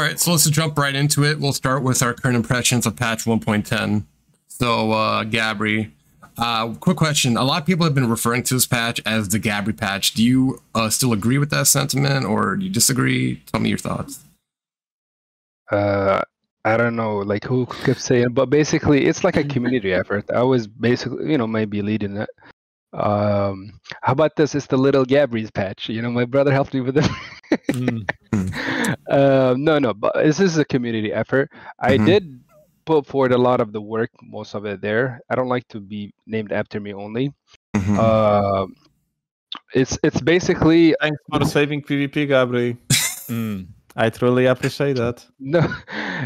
All right, so let's jump right into it. We'll start with our current impressions of patch 1.10. So, Gabri, quick question. A lot of people have been referring to this patch as the Gabri patch. Do you still agree with that sentiment, or do you disagree? Tell me your thoughts. I don't know, like, who kept saying, but basically it's like a community effort. I was basically, you know, maybe leading it. How about this? It's the little Gabri's patch. You know, my brother helped me with it. No, but this is a community effort. I did put forward a lot of the work, most of it there. I don't like to be named after me only. It's basically... Thanks for saving PvP, Gabri. I truly appreciate that. No,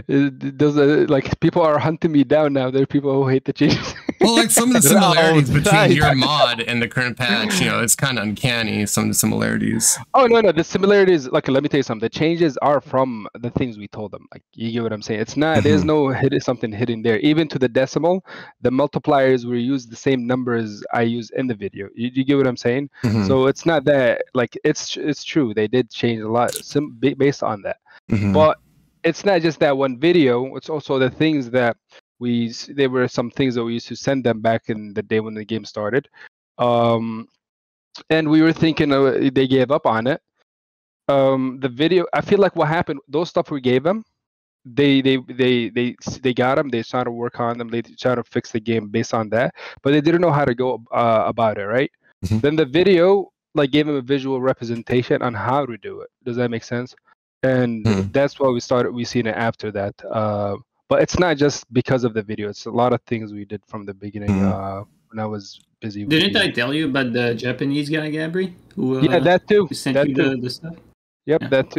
like, people are hunting me down now. There are people who hate the changes. Well, like, some of the similarities between your mod and the current patch, you know, it's kind of uncanny, some of the similarities. Oh, no, the similarities, like, let me tell you something. The changes are from the things we told them. Like, you get what I'm saying? It's not, there's no something hidden there. Even to the decimal, the multipliers were used the same numbers I used in the video. You get what I'm saying? So it's not that, like, it's true. They did change a lot based on that, but it's not just that one video. It's also the things that there were some things that we used to send them back in the day when the game started, and we were thinking they gave up on it. The video, I feel like what happened, those stuff we gave them, they got them, they tried to work on them, they tried to fix the game based on that, but they didn't know how to go about it, right? Then the video, like, gave them a visual representation on how to do it. Does that make sense? And that's why we seen it after that. But it's not just because of the video. It's a lot of things we did from the beginning when I was busy. Didn't I tell you about the Japanese guy, Gabri? Who, yeah, that too. Who sent that you too. The stuff? Yep, yeah. that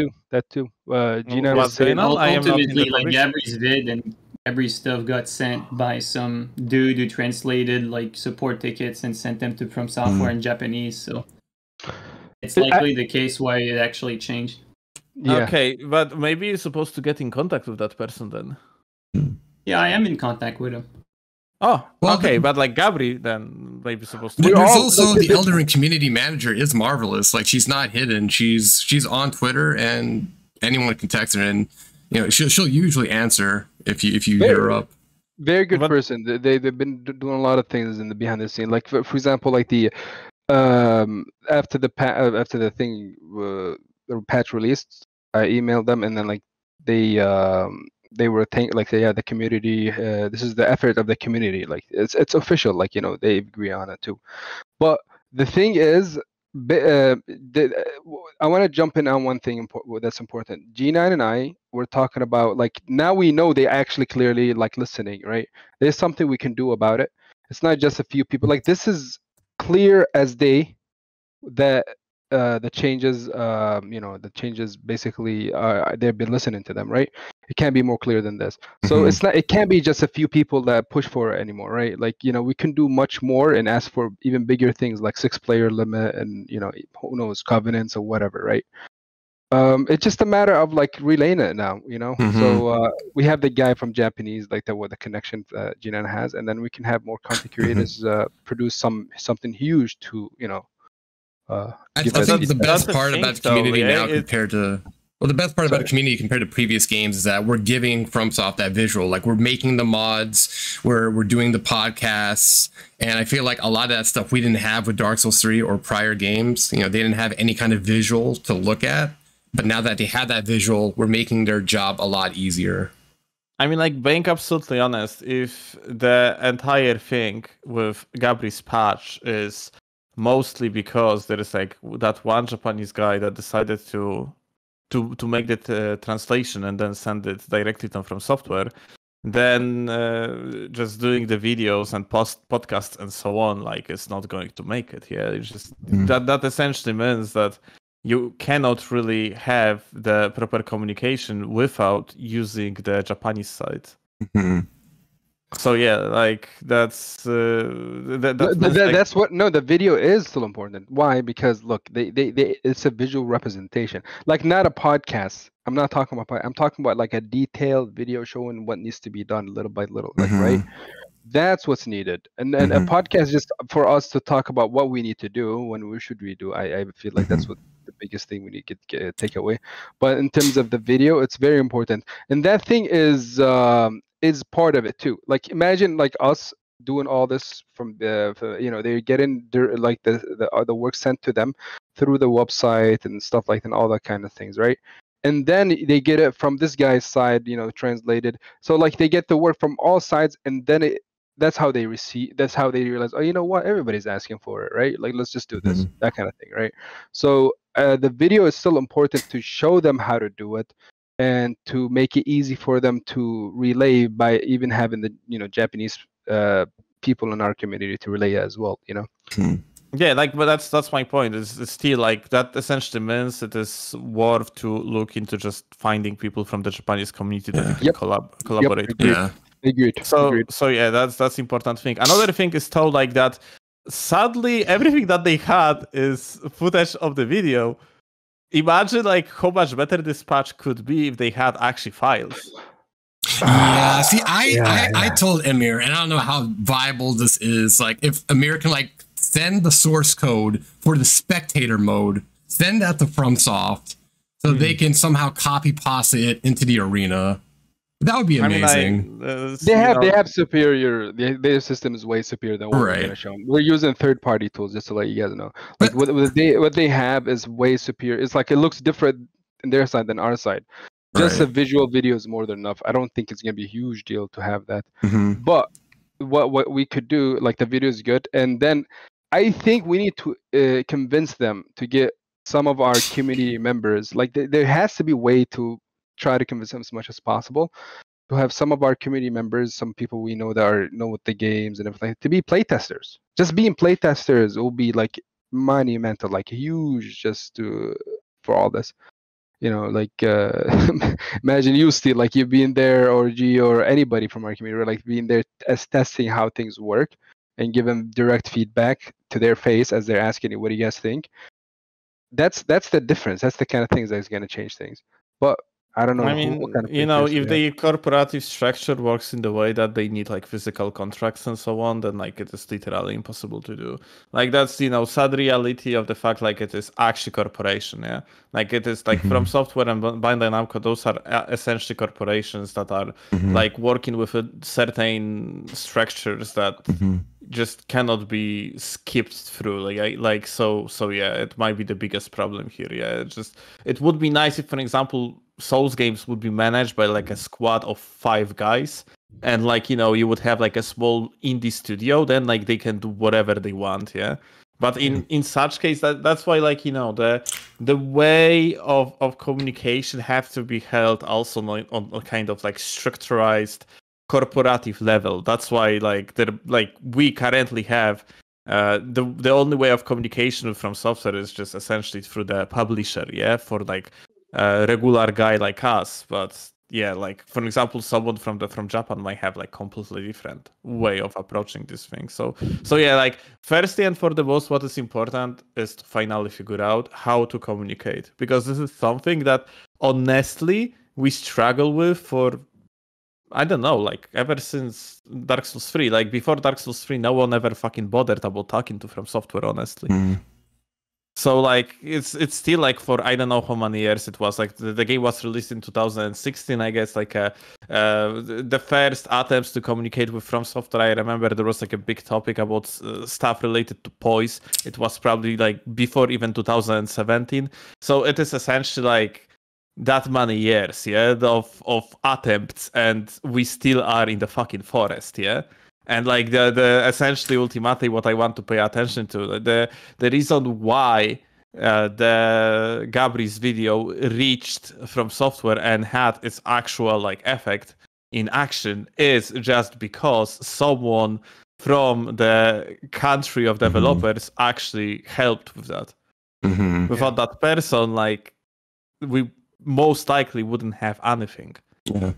too. Jinan was saying, ultimately, like, Gabri's vid and Gabri's stuff got sent by some dude who translated, like, support tickets and sent them to FromSoftware in Japanese. So it's likely the case why it actually changed. Yeah. Okay, but maybe you're supposed to get in contact with that person then. Yeah, I am in contact with him. Oh, well, okay, but like Gabri, then maybe supposed to. There's also the Elden Ring community manager is marvelous. Like, she's not hidden. She's on Twitter, and anyone can text her, and, you know, she'll usually answer if you hit her up. Very good person. They've been doing a lot of things in the behind the scenes. Like, for example, like the after the thing the patch released, I emailed them, and then, like, they were thinking, like, yeah, the community, this is the effort of the community, like, it's official, like, you know, they agree on it too. But the thing is, I want to jump in on one thing that's important. G9 and I were talking about, like, now we know they actually clearly, like, listening, right? There's something we can do about it. It's not just a few people. Like, this is clear as day that the changes, you know, the changes basically, they've been listening to them, right? It can't be more clear than this. So it's not, it can't be just a few people that push for it anymore, right? Like, you know, we can do much more and ask for even bigger things, like 6-player limit and, you know, who knows, covenants or whatever, right? It's just a matter of, like, relaying it now, you know? So we have the guy from Japanese, like, the connection Jinan has, and then we can have more content creators produce something huge to, you know, I think the best part about the community now compared to previous games is that we're giving FromSoft that visual. Like, we're making the mods, we're doing the podcasts, and I feel like a lot of that stuff we didn't have with Dark Souls 3 or prior games. You know, they didn't have any kind of visual to look at, but now that they have that visual, we're making their job a lot easier. I mean, like, being absolutely honest, if the entire thing with Gabri's patch is mostly because there is, like, that one Japanese guy that decided to make that translation and then send it directly to FromSoftware, then just doing the videos and podcasts and so on, like, it's not going to make it. Yeah, it's just that essentially means that you cannot really have the proper communication without using the Japanese side. So yeah, like, that's what. No, the video is still important. Why? Because look, it's a visual representation, like, not a podcast. I'm not talking about. I'm talking about, like, a detailed video showing what needs to be done little by little, like, right? That's what's needed, and a podcast is just for us to talk about what we need to do when we should redo. I feel like that's what the biggest thing we need to take away. But in terms of the video, it's very important, and that thing is part of it too. Like imagine like us doing all this from the, you know, they're getting their, like the work sent to them through the website and stuff like that, and all that kind of things, right? And then they get it from this guy's side, you know, translated. So like they get the work from all sides, and then that's how they receive. That's how they realize, oh, you know what? Everybody's asking for it, right? Like, let's just do this, mm-hmm. that kind of thing, right? So the video is still important to show them how to do it, and to make it easy for them to relay by even having the, you know, Japanese people in our community to relay as well, you know. Hmm. Yeah, like, but that's my point. It's still like that essentially means it is worth to look into just finding people from the Japanese community that you can collaborate with. Yeah. Agreed. So yeah, that's important thing. Another thing is told like that. Sadly, everything that they had is footage of the video. Imagine like how much better this patch could be if they had actually files. Yeah. See, I told Amir, and I don't know how viable this is. Like, if Amir can like send the source code for the spectator mode, send that to FromSoft, so they can somehow copy pasta it into the arena. That would be amazing. I mean, they have superior. Their system is way superior than what we're going to show. We're using third-party tools, just to let you guys know. Like, but what they have is way superior. It's like it looks different on their side than our side. Just a visual video is more than enough. I don't think it's going to be a huge deal to have that. Mm-hmm. But what we could do, like the video is good, and then I think we need to convince them to get some of our community members. Like there has to be a way to try to convince them as much as possible to have some of our community members, some people we know that know what the games and everything, to be playtesters. Just being playtesters will be like monumental, like huge, just for all this. You know, like imagine you, Steve, like you being there, or G, or anybody from our community, like being there as testing how things work and give them direct feedback to their face as they're asking you, what do you guys think? That's the difference. That's the kind of things that's going to change things. But I don't know. I mean, what kind of, you know, if the corporative structure works in the way that they need like physical contracts and so on, then like it is literally impossible to do. Like that's, you know, sad reality of the fact like it is actually corporation. Yeah, like it is like from software and Bandai Namco, those are essentially corporations that are like working with certain structures that just cannot be skipped through. Like so yeah, it might be the biggest problem here. Yeah, it would be nice if, for example, Souls games would be managed by like a squad of 5 guys, and like, you know, you would have like a small indie studio, then like they can do whatever they want. Yeah, but in such case, that's why, like, you know, the way of communication have to be held also on a kind of like structurized corporative level. That's why like we currently have the only way of communication from software is just essentially through the publisher, yeah, for like a regular guy like us. But yeah, like for example, someone from Japan might have like completely different way of approaching this thing. So yeah, like firstly and foremost, what is important is to finally figure out how to communicate, because this is something that honestly we struggle with for, I don't know, like ever since Dark Souls 3. Like before Dark Souls 3, no one ever fucking bothered about talking to From Software, honestly. So like it's still like for I don't know how many years it was. Like the game was released in 2016, I guess. Like the first attempts to communicate with FromSoft, I remember there was like a big topic about stuff related to POIs. It was probably like before even 2017. So it is essentially like that many years, yeah, of attempts, and we still are in the fucking forest, yeah. And like the essentially ultimately what I want to pay attention to, the reason why the Gabri's video reached From Software and had its actual like effect in action is just because someone from the country of developers actually helped with that. Without that person, like we most likely wouldn't have anything.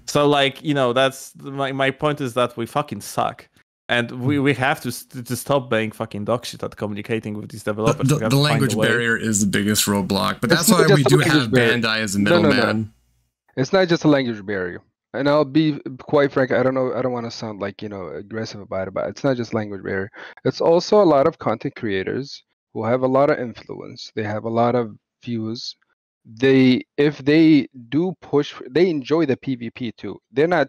So like, you know, that's my point, is that we fucking suck. And we have to stop being fucking dog shit at communicating with these developers. The language barrier is the biggest roadblock, but that's why we do have Bandai as a middleman. No. It's not just a language barrier. And I'll be quite frank, I don't want to sound like, you know, aggressive about it, but it's not just language barrier. It's also a lot of content creators who have a lot of influence. They have a lot of views, if they do push, they enjoy the PvP too. They're not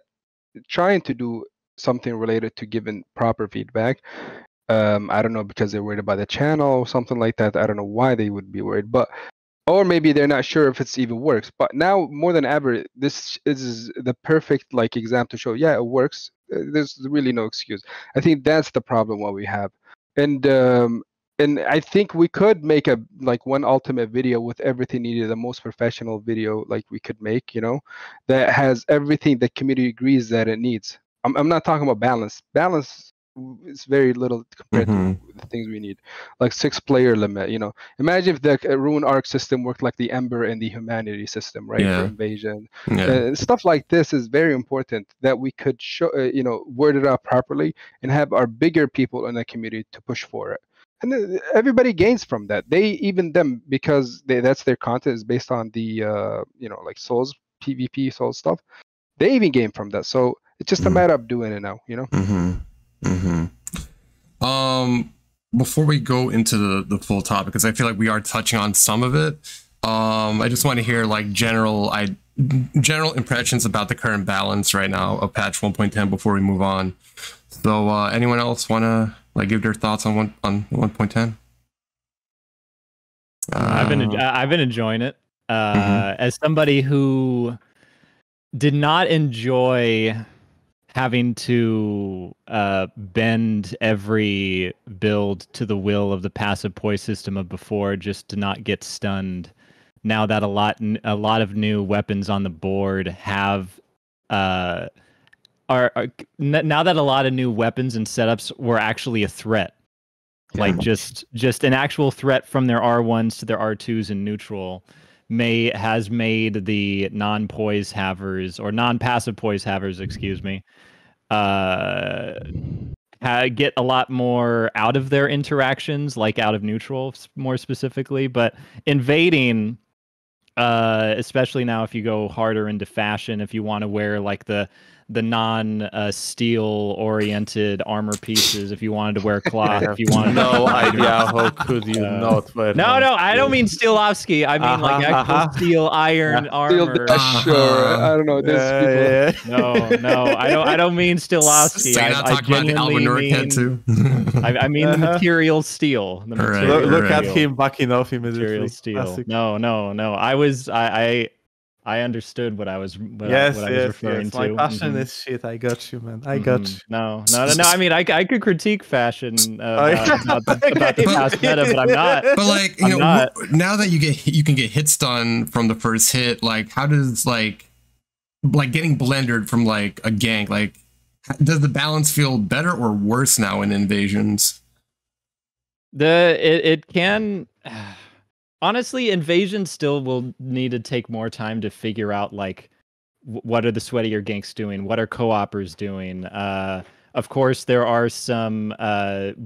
trying to do something related to giving proper feedback. I don't know, because they're worried about the channel or something like that. I don't know why they would be worried, but or maybe they're not sure if it's even works. But now more than ever, this is the perfect like example to show, yeah, it works. There's really no excuse. I think that's the problem what we have. And I think we could make a like one ultimate video with everything needed, the most professional video like we could make, you know, that has everything the community agrees that it needs. I'm not talking about balance. Balance is very little compared to the things we need, like 6-player limit. You know, imagine if the rune arc system worked like the Ember and the Humanity system, right? Yeah. For invasion, stuff like this is very important that we could show, you know, word it out properly and have our bigger people in the community to push for it. And everybody gains from that. They even them, because that's their content is based on the you know, like Souls PvP, Souls stuff. They even gain from that. So it's just a matter of doing it now, you know. Before we go into the full topic, because I feel like we are touching on some of it, I just want to hear like general impressions about the current balance right now of patch 1.10 before we move on. So anyone else want to like give their thoughts on 1.10? I've been enjoying it as somebody who did not enjoy having to bend every build to the will of the passive poi system of before just to not get stunned. Now that a lot of new weapons on the board have now that a lot of new weapons and setups were actually a threat, like just an actual threat from their R1s to their R2s and neutral, has made the non-poise havers or non-passive poise havers, excuse me, get a lot more out of their interactions, like out of neutral more specifically. But invading, especially now if you go harder into fashion, if you want to wear like the non-steel oriented armor pieces, if you wanted to wear cloth, if you wanted no idea how could you not wear no I don't mean Steelovsky, I mean like actual steel iron armor. I don't know this No, I don't mean Steelovsky. I genuinely mean too. I mean the material steel. The material look at him backing off immediately. Material steel. Classic. No. I understood what I was referring to. My fashion is shit. I got you, man. I got you. No. I mean, I could critique fashion about the past meta, but I'm not. But like, you know, now that you can get hit stun from the first hit, like, how does like getting blendered from like a gank, like, does the balance feel better or worse now in invasions? It can. Honestly, invasion still will need to take more time to figure out, like, what are the sweatier ganks doing? What are co-opers doing? Of course, there are some blender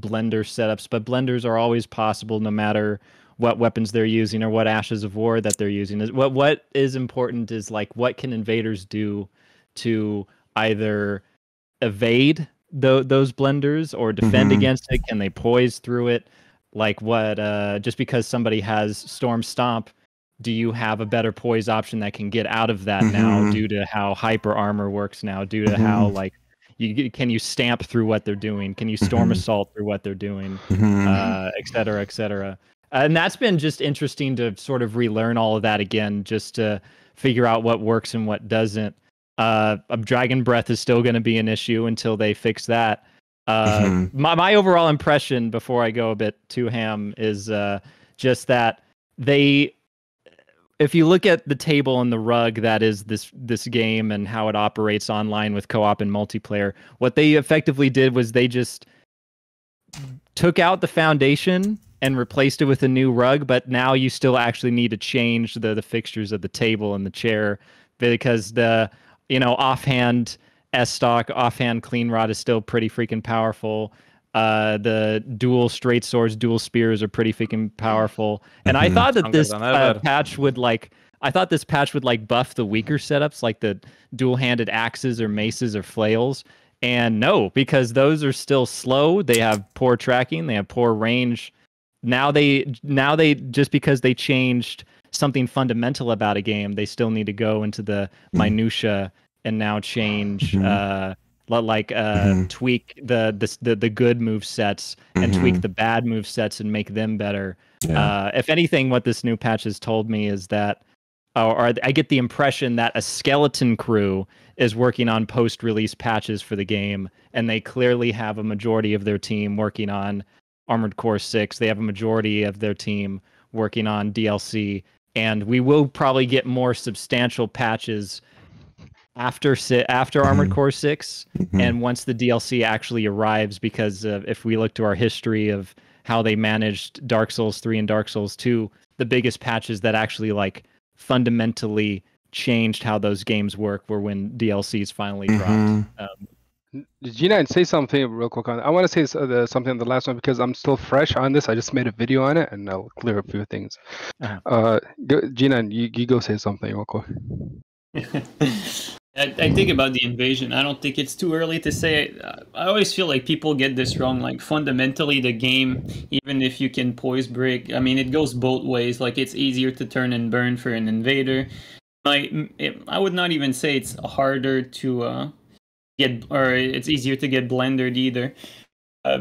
setups, but blenders are always possible no matter what weapons they're using or what Ashes of War that they're using. What is important is, like, what can invaders do to either evade those blenders or defend against it? Can they poise through it? Like what, just because somebody has Storm Stomp, do you have a better poise option that can get out of that now due to how hyper armor works now, due to how, like, can you stamp through what they're doing? Can you Storm Assault through what they're doing, et cetera, et cetera. And that's been just interesting to sort of relearn all of that again, just to figure out what works and what doesn't. Dragon Breath is still going to be an issue until they fix that. My overall impression before I go a bit too ham is just that if you look at the table and the rug that is this game and how it operates online with co-op and multiplayer, what they effectively did was they just took out the foundation and replaced it with a new rug, but now you still actually need to change the fixtures of the table and the chair, because the, you know, offhand S-Stock, offhand Clean Rod is still pretty freaking powerful. The dual straight swords, dual spears are pretty freaking powerful. And I thought that this patch would buff the weaker setups, like the dual-handed axes or maces or flails. And no, because those are still slow. They have poor tracking. They have poor range. Now they just because they changed something fundamental about a game, they still need to go into the minutia and now change, tweak the good move sets and tweak the bad move sets and make them better. Yeah. If anything, what this new patch has told me is that, or I get the impression that a skeleton crew is working on post-release patches for the game, and they clearly have a majority of their team working on Armored Core 6. They have a majority of their team working on DLC, and we will probably get more substantial patches after Armored Core 6 and once the DLC actually arrives, because if we look to our history of how they managed Dark Souls 3 and Dark Souls 2, the biggest patches that actually like fundamentally changed how those games work were when DLCs finally dropped. G9, say something real quick on it. I want to say something on the last one because I'm still fresh on this. I just made a video on it, and I'll clear a few things. G9, you go say something real quick. I think about the invasion. I don't think it's too early to say. I always feel like people get this wrong. Like fundamentally, the game, even if you can poise break, I mean, it goes both ways. Like it's easier to turn and burn for an invader. I would not even say it's harder to it's easier to get blendered either,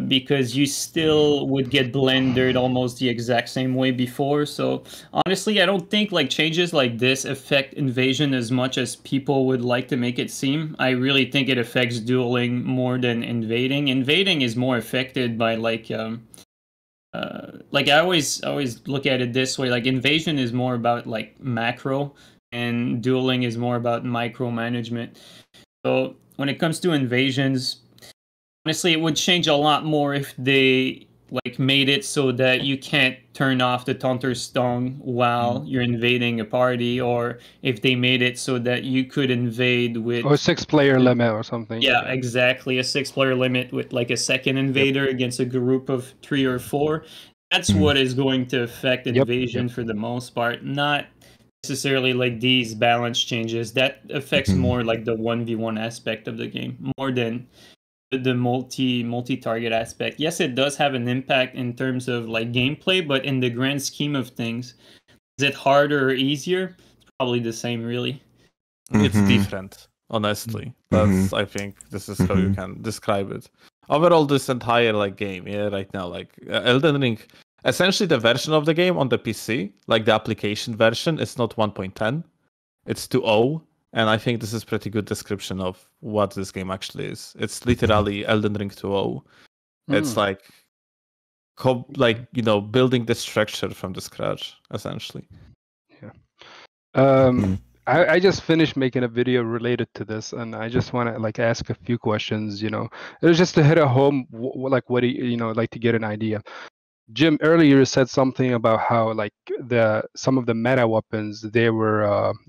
because you still would get blendered almost the exact same way before. So honestly, I don't think like changes like this affect invasion as much as people would like to make it seem. I really think it affects dueling more than invading. Invading is more affected by like I always look at it this way. Like invasion is more about like macro, and dueling is more about micromanagement. So when it comes to invasions, honestly, it would change a lot more if they like made it so that you can't turn off the Taunter's Tongue while you're invading a party, or if they made it so that you could invade with... Or 6-player limit or something. Yeah, exactly. A 6-player limit with like a second invader against a group of 3 or 4. That's what is going to affect invasion for the most part, not necessarily like these balance changes that affects more like the 1v1 aspect of the game more than the multi-target aspect. Yes, it does have an impact in terms of like gameplay, but in the grand scheme of things, is it harder or easier? It's probably the same, really. It's different, honestly. That's I think this is how you can describe it. Overall, this entire like game right now, like Elden Ring. Essentially, the version of the game on the PC, like the application version, is not 1.10, it's 2.0, and I think this is pretty good description of what this game actually is. It's literally Elden Ring 2.0. It's like you know, building the structure from the scratch, essentially. Yeah. I just finished making a video related to this, and I just want to like ask a few questions. You know, it was just to hit a home, like what do you know, like to get an idea. Jim, earlier you said something about how like some of the meta weapons they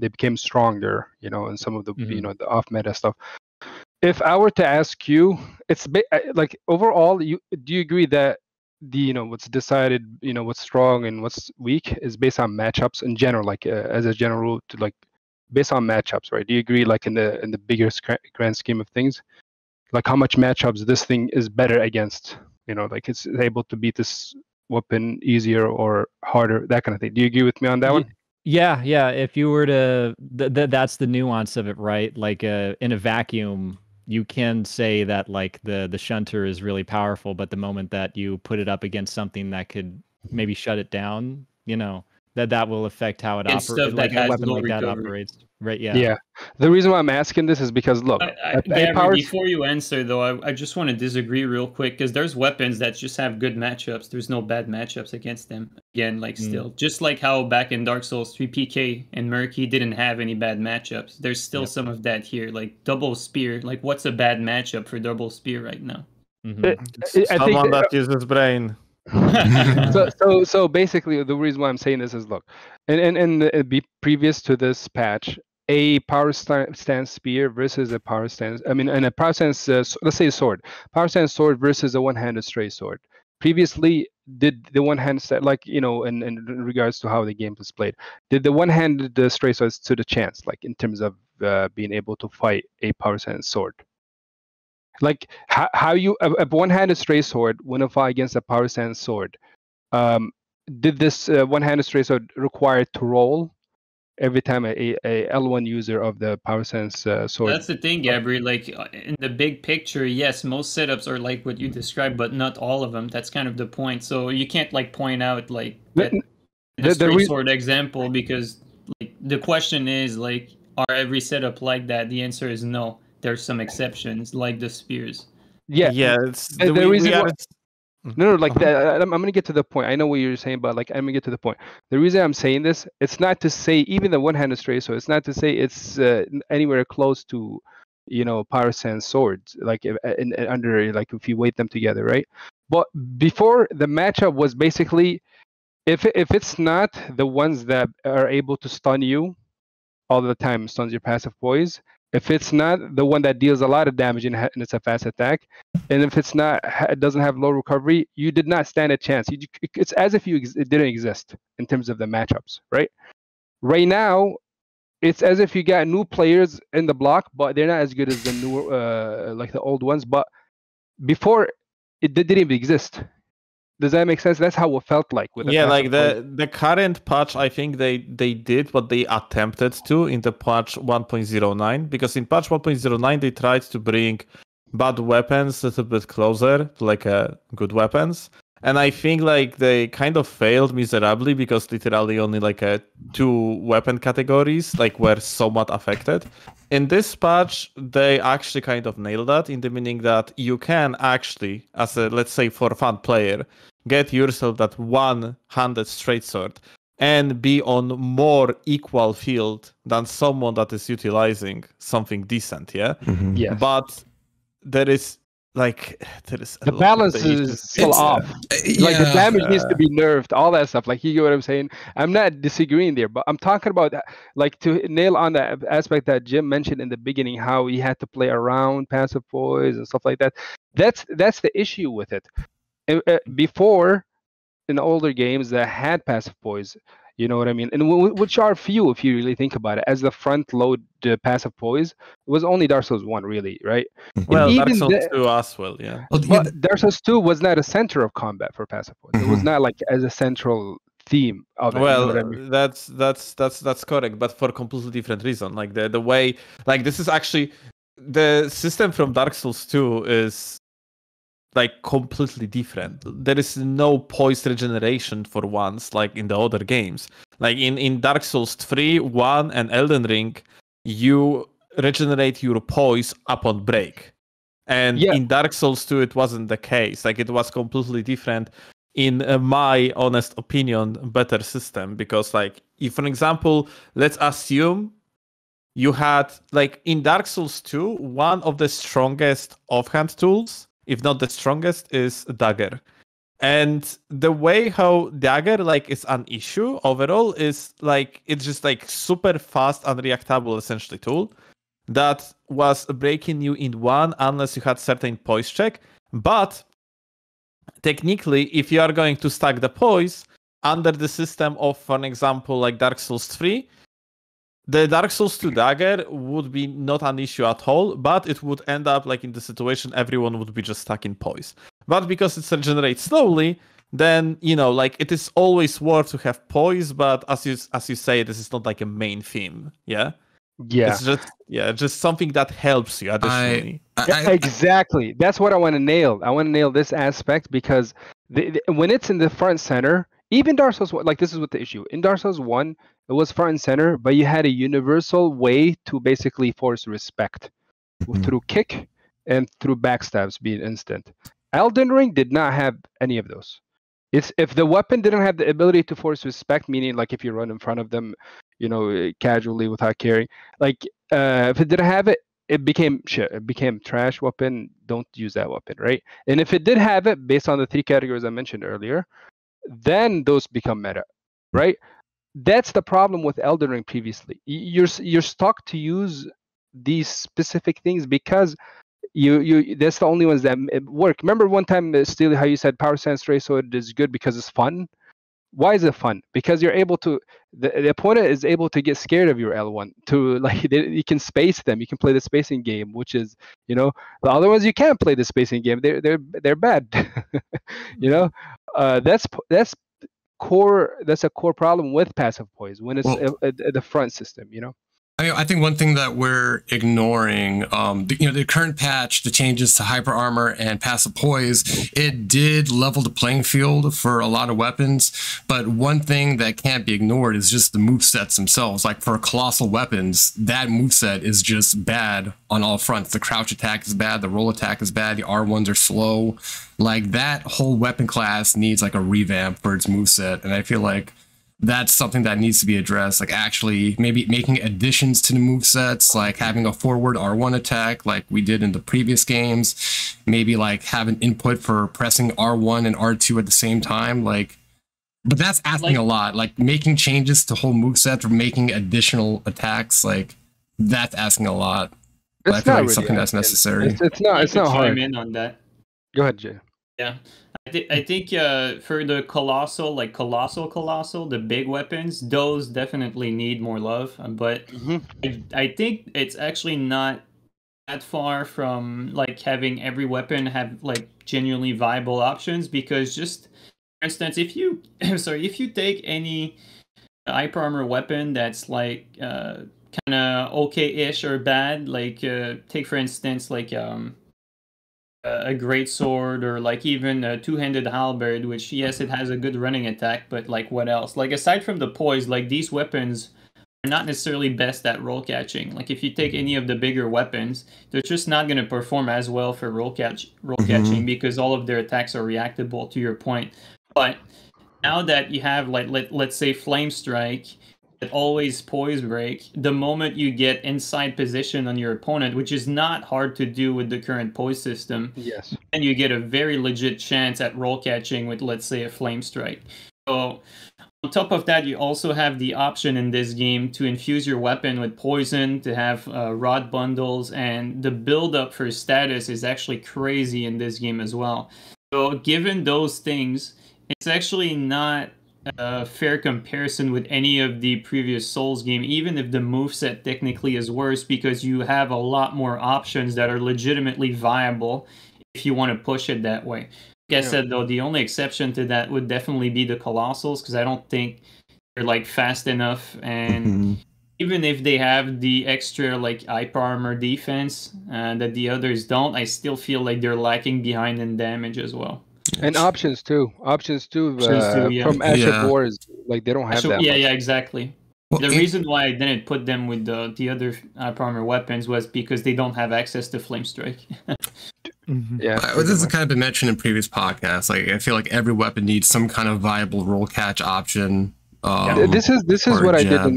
became stronger, you know, and some of the you know, the off meta stuff. If I were to ask you, it's like overall, do you agree that the you know what's decided, you know, what's strong and what's weak is based on matchups in general, like as a general rule, to like based on matchups, right? Do you agree like in the bigger grand scheme of things, like how much matchups this thing is better against? You know, like it's able to beat this weapon easier or harder, that kind of thing. Do you agree with me on that one? Yeah, yeah. If you were to, that's the nuance of it, right? Like in a vacuum, you can say that like the shunter is really powerful, but the moment that you put it up against something that could maybe shut it down, you know, that will affect how it operates. Like a weapon like that operates. Right, yeah. Yeah. The reason why I'm asking this is because, look... before you answer, though, I just want to disagree real quick, because there's weapons that just have good matchups. There's no bad matchups against them. Again, like, still. Just like how back in Dark Souls 3, PK and Murky didn't have any bad matchups. There's still some of that here. Like, Double Spear. Like, what's a bad matchup for Double Spear right now? Someone that uses brain. so basically, the reason why I'm saying this is, look, and previous to this patch, a power stance spear versus a power stance, I mean, and a power stance, let's say a sword, power stance sword versus a one-handed stray sword. Previously, did the one-handed set, like, you know, in regards to how the game was played, did the one-handed stray sword stood a chance, like in terms of being able to fight a power stance sword? Like how you a one-handed stray sword when a fight against a power stance sword, did this one-handed tracer required to roll every time a L1 user of the power sense sword? That's the thing, Gabri. Like, in the big picture, yes, most setups are like what you described, but not all of them. That's kind of the point. So you can't like point out like the straight sword example, because like the question is like, are every setup like that? The answer is no. There's some exceptions, like the spears. Yeah, yeah. No, like that, I'm gonna get to the point. I know what you're saying, but like I'm gonna get to the point. The reason I'm saying this, it's not to say even the one-handed stray, so it's not to say it's anywhere close to, you know, power sense swords. Like if you weight them together, right? But before the matchup was basically, if it's not the ones that are able to stun you all the time, stuns your passive poise. If it's not the one that deals a lot of damage and it's a fast attack, and if it's not, it doesn't have low recovery, you did not stand a chance. It's as if it didn't exist in terms of the matchups, right? Right now, it's as if you got new players in the block, but they're not as good as the new, like the old ones. But before, it didn't even exist. Does that make sense? That's how it felt like. With the current patch, I think they did what they attempted to in the patch 1.09, because in patch 1.09 they tried to bring bad weapons a little bit closer to like good weapons, and I think like they kind of failed miserably, because literally only like two weapon categories like were somewhat affected. In this patch, they actually kind of nailed that, in the meaning that you can actually, as a, let's say, for fun player, get yourself that one-handed straight sword and be on more equal field than someone that is utilizing something decent, yeah? Mm-hmm. Yes. But there is, like, the balance is still off. Like, the damage needs to be nerfed, all that stuff. Like, you get what I'm saying? I'm not disagreeing there, but I'm talking about that, like, to nail on that aspect that Jim mentioned in the beginning, how he had to play around passive poise and stuff like that. That's the issue with it. Before, in older games that had passive poise, you know what I mean? And which are few, if you really think about it, as the front load passive poise, it was only Dark Souls 1, really, right? Well, Dark Souls 2 as well, yeah. But Dark Souls 2 was not a center of combat for passive poise. It was not like as a central theme of it. Well, you know what I mean? That's correct, but for a completely different reason. Like the way, like this is actually the system from Dark Souls 2 is like completely different. There is no poise regeneration for once, like in the other games. Like in Dark Souls 3, 1, and Elden Ring, you regenerate your poise upon break. And in Dark Souls 2, it wasn't the case. Like it was completely different. In my honest opinion, better system, because like if, for example, let's assume you had like in Dark Souls 2, one of the strongest offhand tools, if not the strongest, is dagger. And the way how dagger like is an issue overall is like it's just like super fast, unreactable essentially tool that was breaking you in one unless you had certain poise check. But technically, if you are going to stack the poise under the system of, for example, like Dark Souls 3, the Dark Souls 2 dagger would be not an issue at all, but it would end up like in the situation everyone would be just stuck in poise. But because it regenerates slowly, then, you know, like it is always worth to have poise, but as you say, this is not like a main theme, yeah? Yeah. It's just, yeah, just something that helps you additionally. Exactly. That's what I want to nail. I want to nail this aspect, because when it's in the front center, even Dark Souls 1, like this is what the issue. In Dark Souls 1, it was front and center, but you had a universal way to basically force respect through kick and through backstabs being instant. Elden Ring did not have any of those. It's if the weapon didn't have the ability to force respect, meaning like if you run in front of them, you know, casually without caring, like if it didn't have it, it became shit. It became trash weapon. Don't use that weapon, right? And if it did have it, based on the three categories I mentioned earlier, then those become meta, right? That's the problem with Elden Ring previously. You're stuck to use these specific things because that's the only ones that work. Remember one time, Steely, how you said power sense stray sword is good because it's fun? Why is it fun? Because you're able to, the opponent is able to get scared of your L1. To like, you can space them. You can play the spacing game, which is, you know, the other ones you can't play the spacing game. They're bad. You know, that's core problem with passive poise when it's the front system, you know. I think one thing that we're ignoring, the current patch, the changes to hyper armor and passive poise, it did level the playing field for a lot of weapons. But one thing that can't be ignored is just the movesets themselves. Like for colossal weapons, that moveset is just bad on all fronts. The crouch attack is bad. The roll attack is bad. The R1s are slow. Like that whole weapon class needs like a revamp for its moveset. And I feel like that's something that needs to be addressed, like actually maybe making additions to the movesets, like having a forward R1 attack like we did in the previous games, maybe like have an input for pressing R1 and R2 at the same time, like, but that's asking a lot, like making changes to whole movesets or making additional attacks, like that's asking a lot. But I feel like really something that's necessary. It's not hard. I'm in on that. Go ahead, Jay. Yeah. I think for the colossal, the big weapons, those definitely need more love. But I think it's actually not that far from like having every weapon have like genuinely viable options, because just for instance, if you if you take any hyper armor weapon that's like kind of okay-ish or bad, like take for instance like a great sword or like even a two-handed halberd, which yes, it has a good running attack, but like what else? Like aside from the poise, like these weapons are not necessarily best at roll catching. Like if you take any of the bigger weapons, they're just not going to perform as well for roll catching because all of their attacks are reactable, to your point. But now that you have like let's say flame strike, it always poise break. The moment you get inside position on your opponent, which is not hard to do with the current poise system, yes, and you get a very legit chance at roll catching with, let's say, a flame strike. So on top of that, you also have the option in this game to infuse your weapon with poison, to have rod bundles, and the buildup for status is actually crazy in this game as well. So given those things, it's actually not a fair comparison with any of the previous Souls game, even if the moveset technically is worse, because you have a lot more options that are legitimately viable if you want to push it that way. Like I said, though, the only exception to that would definitely be the Colossals, because I don't think they're like fast enough, and even if they have the extra like hyper armor defense that the others don't, I still feel like they're lacking behind in damage as well. And options too. Options too, from Ash of Wars, like they don't have that. Yeah, exactly. Well, the reason why I didn't put them with the other primary weapons was because they don't have access to flame strike. This has kind of been mentioned in previous podcasts. Like I feel like every weapon needs some kind of viable roll catch option. This is what I did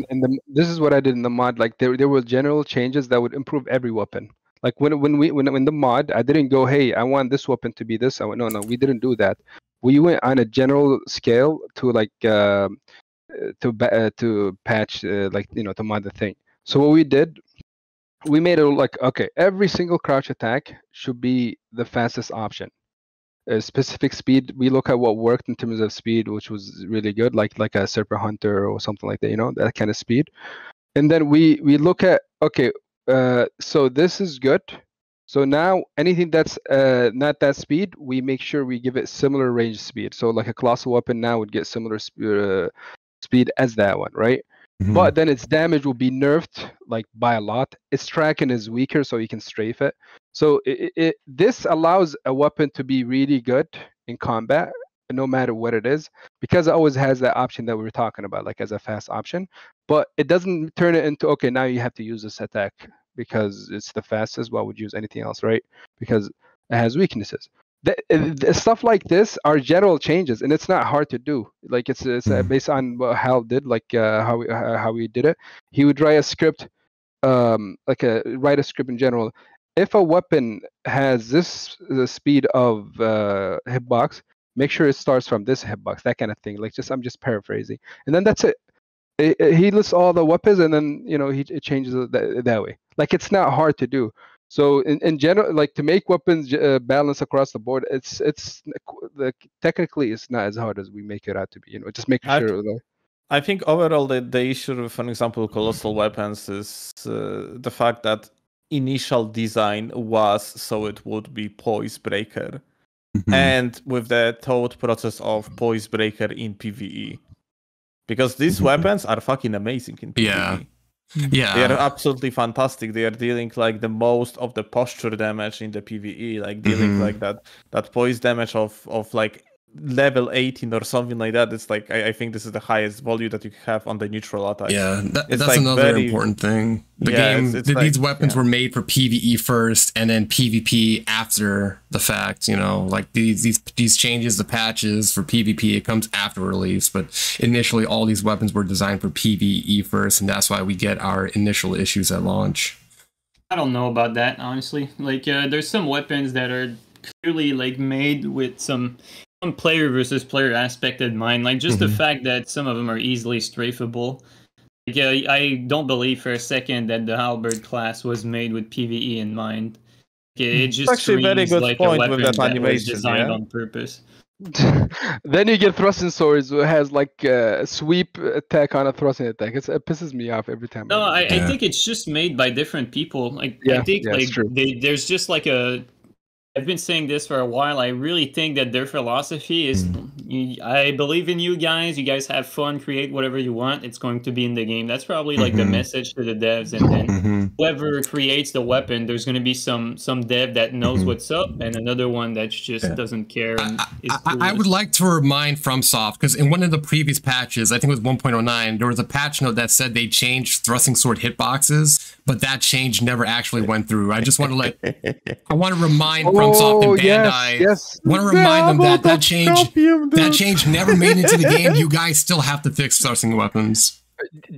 in the mod. Like there were general changes that would improve every weapon. Like when the mod, I didn't go, hey, I want this weapon to be this. I went, no, we didn't do that. We went on a general scale to like to patch to mod the thing. So what we did, we made it like, okay, every single crouch attack should be the fastest option. Specific speed, we look at what worked in terms of speed, which was really good, like a Serpent Hunter or something like that, you know, that kind of speed. And then we look at, okay, so this is good. So now anything that's not that speed, we make sure we give it similar range speed. So like a colossal weapon now would get similar speed as that one, right? But then its damage will be nerfed like by a lot. Its tracking is weaker, so you can strafe it. So this allows a weapon to be really good in combat, no matter what it is, because it always has that option that we were talking about, like as a fast option. But it doesn't turn it into, okay, now you have to use this attack because it's the fastest. Why would you use anything else, right? Because it has weaknesses. The stuff like this are general changes, and it's not hard to do. Like it's based on what Hal did, like how we did it. He would write a script, write a script in general. If a weapon has this the speed of hitbox, make sure it starts from this hitbox, that kind of thing. Like I'm just paraphrasing, and then that's it. He lists all the weapons, and then it changes it that way. Like it's not hard to do. So in general, like to make weapons balance across the board, technically it's not as hard as we make it out to be. Just make sure. I think overall the issue, for example, colossal weapons is the fact that initial design was so it would be poise breaker. Mm-hmm. And with the thought process of Poise Breaker in PvE. Because these weapons are fucking amazing in PvE. Yeah. Yeah. They are absolutely fantastic. They are dealing like the most of the posture damage in the PvE, like dealing like that poise damage of like level 18 or something like that. It's like I think this is the highest value that you have on the neutral attack. Yeah, that's like another very important thing. The game these weapons were made for PvE first and then PvP after the fact, you know, like these changes, the patches for PvP, it comes after release, but initially all these weapons were designed for PvE first, and that's why we get our initial issues at launch. I don't know about that, honestly. Like there's some weapons that are clearly like made with some player versus player aspect in mind, like just the fact that some of them are easily strafable. Like, I don't believe for a second that the Halberd class was made with PvE in mind. It just actually very good like point a with that animation that designed on purpose. Then you get thrusting swords, who has like a sweep attack on a thrusting attack. It pisses me off every time. No, I think it's just made by different people. Like I think like there's just like a. I've been saying this for a while. I really think that their philosophy is, I believe in you guys. You guys have fun, create whatever you want. It's going to be in the game. That's probably like the message to the devs. And then whoever creates the weapon, there's going to be some dev that knows what's up and another one that just doesn't care. And I would like to remind FromSoft, because in one of the previous patches, I think it was 1.09, there was a patch note that said they changed thrusting sword hitboxes, but that change never actually went through. I just want to remind FromSoft and Bandai. Yes. Want to remind them that that change never made it into the game. You guys still have to fix thrusting weapons.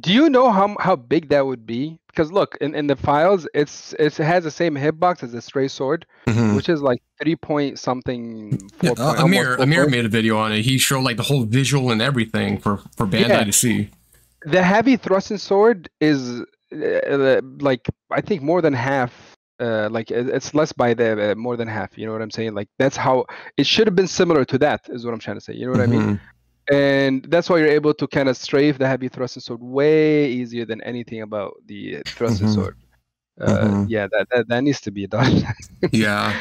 Do you know how big that would be? Because look, in the files, it has the same hitbox as a stray sword, which is like 3 point something. Amir made a video on it. He showed like the whole visual and everything for Bandai to see. The heavy thrusting sword is like I think more than half. Like it's less by the more than half. You know what I'm saying? Like that's how it should have been similar to that. Is what I'm trying to say. You know what I mean? And that's why you're able to kind of strafe the heavy thrusting sword way easier than anything about the thrusting sword. Yeah, that needs to be done. Yeah.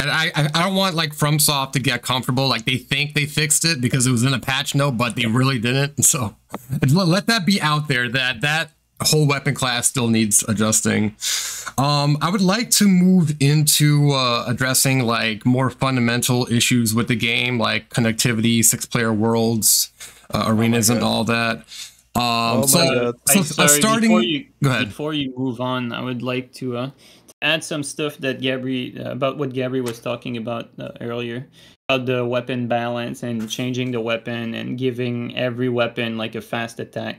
And I don't want like FromSoft to get comfortable. Like they think they fixed it because it was in a patch note, but they really didn't. And so let that be out there that whole weapon class still needs adjusting. I would like to move into addressing like more fundamental issues with the game, like connectivity, 6-player worlds, arenas, and all that. Before you move on, I would like to add some stuff that Gabri was talking about earlier, about the weapon balance and changing the weapon and giving every weapon like a fast attack.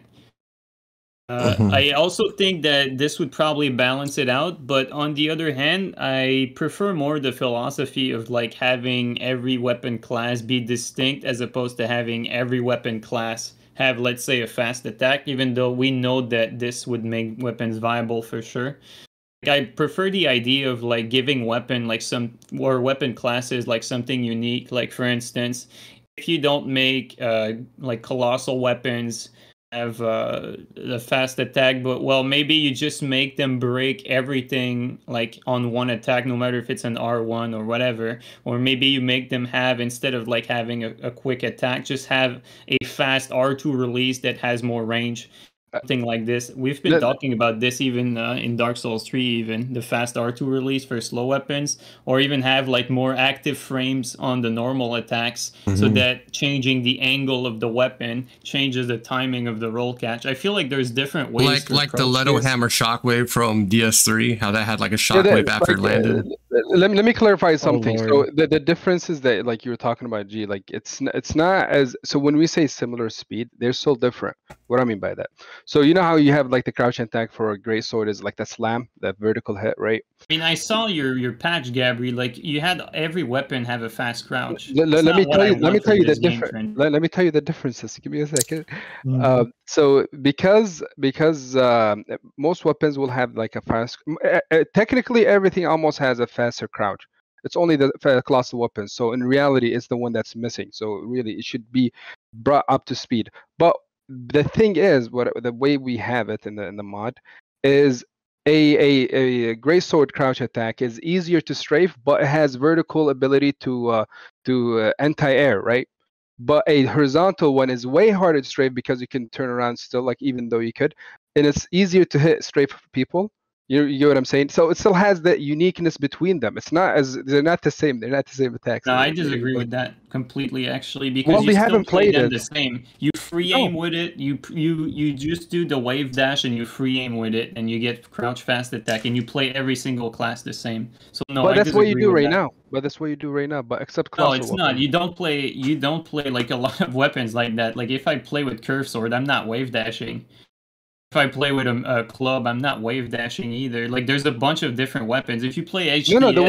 I also think that this would probably balance it out, but on the other hand, I prefer more the philosophy of like having every weapon class be distinct as opposed to having every weapon class have, let's say, a fast attack, even though we know that this would make weapons viable for sure. Like, I prefer the idea of like giving weapon like weapon classes like something unique. Like for instance, if you don't make like colossal weapons have the fast attack, but well, maybe you just make them break everything like on one attack, no matter if it's an R1 or whatever, or maybe you make them have, instead of like having a quick attack, just have a fast R2 release that has more range, something like this. We've been talking about this even in Dark Souls 3, even the fast R2 release for slow weapons, or even have like more active frames on the normal attacks so that changing the angle of the weapon changes the timing of the roll catch. I feel like there's different ways. Like the Leto Hammer shockwave from DS3, how that had like a shockwave after it landed. Let me clarify something. So the difference is that like you were talking about, G, like it's not as, so when we say similar speed, they're so different. What I mean by that. So you know how you have like the crouch attack for a great sword is like the slam, that vertical hit, right? I mean, I saw your patch, Gabri. Like you had every weapon have a fast crouch. Let me tell you the differences. Give me a second. So because most weapons will have like a fast. Technically, everything almost has a faster crouch. It's only the colossal weapon. So in reality, it's the one that's missing. So really, it should be brought up to speed, but. The thing is, the way we have it in the mod is a gray sword crouch attack is easier to strafe, but it has vertical ability to anti-air, right? But a horizontal one is way harder to strafe because you can turn around still, like even though you could, and it's easier to hit strafe people. You know what I'm saying? So it still has that uniqueness between them. It's not as they're not the same. They're not the same attacks. No, I disagree with that completely, actually, because well, you haven't played them the same. You free aim with it. You just do the wave dash and you free aim with it, and you get crouch fast attack, and you play every single class the same. So no, but that's what you do right now. But that's what you do right now. But except class. No, it's not. You don't play like a lot of weapons like that. Like if I play with curve sword, I'm not wave dashing. If I play with a club, I'm not wave dashing either. Like there's a bunch of different weapons. If you play HPS, no, the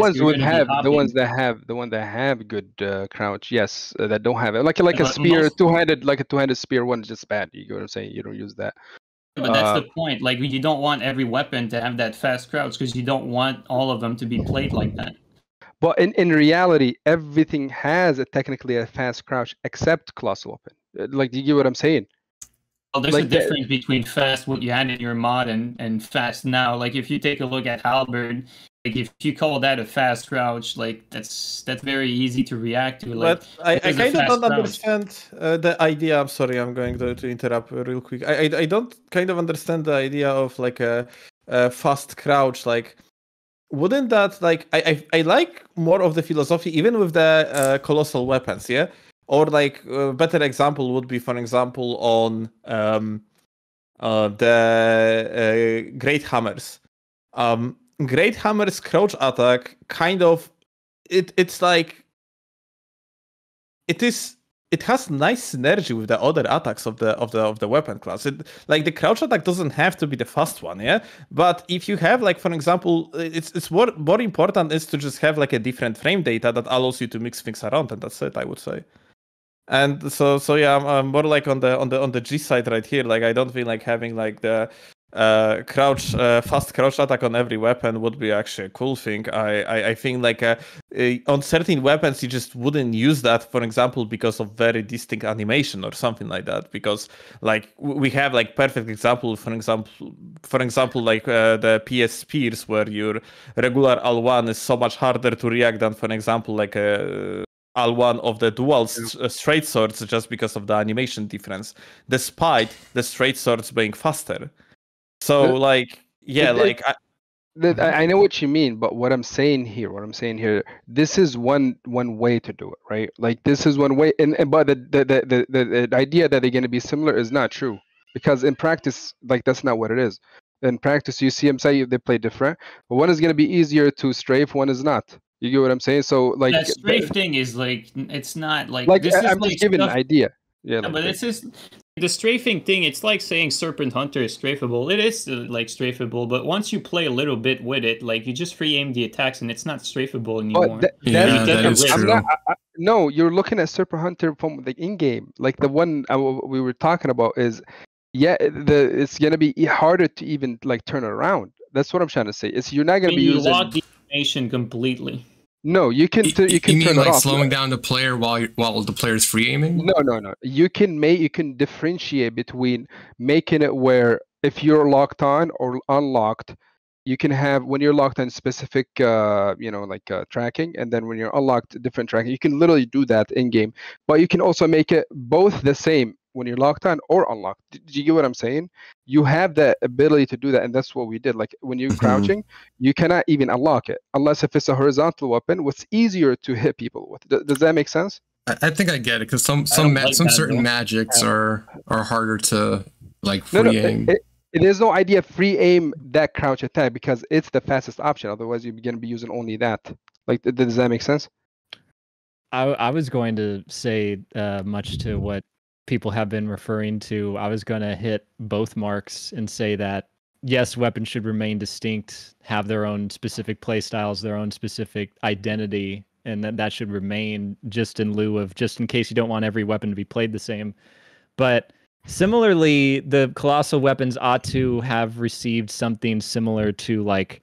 ones that have good crouch, yes, that don't have it. Like a spear, most... two-handed spear one is just bad. You know what I'm saying? You don't use that. But that's the point. Like you don't want every weapon to have that fast crouch because you don't want all of them to be played like that. But in reality, everything has technically a fast crouch except colossal weapon. Like do you get what I'm saying? Well, there's a difference between fast, what you had in your mod, and fast now. Like, if you take a look at Halberd, like, if you call that a fast crouch, like, that's very easy to react to. Like, but I kind of don't understand the idea. I'm sorry, I'm going to interrupt real quick. I don't kind of understand the idea of, like, a fast crouch. Like, wouldn't that, like, I like more of the philosophy, even with the colossal weapons, yeah? Or like a better example would be, for example, on the great hammers. Great hammers crouch attack kind of it has nice synergy with the other attacks of the weapon class. It, like the crouch attack doesn't have to be the fast one, yeah. But if you have, like, for example, it's more important is to just have like a different frame data that allows you to mix things around, and that's it, I would say. And so yeah, I'm more like on the G side right here. Like I don't feel like having like the fast crouch attack on every weapon would be actually a cool thing. I think like on certain weapons you just wouldn't use that, for example, because of very distinct animation or something like that. Because like we have like perfect example, for example, like the PS Spears, where your regular L1 is so much harder to react than, for example, like a L1 of the dual straight swords, just because of the animation difference, despite the straight swords being faster. So like, yeah, like I know what you mean, but what I'm saying here, this is one way to do it, right? Like this is one way, and but the idea that they're going to be similar is not true, because in practice, like that's not what it is. In practice, you see them say they play different. But one is going to be easier to strafe, one is not. You get what I'm saying? So like that strafe thing is like, it's not like this I'm just giving an idea. Yeah, like, but this is the strafing thing. It's like saying Serpent Hunter is strafeable. It is like strafeable, but once you play a little bit with it, like you just free aim the attacks, and it's not strafeable anymore. No, you're looking at Serpent Hunter from the in-game. Like the one we were talking about is, yeah, it's gonna be harder to even like turn around. That's what I'm trying to say. It's you're not gonna be using. Completely. No, you can you mean turn like it off, slowing down the player while the player's free aiming? No. You can differentiate between making it where if you're locked on or unlocked, you can have when you're locked on specific tracking, and then when you're unlocked different tracking. You can literally do that in game, but you can also make it both the same when you're locked on or unlocked. Do you get what I'm saying? You have the ability to do that, and that's what we did. Like when you're crouching, you cannot even unlock it unless if it's a horizontal weapon, what's easier to hit people with. Does that make sense? I think I get it, because certain magics are harder to like free aim. There's no idea free aim that crouch attack because it's the fastest option. Otherwise, you're going to be using only that. Like, does that make sense? I was going to say much to what people have been referring to. I was going to hit both marks and say that, yes, weapons should remain distinct, have their own specific play styles, their own specific identity, and that should remain just in lieu of, just in case you don't want every weapon to be played the same. But similarly, the colossal weapons ought to have received something similar to like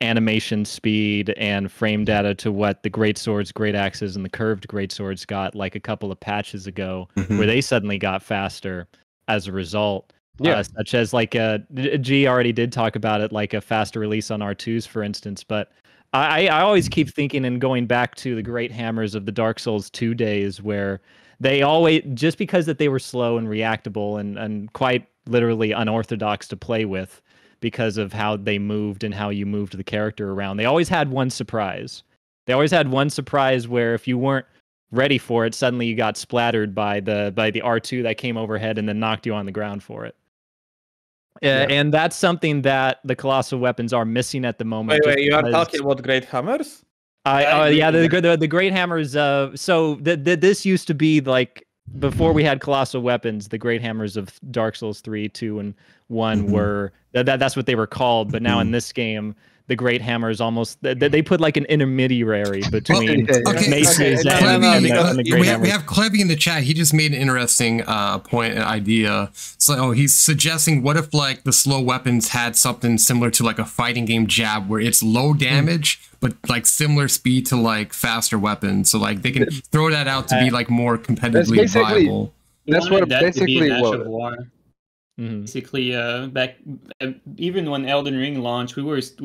animation speed and frame data to what the great swords, great axes, and the curved great swords got like a couple of patches ago, where they suddenly got faster as a result. Yeah. Such as like G already did talk about it, like a faster release on R2s, for instance. But I always keep thinking and going back to the great hammers of the Dark Souls 2 days, where they always, just because that they were slow and reactable and quite literally unorthodox to play with because of how they moved and how you moved the character around, they always had one surprise. They always had one surprise where if you weren't ready for it, suddenly you got splattered by the R2 that came overhead and then knocked you on the ground for it. Yeah. And that's something that the colossal weapons are missing at the moment. Wait, you are talking about great hammers? Yeah, the great hammers. So this used to be like, before we had colossal weapons, the great hammers of Dark Souls 3, 2, and 1 were that's what they were called. But now in this game, the great hammers almost they put like an intermediary between maces and the great hammers. We have Klevy in the chat. He just made an interesting point and idea. So he's suggesting, what if like the slow weapons had something similar to like a fighting game jab, where it's low damage but like similar speed to like faster weapons, so like they can throw that out to be like more competitively viable. That's what basically was. Basically, back even when Elden Ring launched, we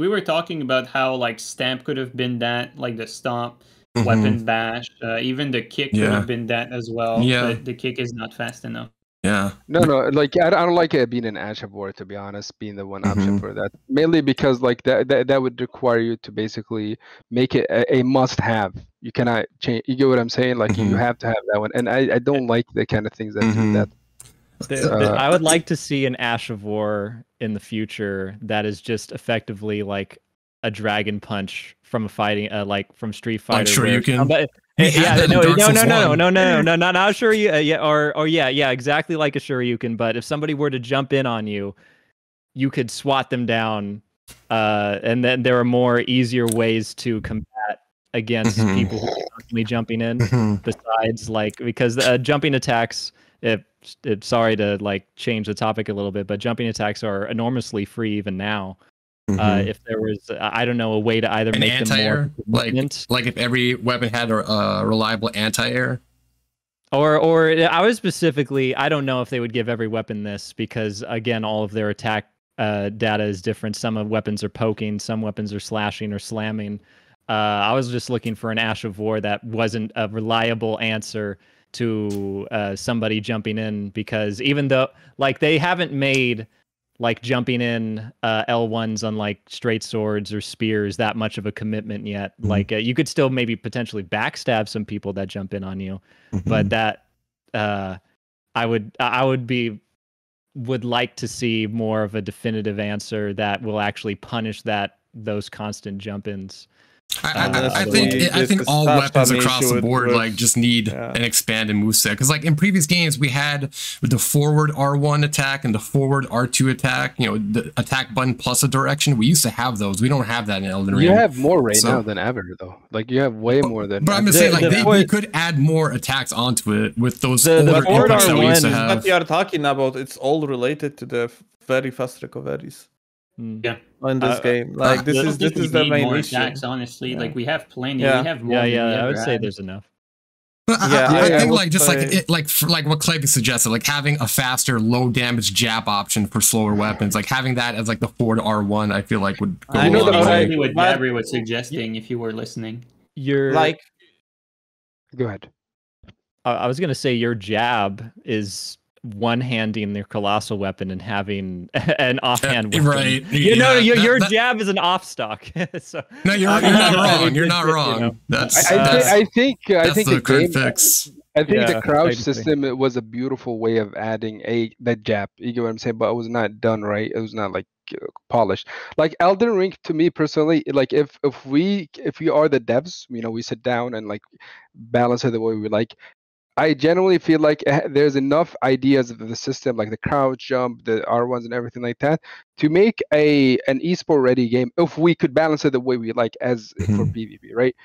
were talking about how like stamp could have been that, like the stomp, weapon bash, even the kick could have been that as well. Yeah, but the kick is not fast enough. Yeah. No, like I don't like it being an ash board, to be honest, being the one option for that. Mainly because like that would require you to basically make it a must-have. You cannot change. You get what I'm saying? Like you have to have that one, and I don't like the kind of things that do that. I would like to see an Ash of War in the future that is just effectively like a dragon punch from a fighting, like from Street Fighter. I'm sure you can. Yeah, no, not sure you. Yeah, or yeah, exactly like a Shoryuken. But if somebody were to jump in on you, you could swat them down. And then there are more easier ways to combat against people who are constantly jumping in. Besides, like because jumping attacks. Sorry to like change the topic a little bit, but jumping attacks are enormously free even now. If there was, I don't know, a way to either make them more like if every weapon had a reliable anti-air, or I was specifically, I don't know if they would give every weapon this, because again, all of their attack data is different. Some of weapons are poking, some weapons are slashing or slamming. I was just looking for an Ash of War that wasn't a reliable answer to somebody jumping in, because even though like they haven't made like jumping in L1s on like straight swords or spears that much of a commitment yet, like you could still maybe potentially backstab some people that jump in on you, but that I would like to see more of a definitive answer that will actually punish those constant jump-ins. I think all weapons across the board like just need an expanded moveset, because like in previous games we had the forward R1 attack and the forward R2 attack, you know, the attack button plus a direction. We used to have those. We don't have that in Elden Ring. You have more now than ever though. Like you have way more than. But I'm just saying, like we could add more attacks onto it with those older inputs that we used to have. What you are talking about, it's all related to the very fast recoveries. Yeah, in this game, like this is the main issue. Honestly, like we have plenty. We have more. Yeah, I would say there's enough. But I think like just like it, like what Klevy suggested, like having a faster, low damage jab option for slower weapons, like having that as like the forward R1, I feel like would. Go I know that exactly what Gabri was suggesting. If you were listening, you're like, go ahead. I was gonna say your jab is one-handing their colossal weapon and having an offhand weapon. Right. You know, your jab is an off stock. So, no, you're not wrong. You're not wrong. You know. I think the game fix. I think the crouch system, it was a beautiful way of adding that jab. You get what I'm saying? But it was not done right. It was not like polished. Like Elden Ring, to me personally, like if we are the devs, you know, we sit down and like balance it the way we like. I generally feel like there's enough ideas of the system, like the crouch jump, the R1s and everything like that, to make an esport ready game if we could balance it the way we like as for PvP, right?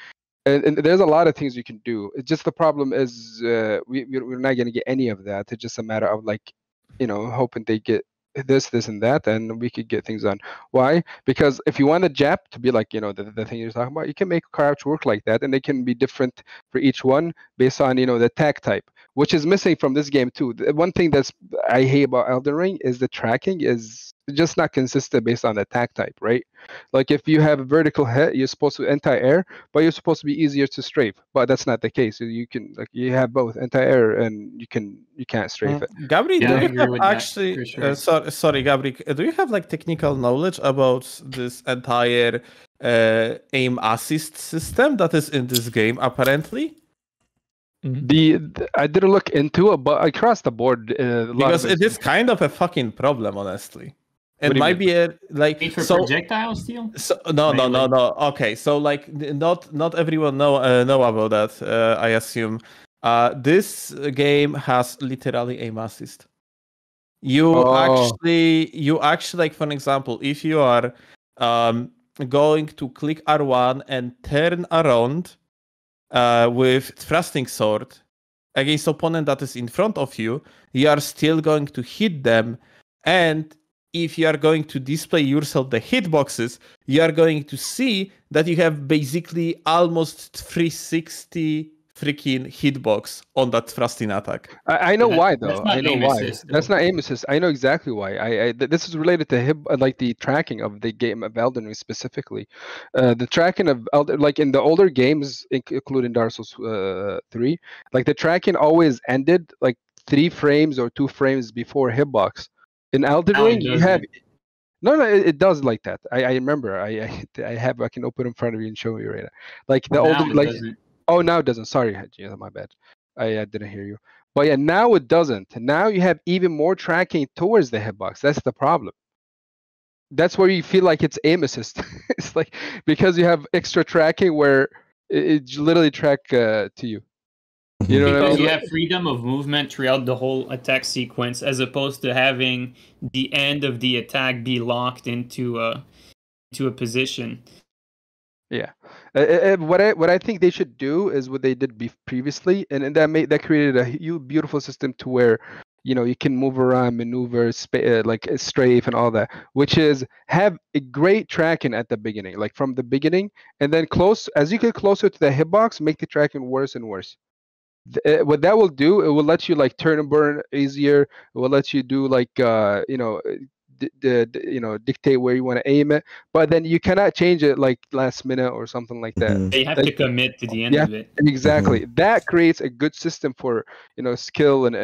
And there's a lot of things you can do. It's just the problem is we're not going to get any of that. It's just a matter of like, you know, hoping they get this and that, and we could get things done. Why? Because if you want a jab to be like, you know, the thing you're talking about, you can make crouch work like that, and they can be different for each one based on, you know, the attack type. which is missing from this game too. The one thing that's I hate about Elden Ring is the tracking is just not consistent based on attack type, right? Like if you have a vertical hit, you're supposed to anti-air, but you're supposed to be easier to strafe. But that's not the case. You can like you have both anti-air and you can't strafe it. Gabri, yeah, do you have actually? Sure. Sorry, Gabri, do you have like technical knowledge about this entire aim assist system that is in this game apparently? Mm-hmm. I didn't look into it, but across the board, because it is kind of a fucking problem, honestly. It might be a like for projectile steal. So, no. Okay, so like not everyone know about that. I assume this game has literally aim assist. You actually like, for example, if you are going to click R1 and turn around with thrusting sword against opponent that is in front of you, you are still going to hit them, and if you are going to display yourself the hitboxes, you are going to see that you have basically almost 360 freaking hitbox on that thrusting attack. I know why though. I know why. That's not aim assist. I know exactly why. This is related to like the tracking of the game of Elden Ring specifically. The tracking of Elden, like in the older games, including Dark Souls 3, like the tracking always ended like 3 frames or 2 frames before hitbox. In Elden Ring, you have. No, it does like that. I remember. I have. I can open it in front of you and show you right now. Like the older like. Oh, now it doesn't. Sorry, Haji, my bad. I didn't hear you. But yeah, now it doesn't. Now you have even more tracking towards the hitbox. That's the problem. That's where you feel like it's aim assist. It's like because you have extra tracking where it literally track to you. You know because what I mean? You have freedom of movement throughout the whole attack sequence, as opposed to having the end of the attack be locked into a position. Yeah, what I think they should do is what they did previously, and that created a beautiful system to where, you know, you can move around, maneuver, like strafe and all that, which is have a great tracking at the beginning, like from the beginning, and then as you get closer to the hitbox, make the tracking worse and worse. What that will do, it will let you like turn and burn easier. It will let you do like dictate where you want to aim it, but then you cannot change it like last minute or something like that. Mm-hmm. They have to commit to the end of it. Exactly. Mm-hmm. That creates a good system for, you know, skill and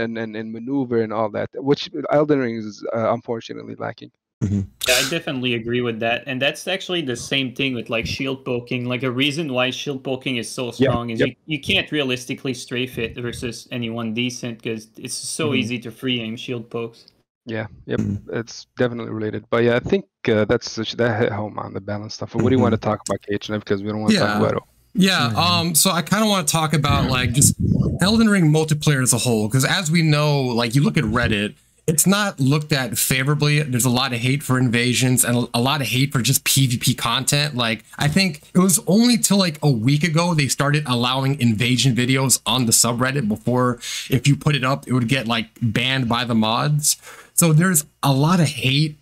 maneuver and all that, which Elden Ring is unfortunately lacking. Mm-hmm. Yeah, I definitely agree with that, and that's actually the same thing with like shield poking. Like a reason why shield poking is so strong is you can't realistically strafe it versus anyone decent because it's so easy to free aim shield pokes. Yeah, yep, it's definitely related. But yeah, I think that hit home on the balance stuff. But what do you want to talk about, KHNF? Because we don't want to talk about it. Yeah, so I kind of want to talk about like just Elden Ring multiplayer as a whole. Because as we know, like you look at Reddit, it's not looked at favorably. There's a lot of hate for invasions and a lot of hate for just PvP content. Like I think it was only till like a week ago they started allowing invasion videos on the subreddit. Before, if you put it up, it would get like banned by the mods. So there's a lot of hate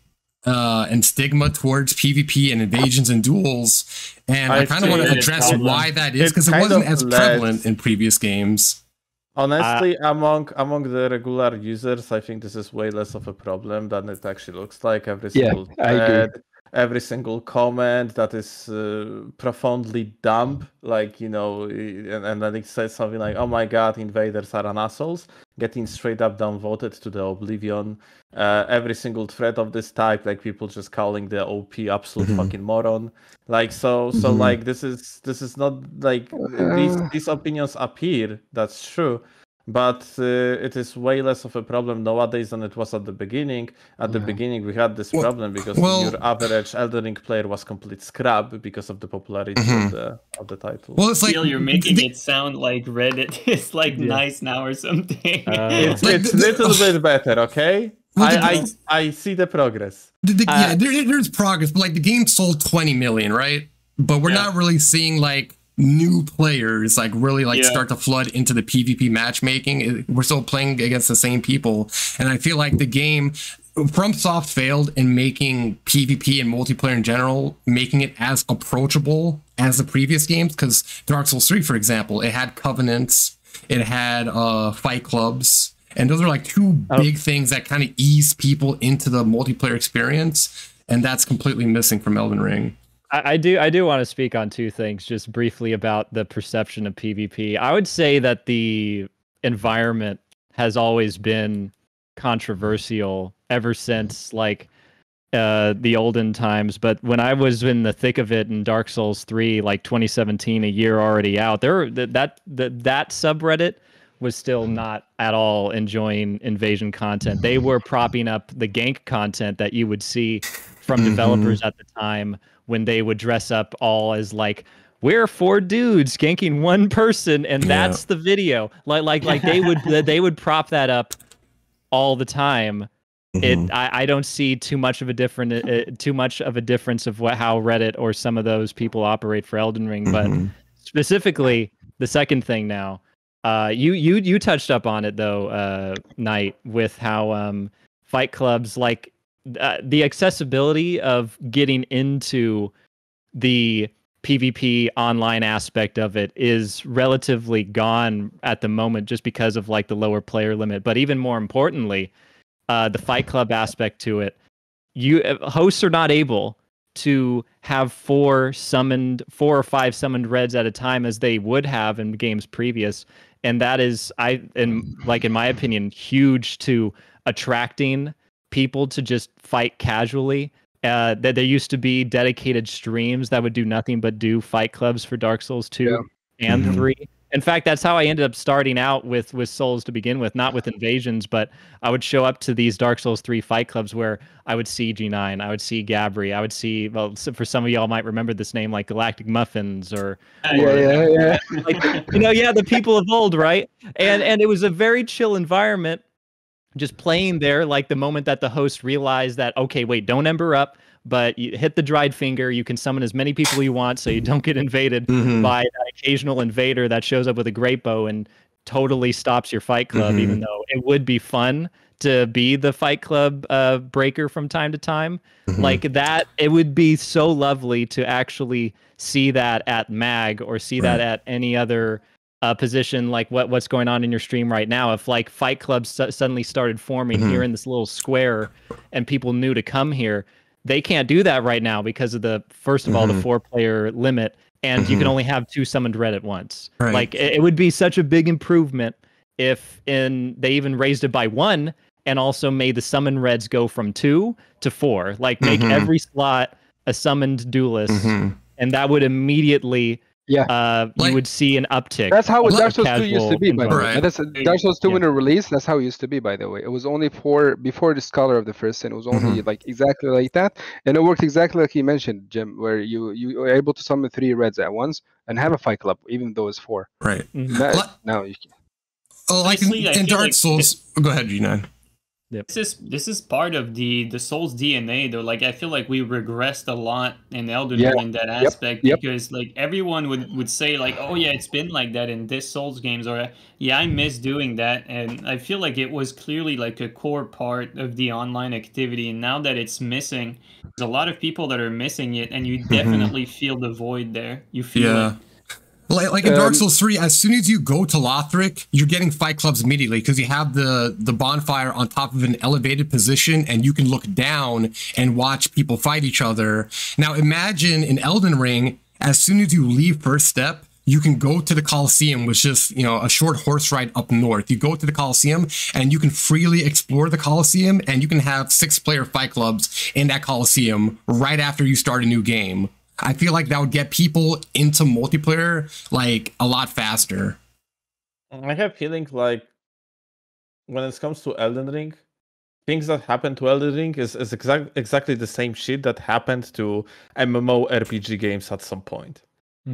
and stigma towards PvP and invasions and duels. And I kind of want to address why that is, because it wasn't as prevalent in previous games. Honestly, among the regular users, I think this is way less of a problem than it actually looks like. Every single thread, every single comment that is profoundly dumb, like, you know, and then it says something like, oh my god, invaders are an assholes, getting straight up downvoted to the oblivion. Every single thread of this type, like people just calling the OP absolute fucking moron. Like so like this is not like these opinions appear. That's true, but it is way less of a problem nowadays than it was at the beginning. At the beginning, we had this problem because your average Elden Ring player was complete scrub because of the popularity of the title. Well, it's like you're making it sound like Reddit is like nice now or something. It's a little bit better, okay. I see the progress. There's progress, but like the game sold 20 million, right? But we're not really seeing like new players like really like start to flood into the PvP matchmaking. We're still playing against the same people, and I feel like the game FromSoft failed in making PvP and multiplayer in general, making it as approachable as the previous games. Because Dark Souls 3, for example, it had covenants. It had fight clubs. And those are like two big things that kind of ease people into the multiplayer experience. And that's completely missing from Elden Ring. I do want to speak on two things just briefly about the perception of PvP. I would say that the environment has always been controversial ever since like the olden times. But when I was in the thick of it in Dark Souls 3, like 2017, a year already out, there that subreddit was still not at all enjoying invasion content. They were propping up the gank content that you would see from developers at the time, when they would dress up all as like, we're four dudes ganking one person, and that's the video. Like they would prop that up all the time. I don't see too much of a difference of how Reddit or some of those people operate for Elden Ring. But specifically, the second thing now, you touched up on it though, Knight, with how fight clubs, like the accessibility of getting into the PvP online aspect of it is relatively gone at the moment, just because of like the lower player limit. But even more importantly, the fight club aspect to it, hosts are not able to have four or five summoned reds at a time as they would have in games previous. And that is, in my opinion, huge to attracting people to just fight casually. That there used to be dedicated streams that would do nothing but do fight clubs for Dark Souls 2 and 3. In fact, that's how I ended up starting out with Souls to begin with, not with invasions, but I would show up to these Dark Souls 3 fight clubs where I would see G9, I would see Gabri, I would see, well, for some of y'all might remember this name, like Galactic Muffins or like, the people of old, right? And it was a very chill environment, just playing there. Like the moment that the host realized that, okay, wait, don't ember up, but you hit the dried finger, you can summon as many people you want so you don't get invaded by that occasional invader that shows up with a great bow and totally stops your fight club, even though it would be fun to be the fight club breaker from time to time. Like that, it would be so lovely to actually see that at MAG or see that at any other position, like what's going on in your stream right now. If like fight clubs suddenly started forming here in this little square and people knew to come here, they can't do that right now because of the, first of all, the 4-player limit, and you can only have 2 summoned red at once. Right. Like it would be such a big improvement if they even raised it by 1 and also made the summoned reds go from 2 to 4, like make every slot a summoned duelist. And that would immediately... you would see an uptick. That's how Dark Souls 2 used to be, by the way. That's Dark Souls 2 when it released, that's how it used to be, by the way. It was only before the Scholar of the First Sin, it was only like exactly like that. And it worked exactly like you mentioned, Jim, where you were able to summon 3 reds at once and have a fight club, even though it's 4. Right. Now you can. Like in Dark Souls, go ahead, G9. Yep. This is part of the Souls DNA though. Like I feel like we regressed a lot in Elden Ring in that aspect because like everyone would say like, oh yeah, it's been like that in this Souls games, or yeah, I miss doing that. And I feel like it was clearly like a core part of the online activity, and now that it's missing, there's a lot of people that are missing it, and you definitely feel the void there. You feel it. Like in Dark Souls 3, as soon as you go to Lothric, you're getting fight clubs immediately because you have the bonfire on top of an elevated position and you can look down and watch people fight each other. Now imagine in Elden Ring, as soon as you leave First Step, you can go to the Colosseum, which is, a short horse ride up north. You go to the Colosseum and you can freely explore the Colosseum, and you can have 6-player fight clubs in that Colosseum right after you start a new game. I feel like that would get people into multiplayer like a lot faster. I have feeling like when it comes to Elden Ring, things that happened to Elden Ring is exactly the same shit that happened to MMORPG games at some point.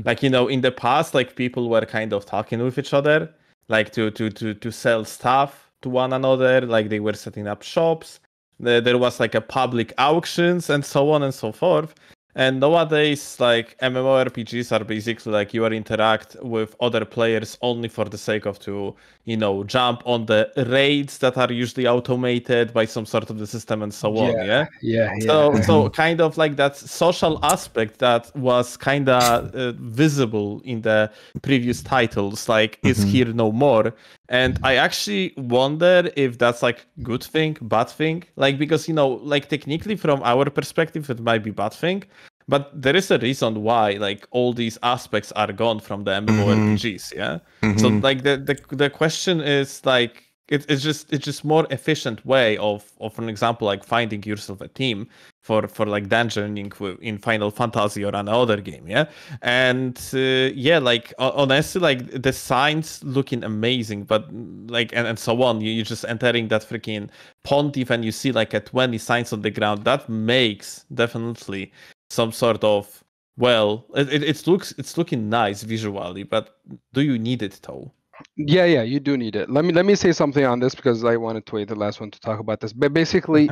Like, in the past, like people were kind of talking with each other, like to sell stuff to one another, like they were setting up shops. There was like a public auctions and so on and so forth. And nowadays, like, MMORPGs are basically like you are interact with other players only for the sake of to, you know, jump on the raids that are usually automated by some sort of the system and so on. Yeah. So kind of like that social aspect that was kind of visible in the previous titles, like is here no more. And I actually wonder if that's like good thing, bad thing, like, because, you know, like technically from our perspective, it might be bad thing. But there is a reason why, like, all these aspects are gone from the MMORPGs, yeah? So, like, the question is, like, it's just more efficient way of, for example, like, finding yourself a team for like, dungeoning in Final Fantasy or another game, yeah? And, yeah, like, honestly, like, the signs looking amazing, but, like, and so on. You're just entering that freaking pontiff and you see, like, a 20 signs on the ground. That makes, definitely... some sort of, well, it's looking nice visually, but do you need it though? Yeah, you do need it. Let me say something on this because I wanted to wait the last one to talk about this. But basically,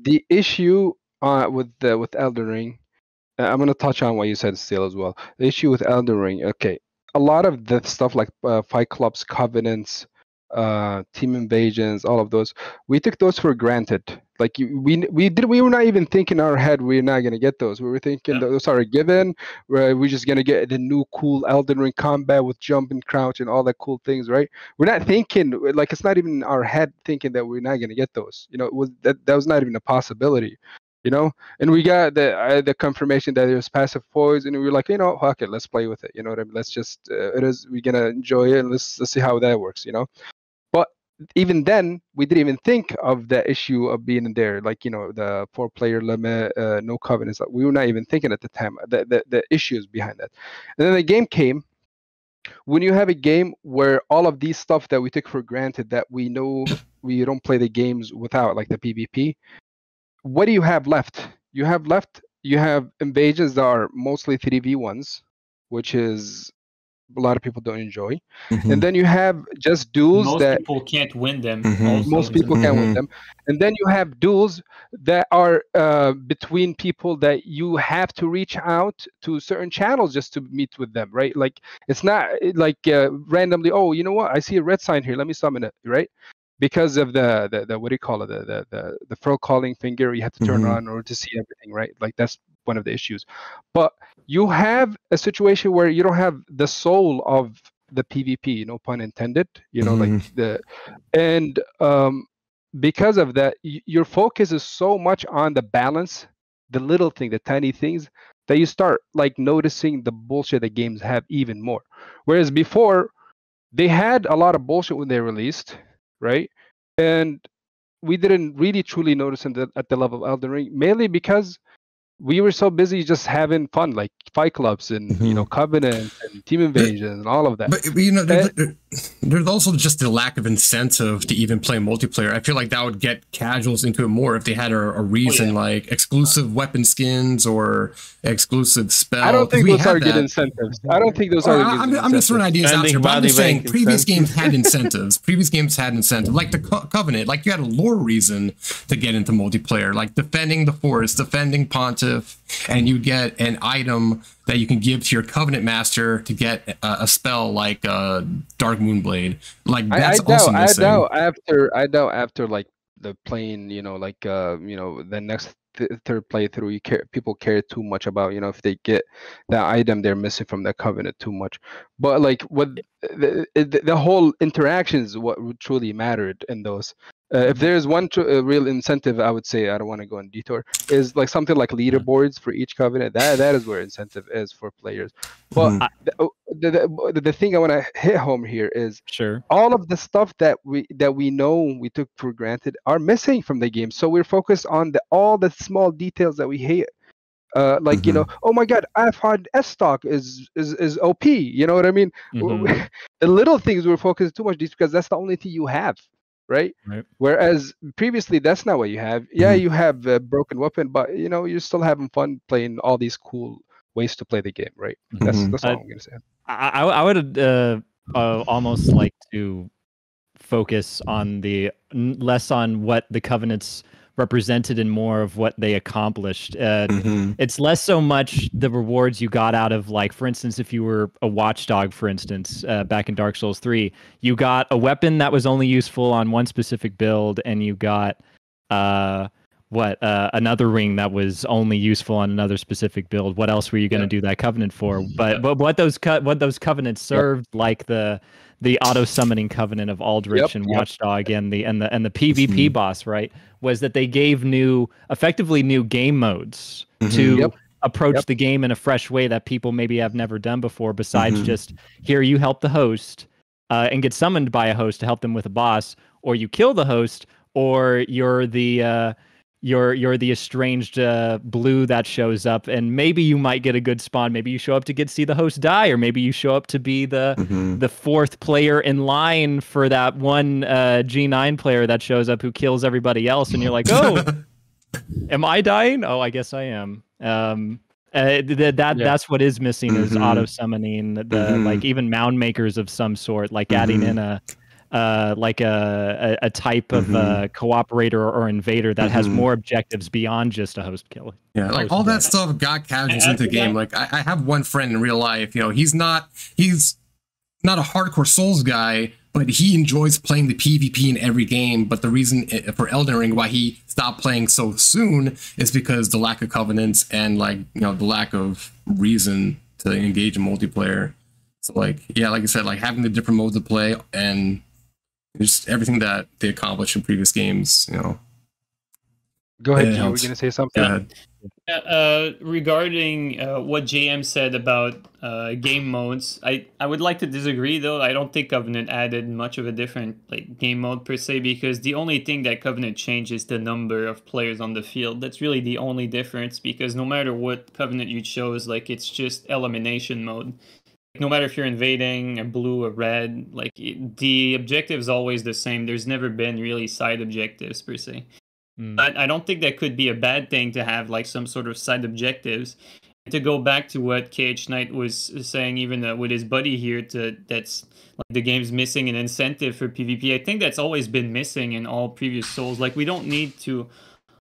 the issue with Elden Ring, I'm gonna touch on what you said still as well. The issue with Elden Ring, okay, a lot of the stuff like Fight Clubs, Covenants, team invasions, all of those, we took those for granted. Like we were not even thinking in our head we're not gonna get those. We were thinking those are a given. We're just gonna get the new cool Elden Ring combat with jump and crouch and all that cool things, right? We're not thinking, like, it's not even in our head thinking that we're not gonna get those. You know, that was not even a possibility. You know, and we got the confirmation that there's passive poise, and we were like, you know, fuck it, let's play with it. You know what I mean? Let's just we're gonna enjoy it. And let's see how that works. You know. Even then, we didn't even think of the issue of being there, like, you know, the 4-player limit, no covenants. We were not even thinking at the time the issues behind that. And then the game came. When you have a game where all of these stuff that we took for granted, that we know we don't play the games without, like the PvP, what do you have left? You have invasions that are mostly 3v1s, which is... a lot of people don't enjoy, and then you have just duels that most people can't win them. Most people can't win them, and then you have duels that are between people that you have to reach out to certain channels just to meet with them, right? Like it's not like randomly. Oh, you know what? I see a red sign here. Let me summon it, right? Because of the what do you call it? The furcalling finger. You have to turn on or to see everything, right? Like that's one of the issues. But you have a situation where you don't have the soul of the PvP, no pun intended, you know, like because of that, your focus is so much on the balance, the little thing, the tiny things, that you start like noticing the bullshit that games have even more. Whereas before, they had a lot of bullshit when they released, right? And we didn't really truly notice at the level of Elden Ring, mainly because we were so busy just having fun, like Fight Clubs and you know, Covenants and team invasions and all of that. But you know, there's also just the lack of incentive to even play multiplayer. I feel like that would get casuals into it more if they had a reason, like exclusive weapon skins or exclusive spells. I don't think those are good incentives. I'm just throwing ideas out here, but I'm just saying previous games had incentives. Previous games had incentives, like the Covenant. Like you had a lore reason to get into multiplayer, like defending the forest, defending Pontus, and you get an item that you can give to your Covenant Master to get a spell like Dark Moonblade. Like that's also missing. I doubt after like the playing, you know, like you know, the next third playthrough, people care too much about, you know, if they get that item they're missing from that Covenant too much. But like what the whole interaction is what truly mattered in those. If there's one real incentive, I would say, I don't want to go on detour, is like something like leaderboards for each Covenant. That is where incentive is for players. But the thing I want to hit home here is all of the stuff that we know we took for granted are missing from the game. So we're focused on all the small details that we hate. Like you know, oh my God, I find S stock is OP. You know what I mean? The little things we're focused too much on because that's the only thing you have. Right. Whereas previously, that's not what you have. Yeah, you have a broken weapon, but you know, you're still having fun playing all these cool ways to play the game, right? That's all I'm gonna say. I would almost like to focus on less on what the Covenant's represented in more of what they accomplished. It's less so much the rewards you got out of, like, for instance, if you were a watchdog, for instance, back in Dark Souls 3, you got a weapon that was only useful on one specific build, and you got another ring that was only useful on another specific build. What else were you going to do that covenant for? But what those covenants served, like the auto summoning covenant of Aldrich and Watchdog and the PvP boss, right, was that they gave effectively new game modes to approach the game in a fresh way that people maybe have never done before, besides just, here you help the host and get summoned by a host to help them with a boss, or you kill the host, or you're the you're the estranged blue that shows up, and maybe you might get a good spawn. Maybe you show up to see the host die, or maybe you show up to be the fourth player in line for that one G9 player that shows up who kills everybody else, and you're like, oh, am I dying? Oh, I guess I am. That's what is missing is auto summoning the like, even mound makers of some sort, like adding in a type of cooperator or invader that has more objectives beyond just a host kill. Yeah, like all that stuff got casuals into the game. Like I have one friend in real life, you know, he's not a hardcore Souls guy, but he enjoys playing the PvP in every game. But the reason for Elden Ring why he stopped playing so soon is because the lack of covenants and, like, you know, the lack of reason to engage in multiplayer. So, like, yeah, like I said, like having the different modes of play and just everything that they accomplished in previous games, you know. Go ahead, Joe. We're going to say something. Regarding what JM said about game modes, I would like to disagree, though. I don't think Covenant added much of a different, like, game mode per se, because the only thing that Covenant changed is the number of players on the field. That's really the only difference, because no matter what Covenant you chose, like, it's just elimination mode. No matter if you're invading a blue or red, like, the objective is always the same. There's never been really side objectives per se. But I don't think that could be a bad thing to have, like, some sort of side objectives. And to go back to what khknight was saying, even with his buddy here, that's like the game's missing an incentive for PvP. I think that's always been missing in all previous Souls. Like, we don't need to,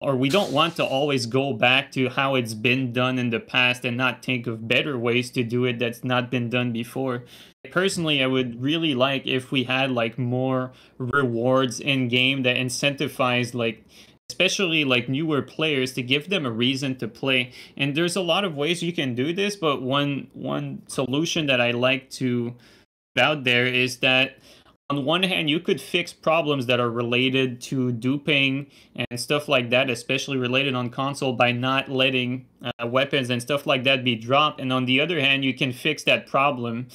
or we don't want to always go back to how it's been done in the past and not think of better ways to do it that's not been done before. Personally, I would really like if we had, like, more rewards in game that incentivize, like, especially, like, newer players to give them a reason to play. And there's a lot of ways you can do this, but one solution that I like to put out there is that, on one hand, you could fix problems that are related to duping and stuff like that, especially related on console, by not letting weapons and stuff like that be dropped. And on the other hand, you can fix that problem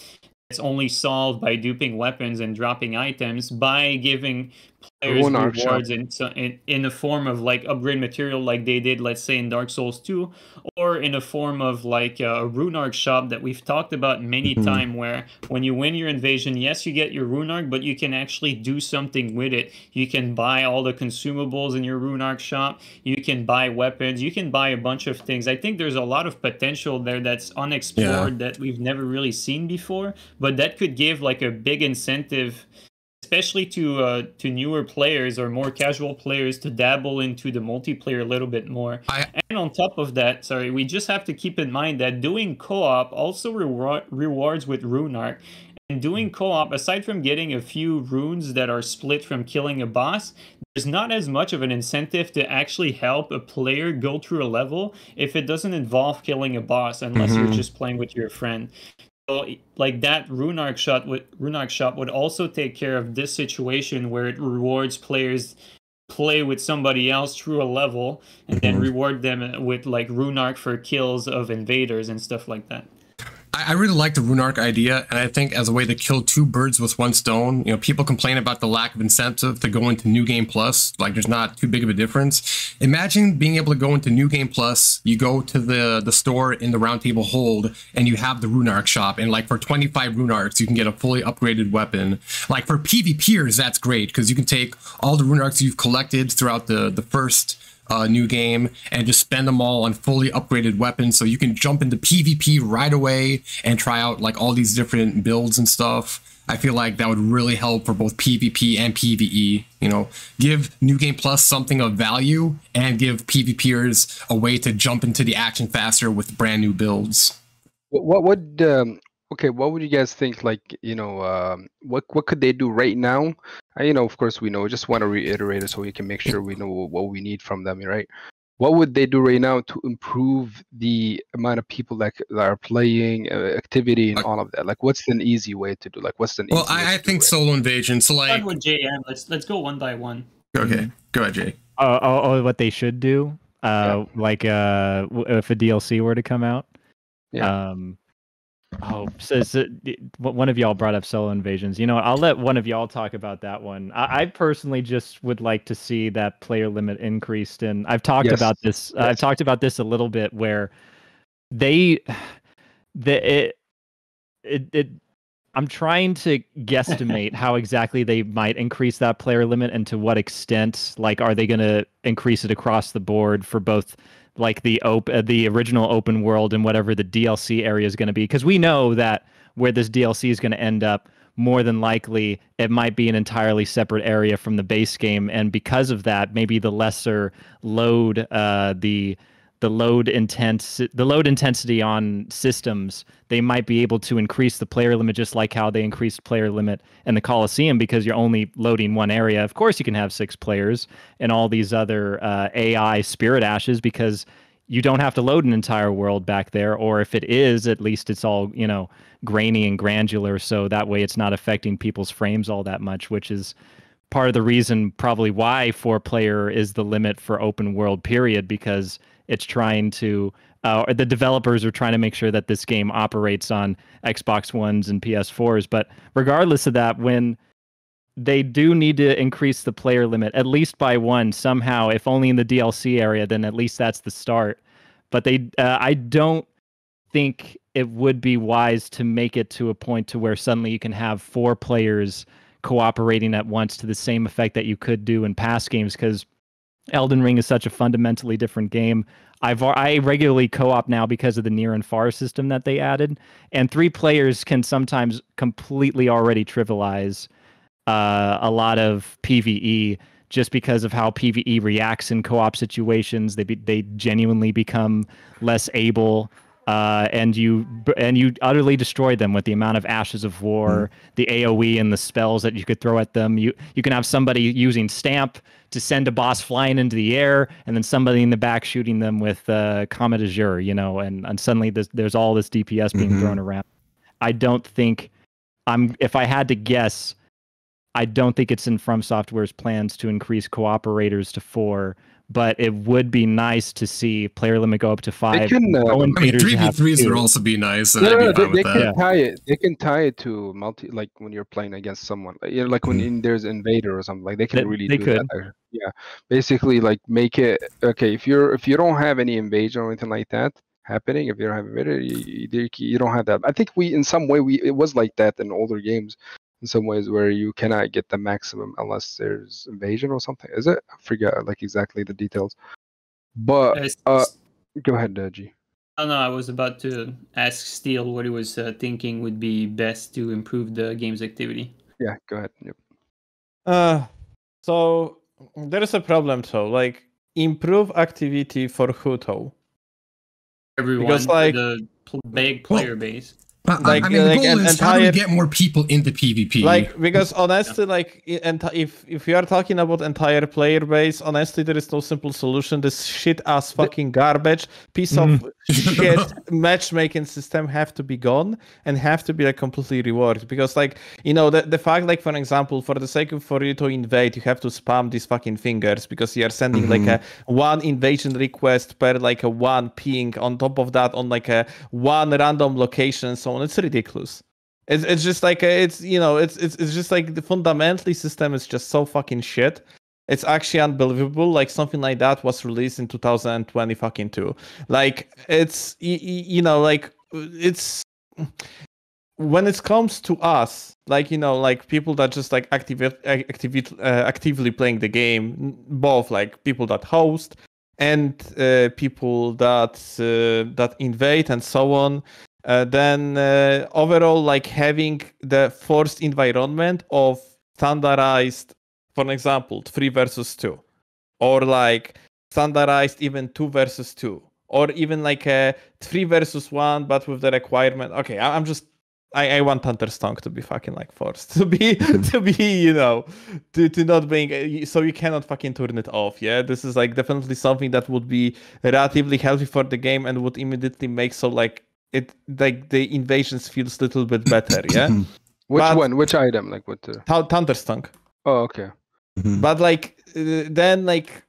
that's only solved by duping weapons and dropping items by giving players rewards in the form of, like, upgrade material, like they did, let's say, in Dark Souls 2, or in a form of, like, a rune arc shop that we've talked about many times, where when you win your invasion, yes, you get your rune arc, but you can actually do something with it. You can buy all the consumables in your rune arc shop. You can buy weapons. You can buy a bunch of things. I think there's a lot of potential there that's unexplored that we've never really seen before, but that could give, like, a big incentive, especially to newer players or more casual players, to dabble into the multiplayer a little bit more. And on top of that, sorry, we just have to keep in mind that doing co-op also rewards with rune arc. And doing co-op, aside from getting a few runes that are split from killing a boss, there's not as much of an incentive to actually help a player go through a level if it doesn't involve killing a boss, unless you're just playing with your friend. So, like, that rune arc shop would also take care of this situation where it rewards players play with somebody else through a level, and then reward them with, like, rune arc for kills of invaders and stuff like that. I really like the rune arc idea, and I think as a way to kill two birds with one stone. You know, people complain about the lack of incentive to go into New Game Plus. Like, there's not too big of a difference. Imagine being able to go into New Game Plus, you go to the store in the Round Table Hold, and you have the rune arc shop, and, like, for 25 rune arcs, you can get a fully upgraded weapon. Like, for PvPers, that's great, because you can take all the rune arcs you've collected throughout the first new game and just spend them all on fully upgraded weapons, so you can jump into PvP right away and try out like all these different builds and stuff. I feel like that would really help for both PvP and PvE. You know, give New Game Plus something of value and give PvPers a way to jump into the action faster with brand new builds. What would okay, what would you guys think, like, you know, what could they do right now? You know, of course we know, we just want to reiterate it so we can make sure we know what we need from them, right? What would they do right now to improve the amount of people that are playing, activity and all of that? Like, what's an easy way to do? Like, what's an well, I think solo invasion. So like, start with JM. Let's go one by one. Okay, go ahead, Jay. What they should do, like, if a DLC were to come out, So one of y'all brought up solo invasions. You know what? I'll let one of y'all talk about that one. I personally just would like to see that player limit increased. And I've talked about this. I've talked about this a little bit, where I'm trying to guesstimate how exactly they might increase that player limit and to what extent. Like, are they going to increase it across the board for both, like the original open world and whatever the DLC area is going to be? Because we know that where this DLC is going to end up, more than likely, it might be an entirely separate area from the base game. And because of that, maybe the lesser load, the load intensity on systems, they might be able to increase the player limit, just like how they increased player limit in the Coliseum, because you're only loading one area. Of course, you can have 6 players and all these other AI spirit ashes, because you don't have to load an entire world back there. Or if it is, at least it's all, you know, grainy and granular, so that way it's not affecting people's frames all that much, which is part of the reason probably why 4-player is the limit for open world, period, because it's trying to, the developers are trying to make sure that this game operates on Xbox Ones and PS4s. But regardless of that, when they do need to increase the player limit, at least by 1 somehow, if only in the DLC area, then at least that's the start. But they, I don't think it would be wise to make it to a point to where suddenly you can have 4 players cooperating at once to the same effect that you could do in past games, because Elden Ring is such a fundamentally different game. I regularly co-op now because of the near and far system that they added, and 3 players can sometimes completely already trivialize a lot of PvE, just because of how PvE reacts in co-op situations. They genuinely become less able. And you utterly destroy them with the amount of ashes of war, the AoE and the spells that you could throw at them. You can have somebody using stamp to send a boss flying into the air, and then somebody in the back shooting them with Comet Azure, you know, and suddenly there's all this DPS being thrown around. I don't think if I had to guess, I don't think it's in From Software's plans to increase cooperators to 4. But it would be nice to see player limit go up to 5. Can, I mean, 3v3s would also be nice. And They can tie it to multi, like when you're playing against someone, like, you know, like when there's invader or something. Like they could do that. Yeah, basically, like make it okay. If you don't have any invasion or anything like that happening, if you don't have invader, you don't have that. I think it was like that in older games, in some ways, where you cannot get the maximum unless there's invasion or something. Is it? I forget like exactly the details. But go ahead, G. Oh, no, I was about to ask Steel what he was thinking would be best to improve the game's activity. Yeah, go ahead. Yep. So there is a problem, so like improve activity for Huto. Everyone, because like the big player base. Like, I mean, the goal is how do we get more people into PvP? Like, because honestly, like, if you are talking about entire player base, honestly, there is no simple solution. This shit-ass fucking garbage piece of shit matchmaking system have to be gone and have to be, like, completely reworked. Because, like, you know, the fact, like, for example, for the sake of for you to invade, you have to spam these fucking fingers, because you are sending, like, a 1 invasion request per, like, a 1 ping on top of that on, like, a 1 random location, so it's ridiculous. It's just like it's, you know, it's just like the fundamentally system is just so fucking shit. It's actually unbelievable. Like something like that was released in 2020 fucking 2. Like it's, you know, like it's when it comes to us, like, you know, like people that just like actively playing the game, both like people that host and people that that invade and so on, then overall, like, having the forced environment of standardized, for example, 3 versus 2, or like standardized even 2 versus 2, or even like a 3 versus 1, but with the requirement. Okay, I'm just, I want Thunderstone to be fucking like forced to be you know, to not being, so you cannot fucking turn it off. Yeah, this is like definitely something that would be relatively healthy for the game and would immediately make so like it, like the invasions feels a little bit better. Yeah. Which item? Like what? Thunderstone. Oh, okay. But like then like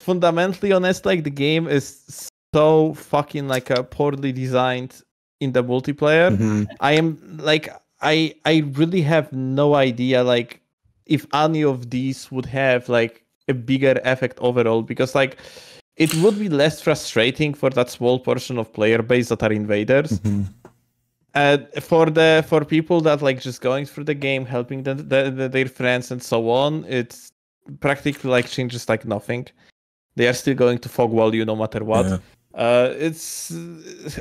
fundamentally honest, like the game is so fucking like a poorly designed in the multiplayer. I am like, I really have no idea like if any of these would have like a bigger effect overall, because like it would be less frustrating for that small portion of player base that are invaders. For people that like just going through the game, helping their friends and so on, it's practically like changes like nothing. They are still going to fogwall you no matter what. Yeah. It's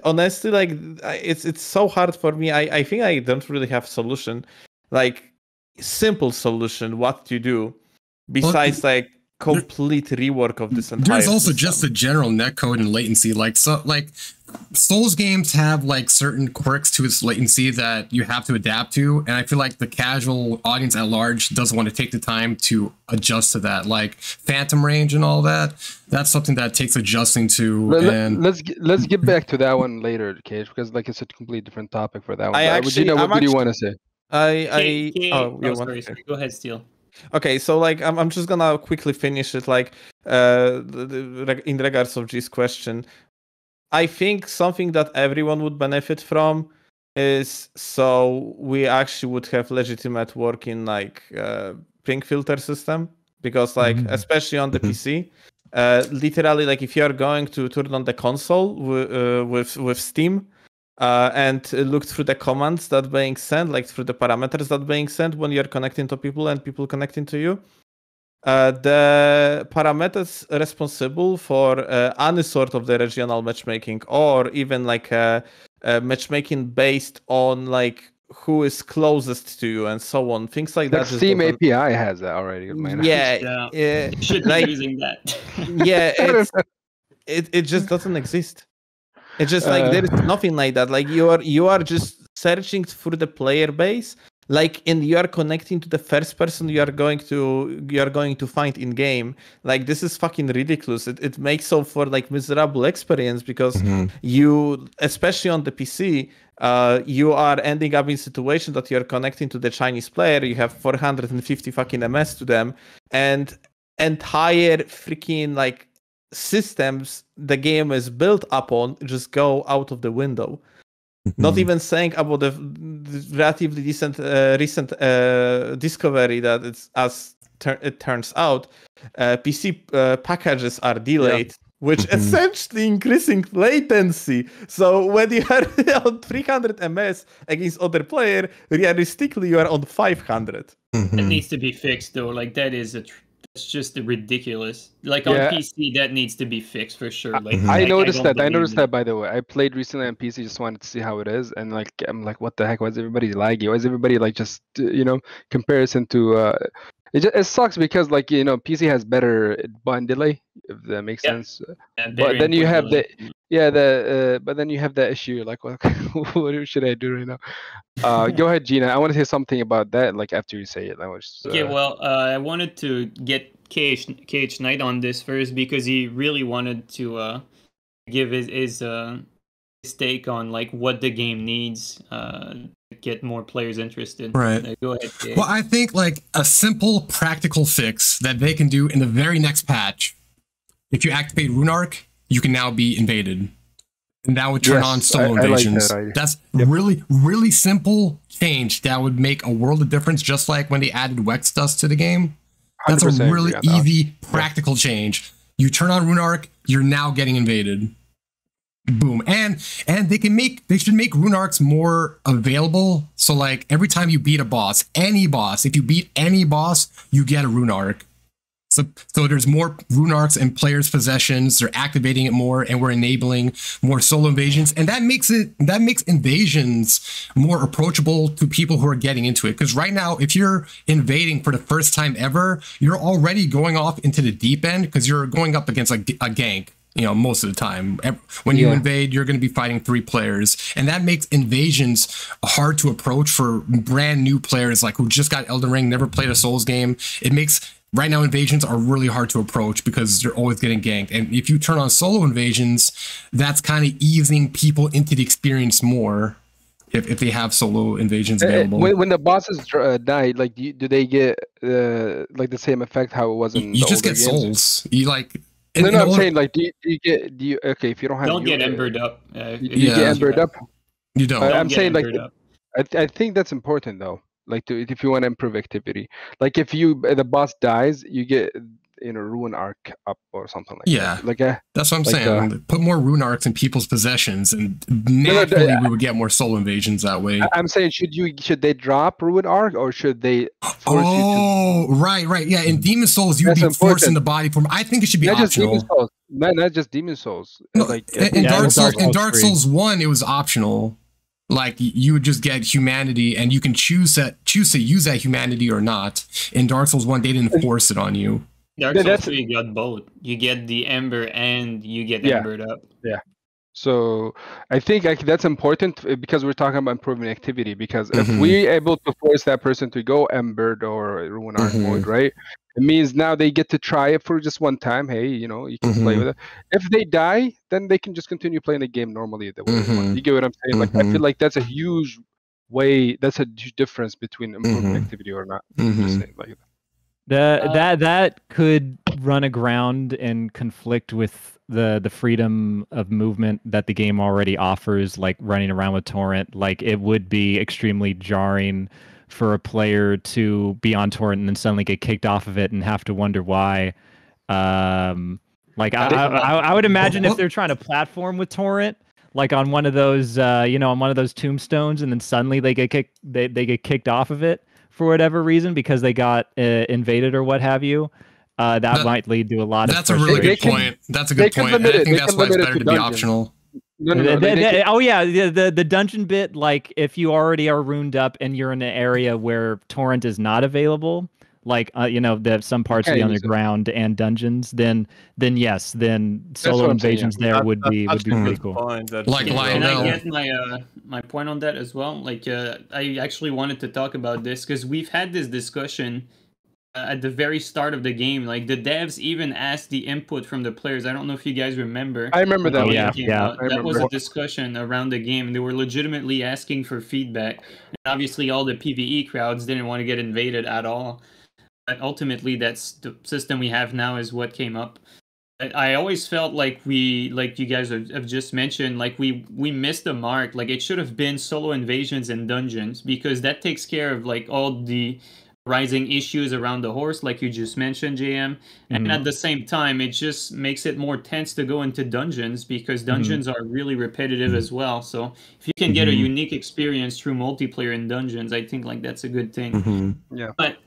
honestly like it's so hard for me. I think I don't really have solution, like simple solution what to do besides like complete rework of this entire. There's also just a general netcode and latency. Like so, like Souls games have like certain quirks to its latency that you have to adapt to, and I feel like the casual audience at large doesn't want to take the time to adjust to that, like phantom range and all that. That's something that takes adjusting to. Let's get back to that one later, Cage, because like it's a completely different topic for that one. What do you want to say? Sorry. Go ahead, Steel. Okay, so like I'm just gonna quickly finish it. Like in regards of G's question, I think something that everyone would benefit from is so we actually would have legitimate work in like ping filter system, because like especially on the PC, literally like if you are going to turn on the console with Steam. And look through the commands that being sent, like through the parameters that being sent when you're connecting to people and people connecting to you. The parameters responsible for any sort of the regional matchmaking, or even like a matchmaking based on like who is closest to you and so on, things like that. Steam API has that already. Man. Yeah, yeah. You should be using that. Yeah, it just doesn't exist. It's just like there is nothing like that. Like you are just searching through the player base, like, and you are connecting to the first person you are going to find in game. Like this is fucking ridiculous. It makes up for like miserable experience, because you, especially on the PC, you are ending up in a situation that you are connecting to the Chinese player. You have 450 fucking MS to them, and entire freaking like systems the game is built upon just go out of the window. Not even saying about the relatively decent recent discovery that it's, as it turns out, PC packages are delayed, which essentially increasing latency. So when you are on 300 ms against other player, realistically you are on 500. It needs to be fixed though. Like that is a it's just ridiculous. Like on PC, that needs to be fixed for sure. Like I noticed that, by the way. I played recently on PC, just wanted to see how it is, and like I'm like, what the heck? Why is everybody laggy? Why is everybody like just, you know, comparison to it sucks, because like, you know, PC has better button delay, if that makes sense. Yeah, but then you have the issue like, what should I do right now? Go ahead, Gina. I want to say something about that. Like after you say it, okay. Well, I wanted to get khknight on this first, because he really wanted to give his take on like what the game needs to get more players interested. Right. Go ahead, Kh. Well, I think like a simple practical fix that they can do in the very next patch. If you activate rune arc, you can now be invaded. And that would turn on solo invasions. Like that. That's really simple change that would make a world of difference, just like when they added Wex Dust to the game. That's a really easy, practical change. You turn on rune arc, you're now getting invaded. Boom. And they should make rune arcs more available. So like every time you beat a boss, any boss, if you beat any boss, you get a rune arc. So there's more rune arcs in players' possessions. They're activating it more, and we're enabling more solo invasions, and that makes invasions more approachable to people who are getting into it. Because right now, if you're invading for the first time ever, you're already going off into the deep end because you're going up against like a gank. You know, most of the time when you invade, you're going to be fighting 3 players, and that makes invasions hard to approach for brand new players, like who just got Elden Ring, never played a Souls game. It makes right now invasions are really hard to approach because they're always getting ganked. And if you turn on solo invasions, that's kind of easing people into the experience more. If they have solo invasions available, when the bosses die, like do they get like the same effect how it was in you the just get games? Souls. You like. No, no, I'm saying, like, do you okay, if you don't have... Don't get embered up. You get embered up? You don't. I'm saying, like, I think that's important, though. Like, if you want to improve activity. Like, if the boss dies, you get, you know, rune arc up or something like that. Yeah. Like, that's what I'm saying. Put more rune arcs in people's possessions, and naturally we would get more soul invasions that way. I'm saying, should they drop rune arc, or should they force you to... right. Yeah, in Demon Souls, you'd be forcing the body form. I think it should be optional. Not just Demon Souls. No, like, in Dark Souls 1, it was optional. Like, you would just get humanity, and you can choose to use that humanity or not. In Dark Souls 1, they didn't force it on you. Dark Souls 3, you got both. You get the ember and you get embered up. Yeah. So I think that's important because we're talking about improving activity. Because if we're able to force that person to go embered or ruin our mode, right? It means now they get to try it for just one time. Hey, you know, you can play with it. If they die, then they can just continue playing the game normally. The way they want. You get what I'm saying? Like I feel like that's a huge way. That's a huge difference between improving activity or not. Just saying, like that. That could run aground and conflict with the freedom of movement that the game already offers, like running around with torrent. Like, it would be extremely jarring for a player to be on torrent and then suddenly get kicked off of it and have to wonder why. Like, I would imagine if they're trying to platform with torrent, like on one of those, you know, on one of those tombstones, and then suddenly they get kicked, they get kicked off of it for whatever reason because they got invaded or what have you, that might lead to a lot of frustration. That's a really good point. That's a good point. And I think that's why it's better to be optional. The dungeon bit, like if you already are ruined up and you're in an area where torrent is not available, like you know, some parts of the underground and dungeons, then yes, then solo invasions there would be pretty cool. Like, and I get my point on that as well. Like, I actually wanted to talk about this because we've had this discussion at the very start of the game. Like, the devs even asked the input from the players. I don't know if you guys remember. I remember that. That was a discussion around the game. They were legitimately asking for feedback. And obviously, all the PvE crowds didn't want to get invaded at all. But ultimately, that's the system we have now is what came up. I always felt like you guys have just mentioned, like we missed the mark. Like, it should have been solo invasions and dungeons, because that takes care of like all the rising issues around the horse, like you just mentioned, JM. And at the same time, it just makes it more tense to go into dungeons, because dungeons are really repetitive as well. So if you can get a unique experience through multiplayer in dungeons, I think like that's a good thing. Yeah. But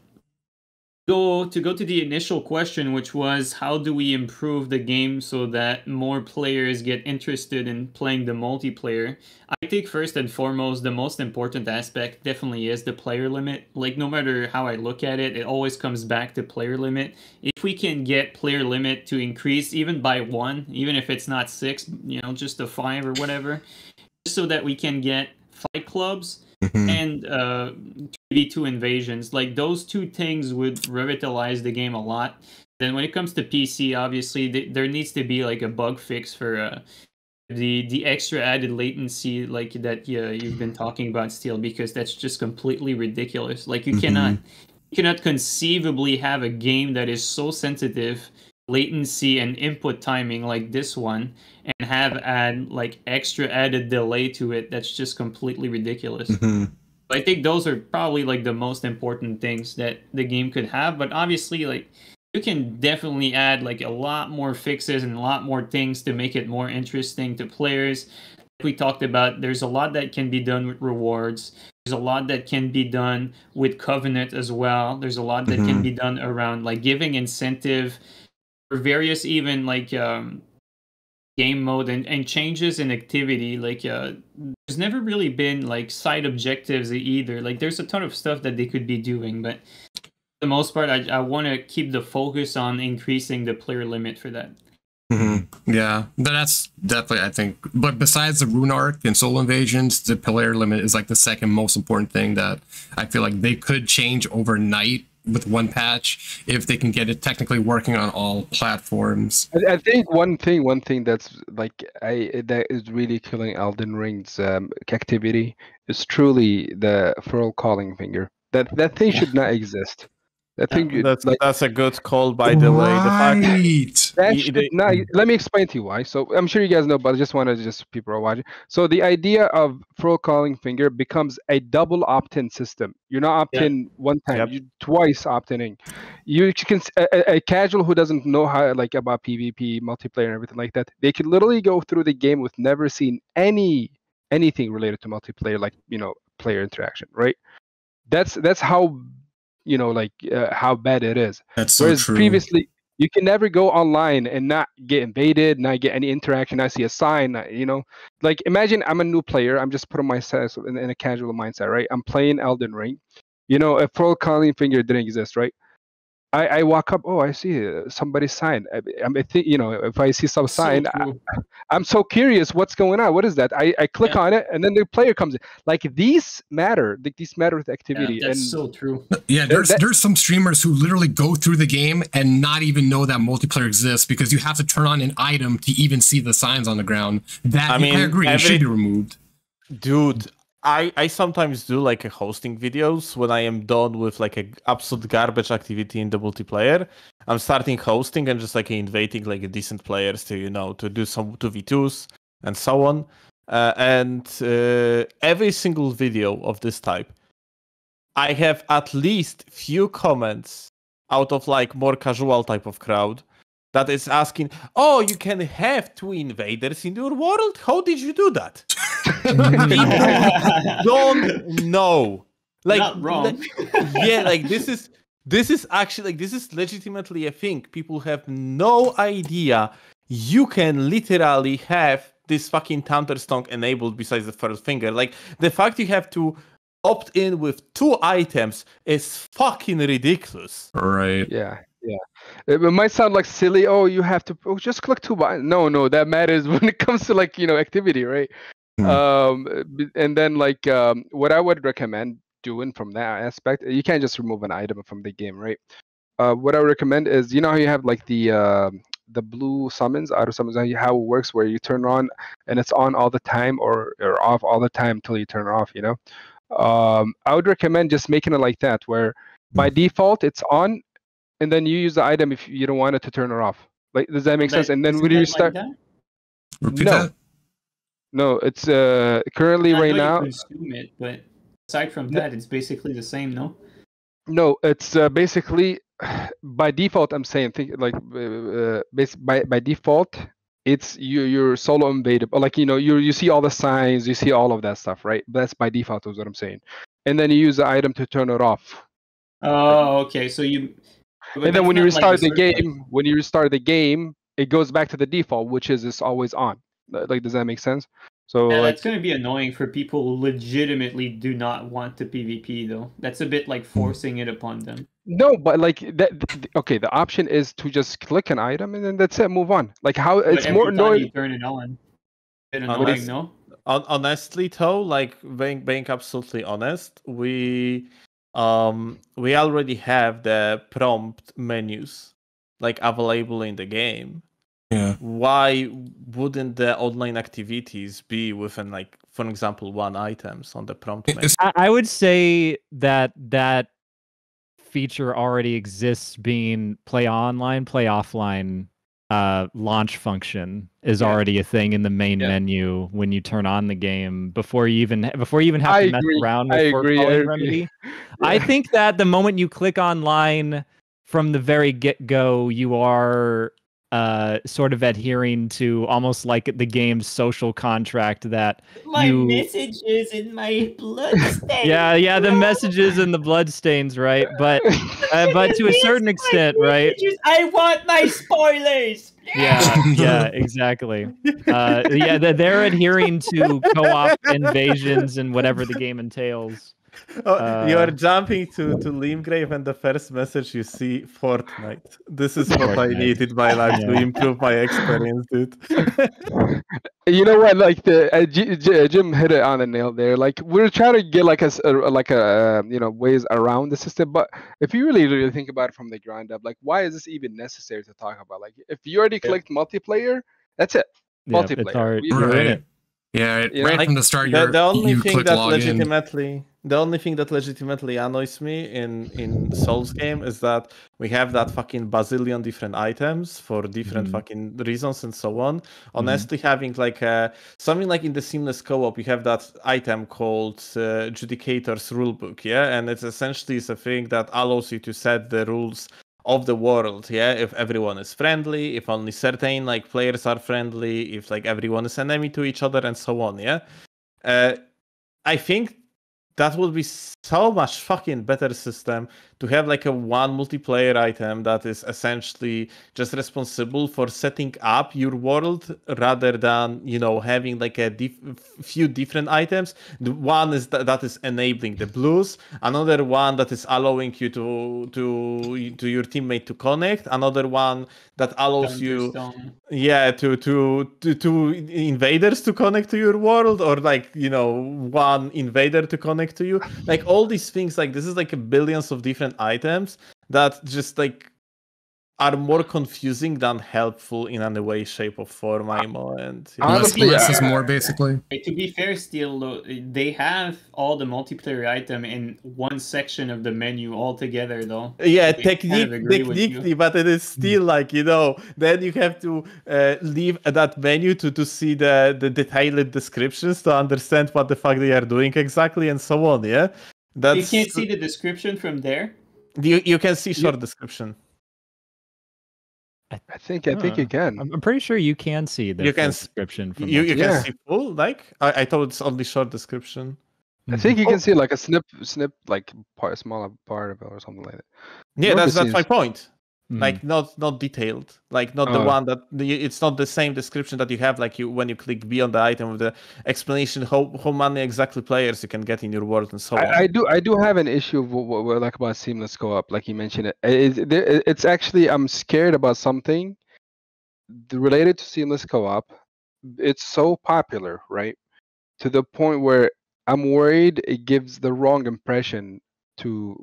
to go to the initial question, which was how do we improve the game so that more players get interested in playing the multiplayer? I think first and foremost, the most important aspect definitely is the player limit. Like, no matter how I look at it, it always comes back to player limit. If we can get player limit to increase even by 1, even if it's not 6, you know, just a 5 or whatever, just so that we can get fight clubs and 3v2 invasions. Like, those 2 things would revitalize the game a lot. Then when it comes to PC, obviously there needs to be like a bug fix for the extra added latency, like that you've been talking about, still, because that's just completely ridiculous. Like, you cannot conceivably have a game that is so sensitive latency and input timing like this one and have like extra added delay to it. That's just completely ridiculous. I think those are probably like the most important things that the game could have. But obviously, like, you can definitely add like a lot more fixes and a lot more things to make it more interesting to players. Like we talked about, there's a lot that can be done with rewards. There's a lot that can be done with Covenant as well. There's a lot that can be done around like giving incentive for various even like game mode and changes in activity. Like there's never really been like side objectives either. Like there's a ton of stuff that they could be doing, but for the most part, I want to keep the focus on increasing the player limit for that. Yeah, that's definitely, I think, but besides the rune arc and soul invasions, the player limit is like the second most important thing that I feel like they could change overnight with one patch if they can get it technically working on all platforms. I think one thing that's like that is really killing Elden Ring's activity is truly the furcalling finger. That thing should not exist. That's a good call by delay. Right. Let me explain to you why. So I'm sure you guys know, but I just want to people are watching. So the idea of furcalling finger becomes a double opt-in system. You're not opt-in one time, you're twice opt-inning. You can a casual who doesn't know how like about PvP, multiplayer, and everything like that. They can literally go through the game with never seen anything related to multiplayer, like player interaction, right? That's how. How bad it is. That's so true. Previously, you can never go online and not get invaded, not get any interaction, not see a sign, Like, imagine I'm a new player. I'm just putting myself in a casual mindset, right? I'm playing Elden Ring. If furcalling finger didn't exist, right? I walk up, oh, I see somebody's sign. I think, if I see some sign, I'm so curious what's going on. What is that? I click on it, and then the player comes in. Like, these matter. Like, these matter with activity. Yeah, that's so true. Yeah, there's some streamers who literally go through the game and not even know that multiplayer exists because you have to turn on an item to even see the signs on the ground. I agree, it should be removed. Dude. I sometimes do like hosting videos when I am done with like a absolute garbage activity in the multiplayer. I'm starting hosting and just like invading like decent players to to do some 2v2s and so on. Every single video of this type, I have at least few comments out of like more casual type of crowd that is asking, "Oh, you can have two invaders in your world? How did you do that?" People don't know. Like, not wrong. Like this is actually like this is legitimately a thing. People have no idea you can literally have this fucking Thunderstone enabled besides the first finger. Like the fact you have to opt in with two items is fucking ridiculous. Right. Yeah. Yeah, it might sound like silly. Oh, you have to just click two buttons. No, that matters when it comes to like activity, right? And then like what I would recommend doing from that aspect, you can't just remove an item from the game, right? What I would recommend is how you have like the blue summons, auto summons, how it works, where you turn on and it's on all the time or off all the time till you turn it off. I would recommend just making it like that, where by default it's on. And then you use the item if you don't want it to turn it off. Like, does that make sense? And then when you start, like no, it's currently right now. You consume it, but aside from that, it's basically the same, no? No, it's basically by default. I'm saying, by default, it's you're solo invadable. Like you see all the signs, you see all of that stuff, right? That's by default. Is what I'm saying. And then you use the item to turn it off. Oh, okay. So you. But and then when you restart the game, it goes back to the default, which is it's always on. Like, does that make sense? So yeah, that's going to be annoying for people who legitimately do not want to PvP, though. That's a bit like forcing it upon them. No, but like that. Okay, the option is to just click an item and then that's it. Move on. Like how it's more annoying. Turn it on. It's annoying, no? Honestly, though, like being absolutely honest, we already have the prompt menus like available in the game. Yeah. Why wouldn't the online activities be within like, for example, one items on the prompt menu? I would say that feature already exists, being play online, play offline. Launch function is already a thing in the main menu when you turn on the game before you even have to mess around with furcalling remedy. I think that the moment you click online from the very get-go, you are sort of adhering to almost like the game's social contract that messages in my bloodstains. Yeah, the messages and the bloodstains, right? But to a certain extent, right? I want my spoilers. Yeah, exactly. They're adhering to co-op invasions and whatever the game entails. Oh, you are jumping to Limgrave and the first message you see, Fortnite. This is what I needed in my life to improve my experience, dude. You know what? Like the Jim hit it on the nail there. Like we're trying to get like a you know, ways around the system, but if you really think about it from the ground up, like why is this even necessary to talk about? Like if you already clicked multiplayer, that's it. Multiplayer. From the start, the only thing that legitimately. The only thing that legitimately annoys me in Souls game is that we have that fucking bazillion different items for different fucking reasons and so on. Honestly, having like something like in the Seamless Co-op, you have that item called Judicator's Rulebook, yeah? And it's essentially a thing that allows you to set the rules of the world, yeah? If everyone is friendly, if only certain like players are friendly, if like everyone is enemy to each other and so on, yeah? I think that would be so much fucking better system to have like a one multiplayer item that is essentially just responsible for setting up your world rather than, you know, having like a few different items. The one is that is enabling the blues, another one that is allowing you to your teammate to connect, another one that allows to invaders to connect to your world, or like, you know, one invader to connect to you. Like all these things, like this is like billions of different items that just like are more confusing than helpful in any way, shape, or form. And honestly, less is more, basically. To be fair, still they have all the multiplayer item in one section of the menu altogether, though. Yeah, technically, but it is still like, you know, then you have to leave that menu to see the detailed descriptions to understand what the fuck they are doing exactly and so on. Yeah, you can't see the description from there. You can see short description. I think you can. I'm pretty sure you can see the description. You can see full, like? I thought it's only short description. I think you can see like a snip, like part, a smaller part of it or something like that. Yeah, that's my point. Like not detailed, like not the one that it's not the same description that you have. Like you when you click B on the item with the explanation how many exactly players you can get in your world and so on. I do have an issue of what like about seamless co-op, like you mentioned it. It's actually I'm scared about something related to seamless co-op. It's so popular, right, to the point where I'm worried it gives the wrong impression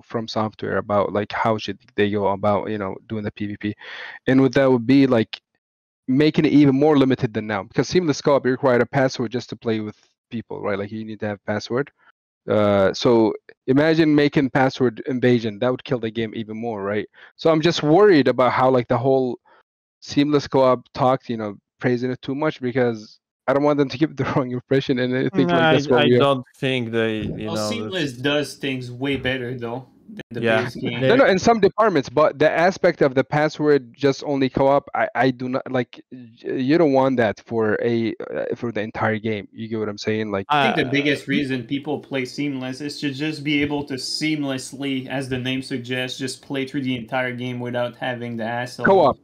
from software about like how should they go about, you know, doing the PvP, and what that would be like making it even more limited than now, because seamless co-op you require a password just to play with people, right? Like you need to have password, so imagine making password invasion. That would kill the game even more, right? So I'm just worried about how like the whole seamless co-op talks, you know, praising it too much, because I don't want them to give the wrong impression, and I think like that's what we don't think they. Seamless does things way better though than the base game. No, in some departments, but the aspect of the password just only co-op, I do not like. You don't want that for the entire game. You get what I'm saying? Like I think the biggest reason people play seamless is to just be able to seamlessly, as the name suggests, just play through the entire game without having the hassle. Co-op.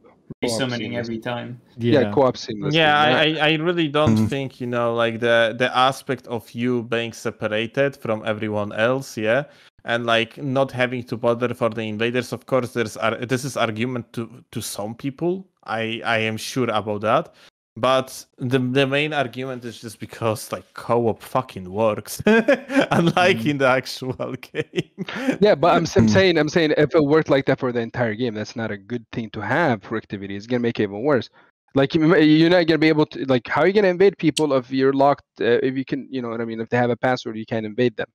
Summoning every time. Yeah, co-op seamless. I really don't think, you know, like the aspect of you being separated from everyone else, yeah, and like not having to bother for the invaders. Of course, this is argument to some people. I am sure about that. But the main argument is just because like co-op fucking works, unlike in the actual game. Yeah, but I'm saying if it worked like that for the entire game, that's not a good thing to have for activity. It's gonna make it even worse. Like you're not gonna be able to like how are you gonna invade people if you're locked? If you can, you know what I mean? If they have a password, you can't invade them.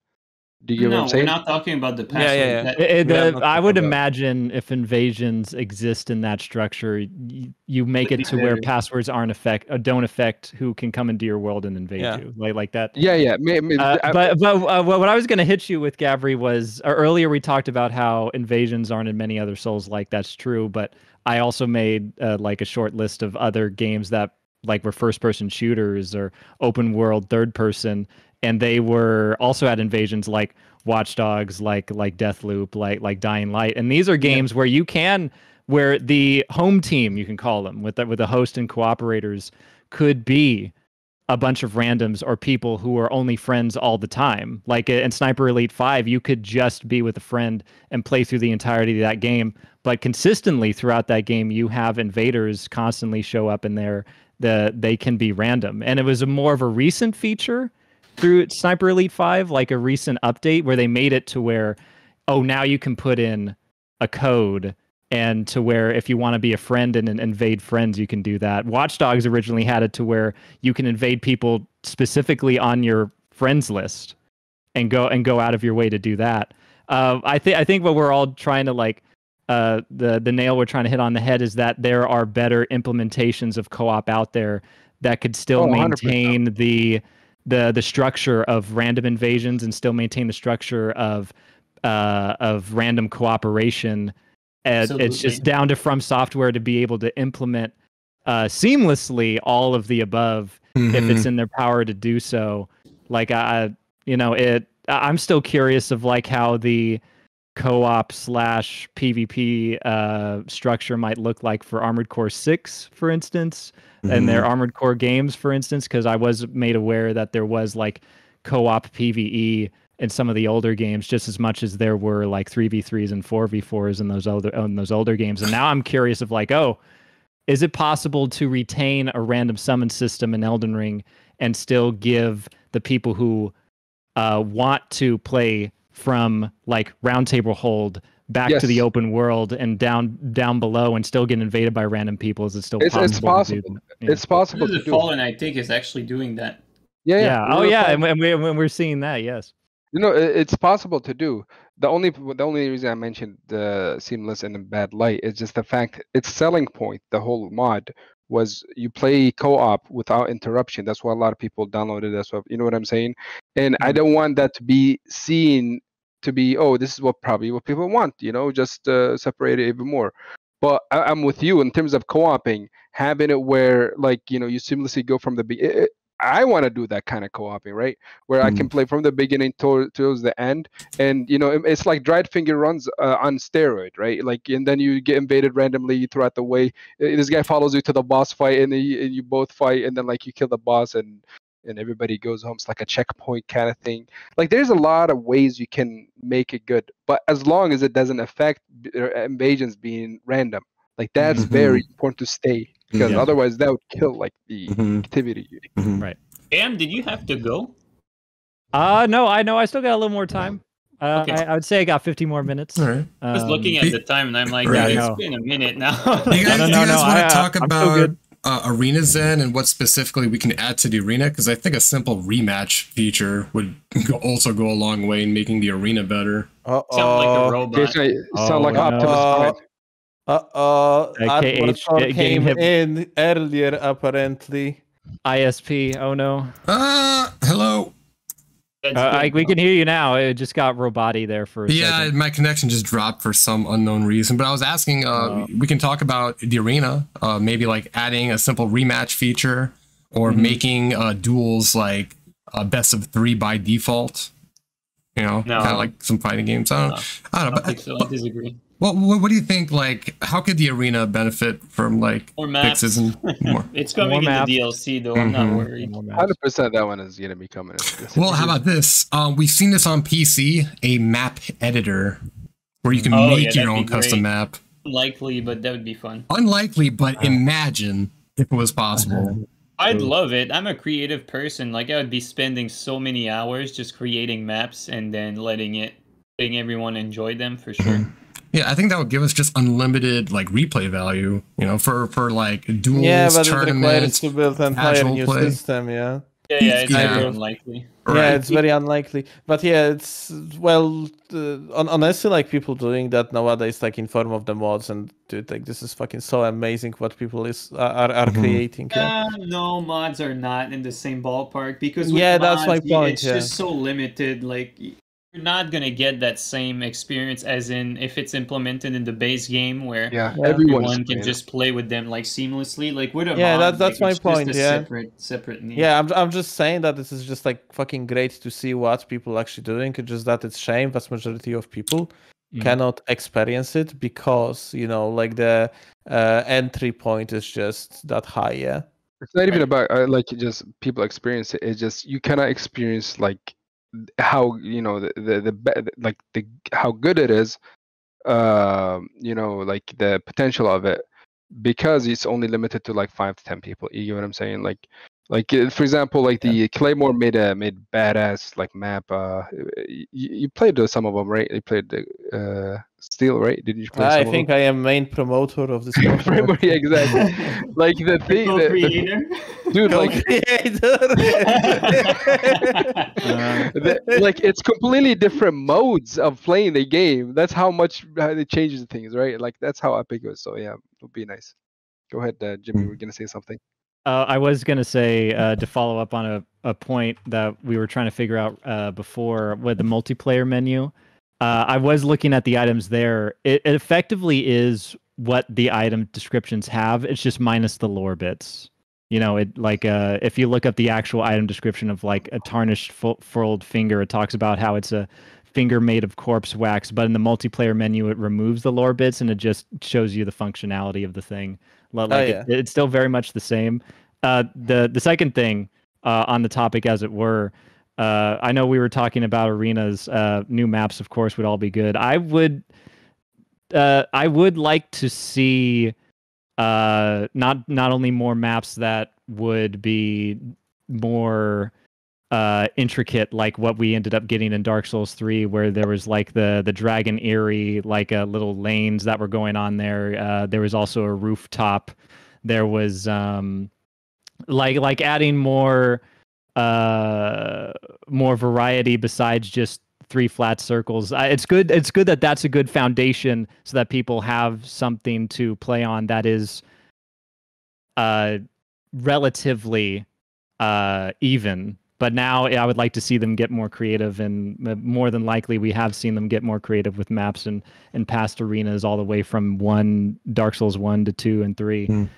Do you know what I'm saying? We're not talking about the past. I would imagine if invasions exist in that structure, you make it to where passwords aren't don't affect who can come into your world and invade you, like that. But what I was going to hit you with, Gabri, was earlier we talked about how invasions aren't in many other Souls like. That's true, but I also made like a short list of other games that like were first-person shooters or open-world third-person. And they were also had invasions like Watch Dogs, like Deathloop, like Dying Light, and these are games where you can, where the home team, you can call them, with the host and cooperators, could be a bunch of randoms or people who are only friends all the time. Like in Sniper Elite 5, you could just be with a friend and play through the entirety of that game, but consistently throughout that game, you have invaders constantly show up in there. They can be random, and it was more of a recent feature through Sniper Elite 5, like a recent update where they made it to where, oh, now you can put in a code, and to where if you want to be a friend and invade friends, you can do that. Watch Dogs originally had it to where you can invade people specifically on your friends list and go out of your way to do that. I think what we're all trying to like, the nail we're trying to hit on the head is that there are better implementations of co-op out there that could still maintain 100%. The structure of random invasions and still maintain the structure of random cooperation. It's just down to From Software to be able to implement seamlessly all of the above if it's in their power to do so. Like I'm still curious of like how the co-op / PvP structure might look like for Armored Core 6, for instance, and their Armored Core games, for instance, because I was made aware that there was like co-op PvE in some of the older games just as much as there were like 3v3s and 4v4s in those older games. And now I'm curious of like, oh, is it possible to retain a random summon system in Elden Ring and still give the people who want to play from like roundtable hold back to the open world and down below and still get invaded by random people? Is it still possible? It's possible. It's possible to do. Lords of the Fallen, I think, is actually doing that. Yeah. Oh yeah, and we're seeing that. Yes. You know, it's possible to do. The only reason I mentioned the seamless and the bad light is just the fact its selling point. The whole mod was you play co-op without interruption. That's why a lot of people downloaded. That's what, you know what I'm saying. And I don't want that to be seen to be, oh, this is probably what people want, you know, just separate it even more. But I'm with you in terms of co-oping, having it where, like, you know, you seamlessly go from the beginning. I want to do that kind of co-oping, right? Where I can play from the beginning towards the end. And, you know, it's like dried finger runs on steroid, right? Like, and then you get invaded randomly throughout the way. This guy follows you to the boss fight, and you both fight, and then, like, you kill the boss, and everybody goes home. It's like a checkpoint kind of thing. Like, there's a lot of ways you can make it good, but as long as it doesn't affect invasions being random. Like, that's very important to stay, because otherwise that would kill, like, the activity. Right. Cam, did you have to go? No, I know. I still got a little more time. Okay. I would say I got 50 more minutes. All right. I was looking at the time, and I'm like, it's been a minute now. Do you guys want to talk about Arena Zen and what specifically we can add to the arena? Because I think a simple rematch feature would also go a long way in making the arena better. Sound like a robot. Sound like Optimus Prime. Adwords came in earlier, apparently. ISP, oh no. Hello. We can hear you now. It just got robot-y there for a second. My connection just dropped for some unknown reason. But I was asking, we can talk about the arena, maybe like adding a simple rematch feature or making duels like best of 3 by default. You know, kind of like some fighting games. I don't know, but I disagree. Well, what do you think? Like, how could the arena benefit from like more maps? Fixes and more? It's coming in the DLC, though. I'm not worried. 100% that one is going to be coming. Well, how about this? We've seen this on PC, a map editor where you can make your own custom map. Unlikely, but that would be fun. Unlikely, but imagine if it was possible. I'd love it. I'm a creative person. Like, I would be spending so many hours just creating maps and then letting everyone enjoy them for sure. Yeah, I think that would give us just unlimited like replay value, you know, for like duels, tournaments, to build and play in your system, Yeah, it's very unlikely. Right. Yeah, it's very unlikely. But yeah, it's, well, honestly, like, people doing that nowadays, like, in form of the mods, and dude, like, this is fucking so amazing what people are creating. Yeah. No, mods are not in the same ballpark, because with mods, that's my point. It's just so limited, like, you're not going to get that same experience as in if it's implemented in the base game where everyone can just play with them like seamlessly. Like with a mod, that's my point. Just a separate need. Yeah, I'm just saying that this is just like fucking great to see what people actually doing. It's just that it's shame vast majority of people cannot experience it because, you know, like the entry point is just that high. Yeah, it's not even about like just people experience it. It's just you cannot experience like how, you know, the how good it is, you know, like the potential of it, because it's only limited to like 5 to 10 people. You get what I'm saying? Like for example, like the Claymore made badass like map. You played some of them, right? You played the Steel, right? Didn't you play some I think of them? I am main promoter of this. Yeah, exactly. Like the thing, dude, like like it's completely different modes of playing the game. That's how much it changes things, right? Like that's how epic it was. So yeah, it would be nice. Go ahead, Jimmy. We're gonna say something. I was going to say, to follow up on a point that we were trying to figure out before with the multiplayer menu. I was looking at the items there. It effectively is what the item descriptions have. It's just minus the lore bits. You know, it like if you look up the actual item description of like a tarnished furled finger, it talks about how it's a finger made of corpse wax. But in the multiplayer menu, it removes the lore bits and it just shows you the functionality of the thing. Like it's still very much the same. The second thing on the topic, as it were, I know we were talking about arenas. New maps, of course, would all be good. I would like to see not only more maps that would be more intricate, like what we ended up getting in Dark Souls 3, where there was like the dragon eerie, like little lanes that were going on there. There was also a rooftop. There was like adding more variety besides just 3 flat circles. It's good that that's a good foundation so that people have something to play on that is relatively even. But now I would like to see them get more creative, and more than likely we have seen them get more creative with maps and past arenas all the way from Dark Souls 1 to 2 and 3. Mm.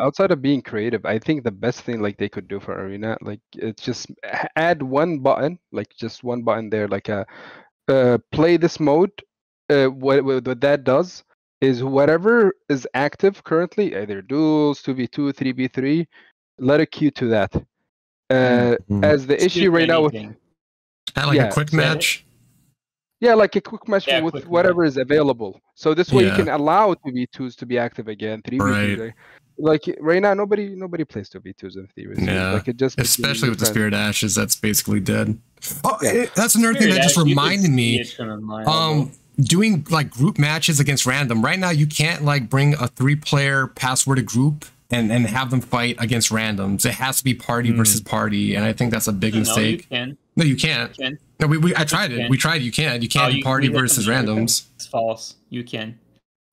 Outside of being creative, I think the best thing like they could do for arena, like it's just add one button, like just one button there, like play this mode. What that does is whatever is active currently, either duels, 2v2, 3v3, let it queue to that. As the issue right now with a quick match, like a quick match with whatever is available, so this way you can allow 2v2s to be active again, 3v2s, right. Like right now nobody plays 2v2s and 3v2s, like it just, especially with the Spirit Ashes, that's basically dead. That's another thing that just reminded me, doing like group matches against random right now, you can't like bring a 3-player passworded group and have them fight against randoms. It has to be party versus party, and I think that's a big mistake. No, you can't. No, I tried it. We tried. You can't. You can't do party versus randoms. It's false. You can.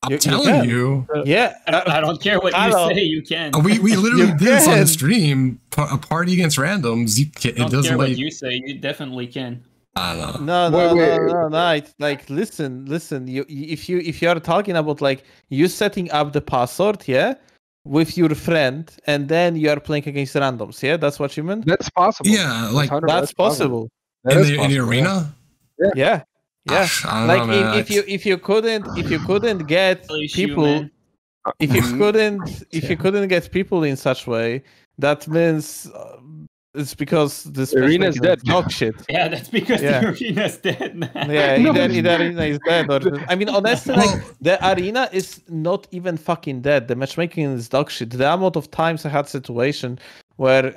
I'm telling you. Yeah. I don't care what you say. You can. We literally did this on the stream. A party against randoms. You can't. It doesn't let you say. You definitely can. No. It's like listen. You if you are talking about like you setting up the password, with your friend, and then you are playing against randoms. Yeah, that's what you meant. That's possible. Yeah, like that's possible. In the arena. Yeah. Like if you couldn't get people, if you couldn't get people in such way, that means it's because this arena is dead. Yeah, that's because the arena is dead, man. Yeah, either arena is dead, or I mean, honestly, like the arena is not even fucking dead. The matchmaking is dog shit. The amount of times I had situation where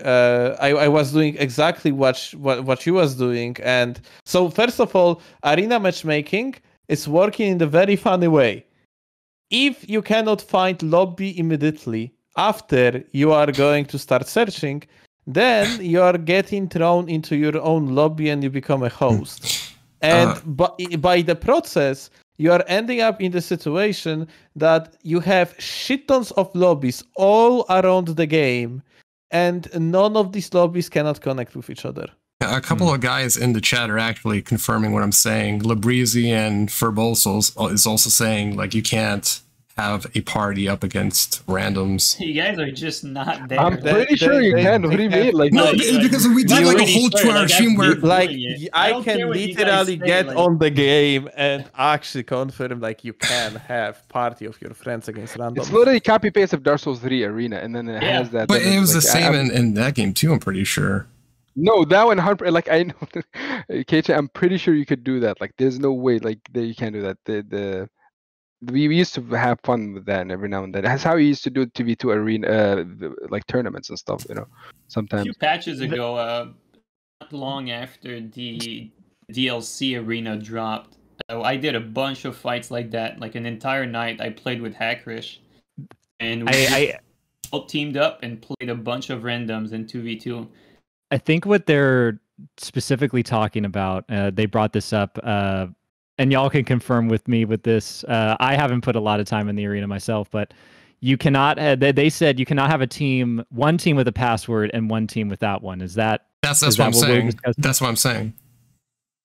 I was doing exactly what you was doing, and so first of all, arena matchmaking is working in a very funny way. If you cannot find lobby immediately after you are going to start searching, then you're getting thrown into your own lobby and you become a host. And by the process, you are ending up in the situation that you have shit tons of lobbies all around the game, and none of these lobbies cannot connect with each other. A couple of guys in the chat are actually confirming what I'm saying. Labrizi and Furbolsals is also saying, like, you can't have a party up against randoms. You guys are just not there. I'm pretty sure you can. What do you mean? Like, no, because we did like a whole 2 hour stream where, like, I can literally get on the game and actually confirm, like, you can have party of your friends against randoms. It's literally copy paste of Dark Souls 3 Arena, and then it has that. But it was the same in that game too. I'm pretty sure. No, that one, like, I know, KJ, I'm pretty sure you could do that. Like, there's no way, like, that you can't do that. We used to have fun with that every now and then. That's how we used to do TV2 arena, like tournaments and stuff, you know, sometimes. A few patches ago, not long after the DLC arena dropped, I did a bunch of fights like that. Like, an entire night, I played with Hackrish. And we all teamed up and played a bunch of randoms in 2v2. I think what they're specifically talking about, they brought this up, and y'all can confirm with me with this. I haven't put a lot of time in the arena myself, but you cannot, they said you cannot have a team, one team with a password and one team without one. Is that? That's what I'm saying. That's what I'm saying.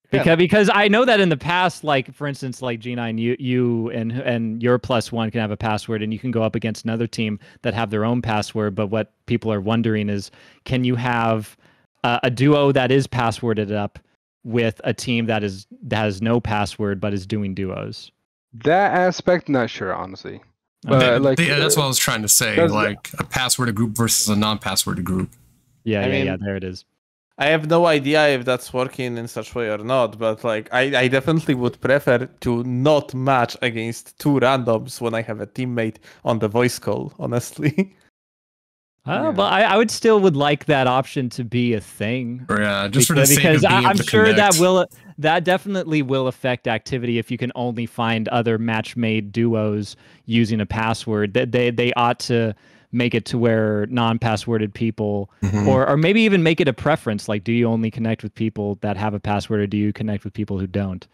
Because I know that in the past, like, for instance, like G9, you and your plus one can have a password, and you can go up against another team that have their own password. But what people are wondering is, can you have a duo that is passworded up with a team that is that has no password but is doing duos? That aspect, not sure, honestly. But that's what I was trying to say. Like, a passworded group versus a non-passworded group. Yeah, I mean, there it is. I have no idea if that's working in such way or not, but, like, I definitely would prefer to not match against two randoms when I have a teammate on the voice call, honestly. But I would still would like that option to be a thing. Yeah, just for the sake of being able to connect. Because I'm sure that definitely will affect activity if you can only find other match-made duos using a password. They ought to make it to where non-passworded people, or maybe even make it a preference. Like, do you only connect with people that have a password, or do you connect with people who don't?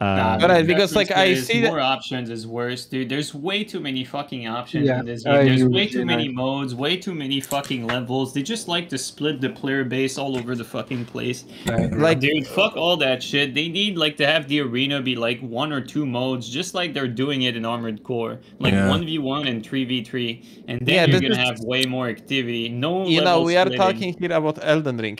Right, because, like, I see that more options is worse, dude. There's way too many fucking options in this game. There's way too many modes, way too many fucking levels. They just like to split the player base all over the fucking place. Like, dude, fuck all that shit. They need, like, to have the arena be like 1 or 2 modes, just like they're doing it in Armored Core, like 1v1 and 3v3, and then you're gonna have way more activity. No, you know, we are talking here about Elden Ring,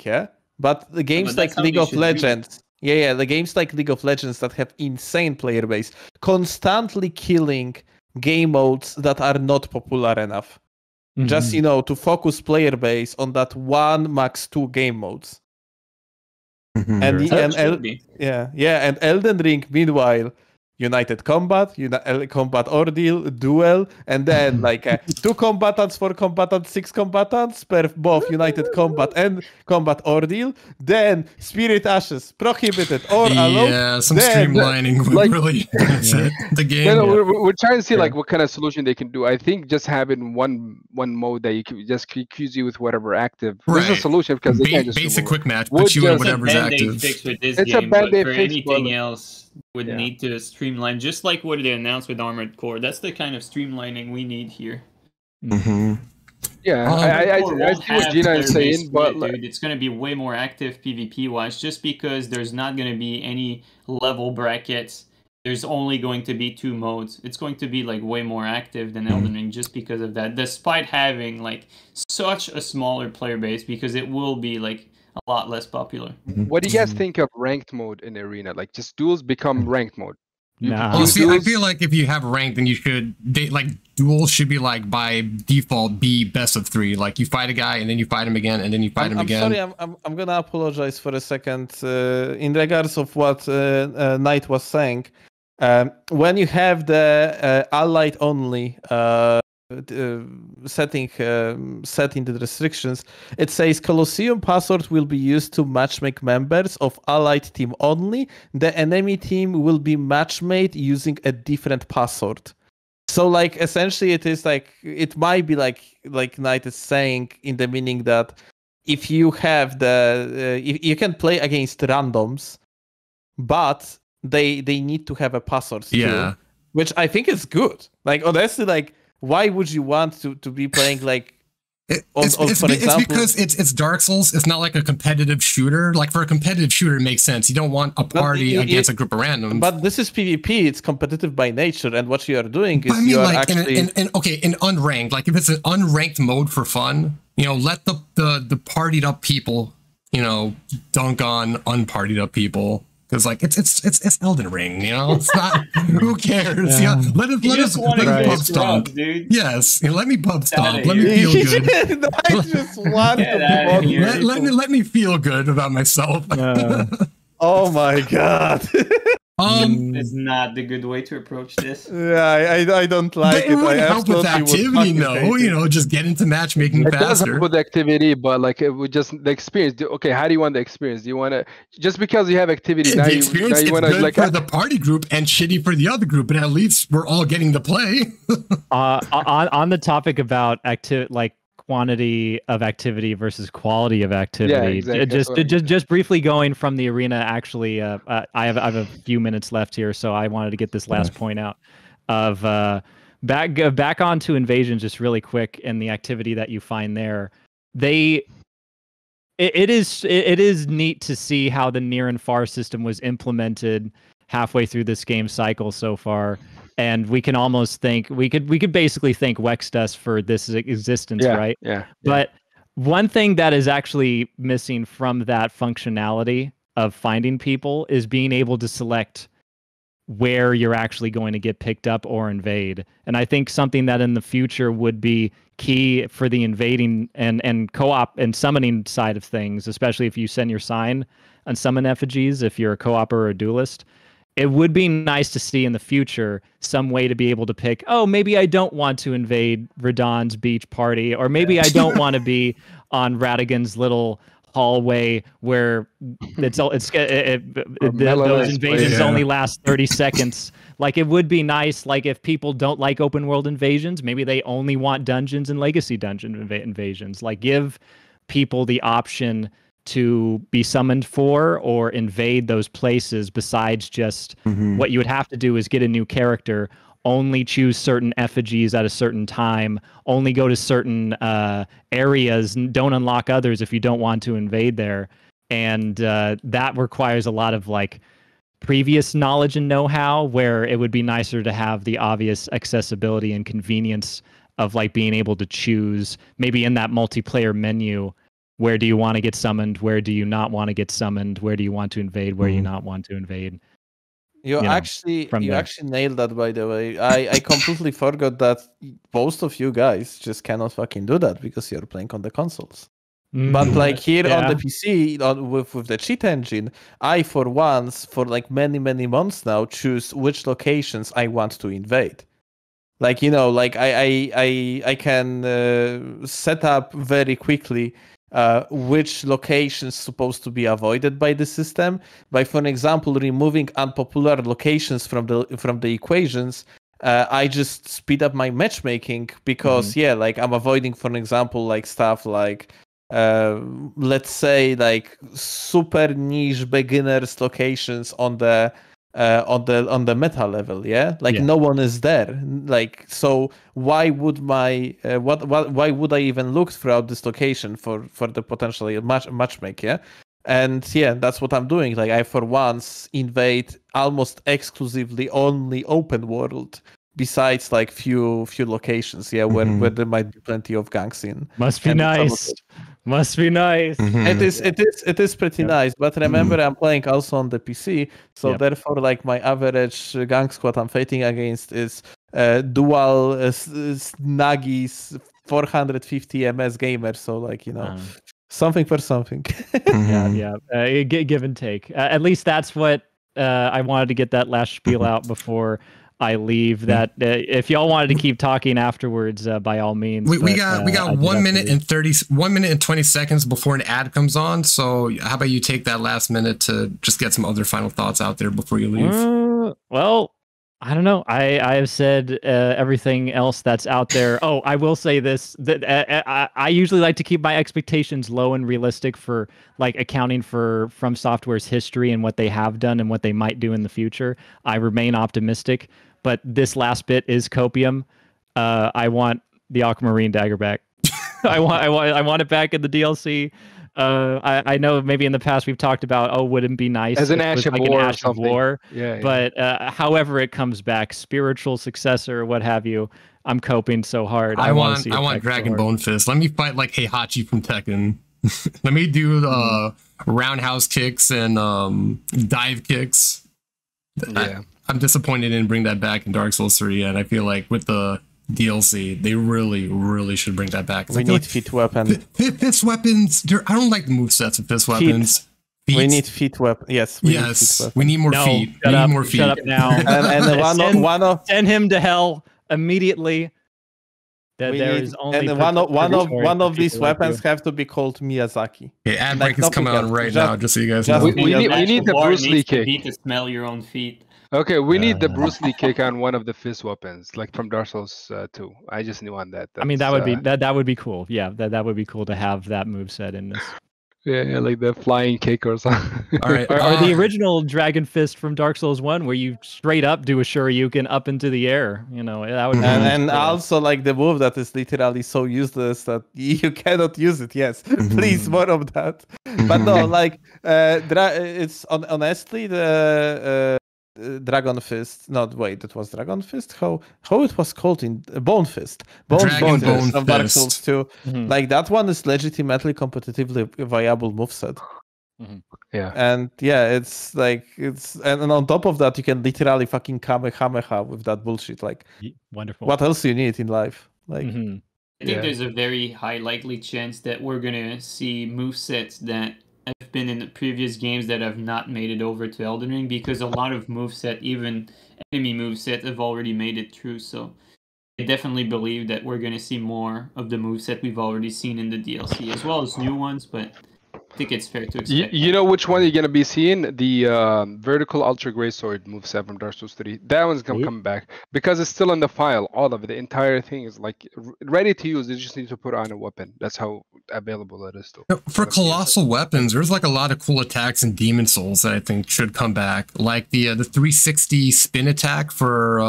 but the games like League of Legends. Yeah, the games like League of Legends that have insane player base, constantly killing game modes that are not popular enough. Just, you know, to focus player base on that 1, max 2 game modes. And Elden Ring, meanwhile, United Combat, Combat Ordeal, Duel, and then, like, 2 combatants, 4 combatants, 6 combatants per both United Combat and Combat Ordeal. Then Spirit Ashes, Prohibited, or Alone. Yeah, some streamlining would, like, really benefit the game. You know, we're trying to see, like, what kind of solution they can do. I think just having one mode that you can just accuse you with whatever active. This is a solution, because they can't just basic quick match, but you in whatever's active. Fix with this game, but for anything else, would need to streamline, just like what they announced with Armored Core. That's the kind of streamlining we need here. Yeah, I see what Gina is saying, but it's going to be way more active PvP-wise, just because there's not going to be any level brackets. There's only going to be 2 modes. It's going to be, like, way more active than Elden Ring just because of that, despite having, like, such a smaller player base, because it will be, like, a lot less popular. What do you guys think of ranked mode in arena? Like, just duels become ranked mode? Nah. Well, see, I feel like if you have ranked, then you should, like, duels should be, like, by default, be best of 3. Like, you fight a guy, and then you fight him again, and then you fight him again. Sorry, I'm gonna apologize for a second. In regards of what Knight was saying, when you have the allied only setting set in the restrictions, it says Colosseum password will be used to matchmake members of allied team only. The enemy team will be matchmade using a different password. So, like, essentially, it is like, it might be like Knight is saying, in the meaning that if you have the you can play against randoms, but they need to have a password too, which I think is good. Like, honestly, like, why would you want to be playing like it's because it's Dark Souls. It's not like a competitive shooter. Like, for a competitive shooter, it makes sense. You don't want a party against a group of randoms. But this is PvP. It's competitive by nature, and what you are doing is in unranked. Like, if it's an unranked mode for fun, you know, let the partied up people, you know, dunk on unpartied up people. Because, like, it's Elden Ring, you know. It's not. Who cares? Yeah. Yeah. Let us pub stomp, dude. Yes, let me pub stomp. Let me feel good. I just want to be let me feel good about myself. Oh my god. It's not the good way to approach this. Yeah, I don't like it. It would help with activity, though. You know, just get into matchmaking faster. It does help with activity, but like, it would just the experience. Okay, how do you want the experience? Do you want to just because you have activity now? The experience is good, like, for the party group and shitty for the other group, but at least we're all getting to play. On the topic about like quantity of activity versus quality of activity. Yeah, exactly. Just briefly going from the arena. Actually, I have a few minutes left here, so I wanted to get this last point out of back onto invasions just really quick, and the activity that you find there. It is neat to see how the near and far system was implemented halfway through this game cycle so far. And we can almost think we could basically thank Wexdust for this existence, right? Yeah. But one thing that is actually missing from that functionality of finding people is being able to select where you're actually going to get picked up or invade. And I think something that in the future would be key for the invading and co-op and summoning side of things, especially if you send your sign and summon effigies, if you're a co-op or a duelist. It would be nice to see in the future some way to be able to pick, oh, maybe I don't want to invade Radon's beach party, or maybe I don't want to be on Radigan's little hallway where those invasions only last 30 seconds. Like, it would be nice, like, if people don't like open world invasions, maybe they only want dungeons and legacy dungeon invasions. Like, give people the option to be summoned for or invade those places besides just what you would have to do is get a new character, only choose certain effigies at a certain time, only go to certain areas, and don't unlock others if you don't want to invade there. And that requires a lot of, like, previous knowledge and know-how, where it would be nicer to have the obvious accessibility and convenience of, like, being able to choose maybe in that multiplayer menu, where do you want to get summoned? Where do you not want to get summoned? Where do you want to invade? Where do you not want to invade? You actually nailed that, by the way. I completely forgot that most of you guys just cannot fucking do that because you're playing on the consoles. But like here on the PC with the cheat engine, I for once, for like many months now, choose which locations I want to invade. Like, you know, like I can set up very quickly which locations supposed to be avoided by the system by, for example, removing unpopular locations from the equations. I just speed up my matchmaking because like I'm avoiding, for example, like stuff like let's say like super niche beginners locations on the meta level, no one is there, like, so why would my why would I even look throughout this location for the potentially matchmaker? That's what I'm doing. Like, I for once invade almost exclusively only open world, besides like few locations where there might be plenty of gangs in. Must be nice. It is pretty nice, but remember I'm playing also on the PC, so therefore like my average gang squad I'm fighting against is dual Nagis 450 ms gamer, so like, you know, something for something. Give and take. At least that's what I wanted to get that last spiel out before I leave. That if y'all wanted to keep talking afterwards, by all means. We got 1 minute and 20 seconds before an ad comes on. So how about you take that last minute to just get some other final thoughts out there before you leave? Well, I don't know. I have said everything else that's out there. Oh, I will say this. That, I usually like to keep my expectations low and realistic for like accounting for From Software's history and what they have done and what they might do in the future. I remain optimistic, but this last bit is copium. I want the Aquamarine dagger back. I want it back in the DLC. I know maybe in the past we've talked about, oh, wouldn't it be nice as an Ash of War, an Ash of War. Yeah, but however it comes back, spiritual successor or what have you, I'm coping so hard. I want Dragon Bone Fist. Let me fight like Heihachi from Tekken. Let me do roundhouse kicks and dive kicks. Yeah. I'm disappointed they didn't bring that back in Dark Souls 3, and I feel like with the DLC, they really should bring that back. We need like feet weapons. Fist weapons. I don't like the movesets of fist weapons. Feet. We need feet weapons. Yes. We need more feet. We need more feet. Shut up now. Send him to hell immediately. One of these weapons have to be called Miyazaki. Yeah, Adbreak is coming out right now, just so you guys know. We need the Bruce Lee kick. You need to smell your own feet. Okay, we need the Bruce Lee kick on one of the fist weapons, like from Dark Souls 2. I just knew on that. I mean, that would be that would be cool. Yeah, that would be cool to have that moveset in this. Yeah, like the flying kick or something. All right, or the original Dragon Fist from Dark Souls 1, where you straight up do a Shoryuken up into the air. You know, that would. And also like the move that is literally so useless that you cannot use it. Yes, please more of that. But no, like it's honestly the. Dragon Fist, not wait, that was Dragon Fist. How it was called in Bone Fist, Bone Fist of Dark Souls 2. Like that one is legitimately competitively viable moveset. Yeah, and yeah, it's like and on top of that, you can literally fucking kamehameha with that bullshit. Like, wonderful. What else do you need in life? Like, I think there's a very high likely chance that we're gonna see movesets that have been in the previous games that have not made it over to Elden Ring, because a lot of moveset, even enemy moveset, have already made it through. So I definitely believe that we're going to see more of the moveset we've already seen in the DLC, as well as new ones, but I think it's fair to expect. You know which one you're going to be seeing? The vertical Ultra Grey Sword moveset from Dark Souls 3. That one's going to come back, because it's still in the file. All of it, the entire thing is like ready to use. You just need to put on a weapon. That's how available it is. For colossal weapons, there's like a lot of cool attacks in Demon Souls that I think should come back, like the 360 spin attack for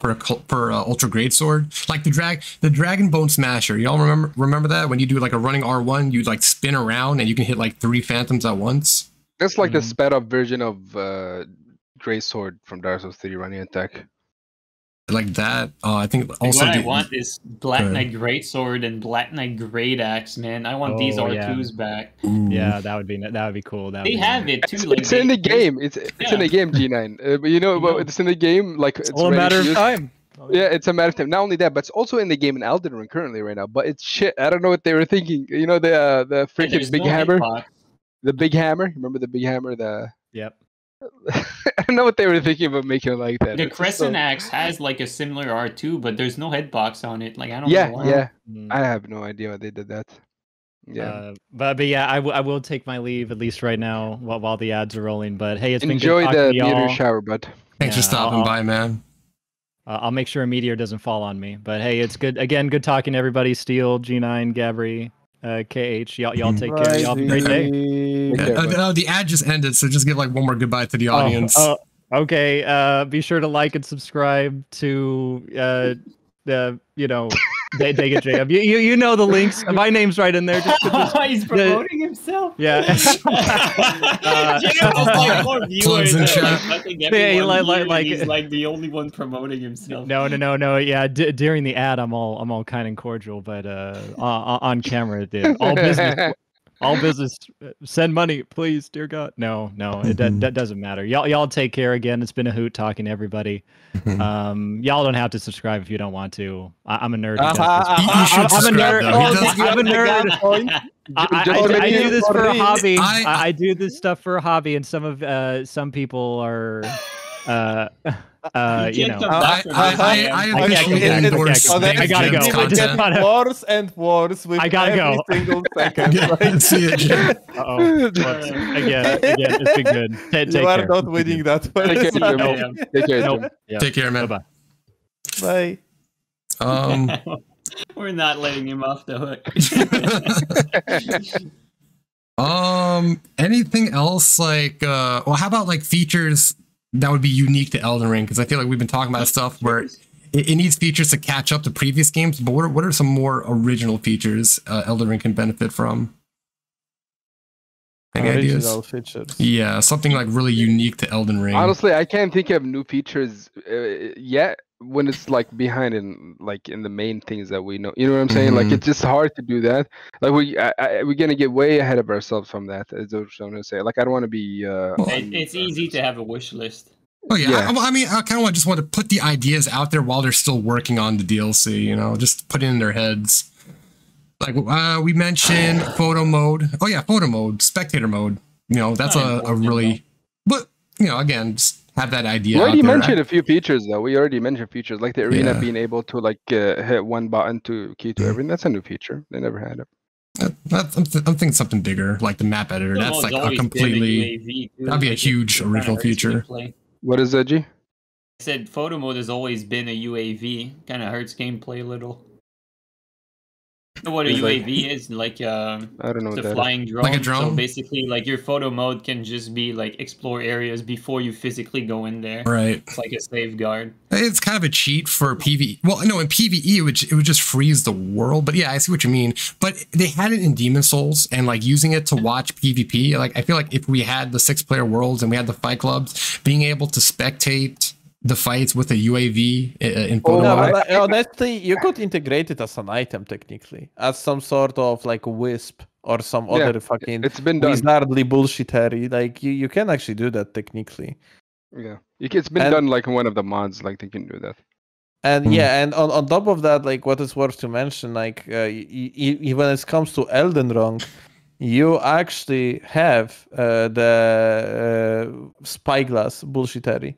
Ultra Grade Sword, like the Dragon Bone Smasher. Y'all remember that, when you do like a running R1, you like spin around and you can hit like 3 phantoms at once. That's like the sped up version of Grey Sword from Dark Souls 3 running attack. Like that, I think. Also, what I want is Black Knight Great Sword and Black Knight Great Axe, man. I want these R2s back. Yeah, that would be cool. They have it too. Like, it's in the game. It's in the game, G9. But it's in the game. Like, it's all a matter of time. Yeah, it's a matter of time. Not only that, but it's also in the game in Elden Ring currently right now. But it's shit. I don't know what they were thinking. You know the freaking big hammer, the big hammer. Remember the big hammer? Yep. I don't know what they were thinking about making it like that. The Crescent Axe has like a similar R2, but there's no hitbox on it. Like, I don't know why. I have no idea why they did that. Yeah, but yeah, I will take my leave, at least right now, while the ads are rolling. But hey, it's been good. Enjoy the meteor shower, bud. Thanks for stopping by, man. I'll make sure a meteor doesn't fall on me. But hey, it's good again. Good talking to everybody. Steel, G9, Gabri. KH, y'all take care. Y'all have a great day. The ad just ended, so just give like one more goodbye to the audience. Okay. Be sure to like and subscribe to Dangitjm. You know the links. My name's right in there. He's promoting himself. Yeah. He's like the only one promoting himself. No. Yeah. During the ad, I'm all kind and cordial, but on camera, all business. Send money, please, dear God. No. That doesn't matter. Y'all take care again. It's been a hoot talking to everybody. Y'all don't have to subscribe if you don't want to. I'm a nerd. I'm a nerd. I do this for a hobby. I do this stuff for a hobby, and some people are I gotta go. Worse and worse with every single second. Again, it's been good. You are not winning that one. Take care, man. Bye. Bye. We're not letting him off the hook. Anything else like well, how about like features that would be unique to Elden Ring? Because I feel like we've been talking about stuff where it needs features to catch up to previous games, but what are some more original features Elden Ring can benefit from? Any original features? Yeah, something like really unique to Elden Ring. Honestly, I can't think of new features yet. When it's like behind in like in the main things that we know, you know what I'm saying? Mm-hmm. Like it's just hard to do that. Like we're gonna get way ahead of ourselves from that. As I'm gonna say, like I don't want to be. It's easy to have a wish list. Oh yeah, yeah. I mean, I kind of just want to put the ideas out there while they're still working on the DLC. You know, just put it in their heads. Like we mentioned photo mode. Oh yeah, photo mode, spectator mode. You know, that's a really, but you know, again. Just, have that idea. We already mentioned a few features though. We already mentioned features like the arena being able to like hit one button to key to everything. That's a new feature. They never had it. I'm thinking something bigger, like the map editor. That's like a completely that'd be a huge original feature. What is that, G? I said photo mode has always been a UAV. Kind of hurts gameplay a little. What a UAV is like I don't know, the flying drone. Like a drone. So basically like your photo mode can just be like explore areas before you physically go in there. Right. It's like a safeguard. It's kind of a cheat for PvE. Well, no, in PvE it would just freeze the world, but yeah, I see what you mean. But they had it in Demon Souls and like using it to watch PvP. Like I feel like if we had the 6-player worlds and we had the fight clubs, being able to spectate the fights with a UAV in photo mode. Honestly, you could integrate it as an item, technically, as some sort of like wisp or some other fucking wizardly bullshittery. Like you can actually do that technically. Yeah, it's been done like one of the mods. Like they can do that. And yeah, and on top of that, like what is worth to mention, like when it comes to Elden Ring, you actually have the spyglass bullshittery.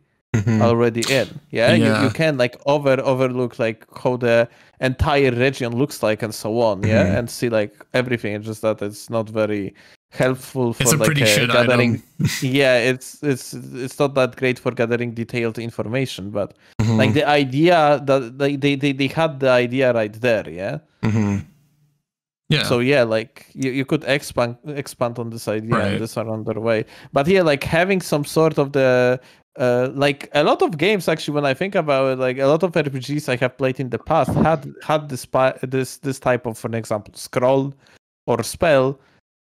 Already in, yeah? You can like overlook like how the entire region looks like and so on, yeah, and see like everything. It's just that it's not very helpful for like gathering. Yeah, it's not that great for gathering detailed information, but like the idea that they had the idea right there, yeah. Yeah. So yeah, like you could expand on this idea in this another way. But yeah, like having some sort of the like a lot of games actually, when I think about it, like a lot of RPGs I have played in the past had this type of, for example, scroll or spell,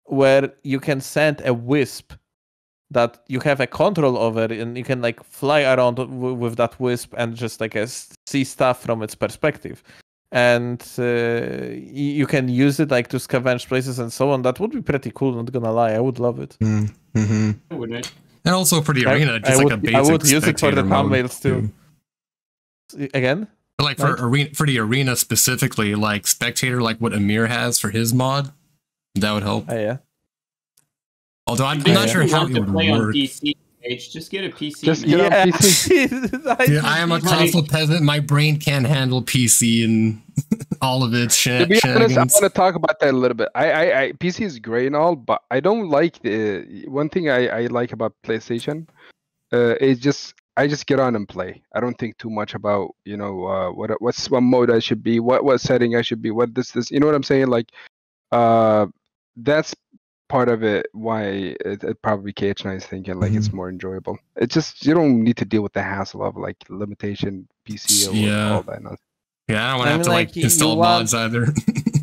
where you can send a wisp that you have a control over, and you can like fly around with that wisp and just like see stuff from its perspective, and you can use it like to scavenge places and so on. That would be pretty cool. Not gonna lie, I would love it. Wouldn't it? And also for the arena, just like a basic. I would use it for the thumbnails too. Again, but like for arena, for the arena specifically, like spectator, like what Amir has for his mod, that would help. Yeah. Although I'm not sure how it would work. Just get a PC. Just get on PC. Dude, I am a console peasant. My brain can't handle PC and all of its shit. To be honest, I want to talk about that a little bit. I PC is great and all, but I don't like the one thing I like about PlayStation. Is just I just get on and play. I don't think too much about, you know, what mode I should be, what setting I should be, what this. You know what I'm saying? Like, that's part of it why it probably khknight is thinking like it's more enjoyable. It's just you don't need to deal with the hassle of like limitation PC and all that. Yeah, I don't want to have to like install mods either.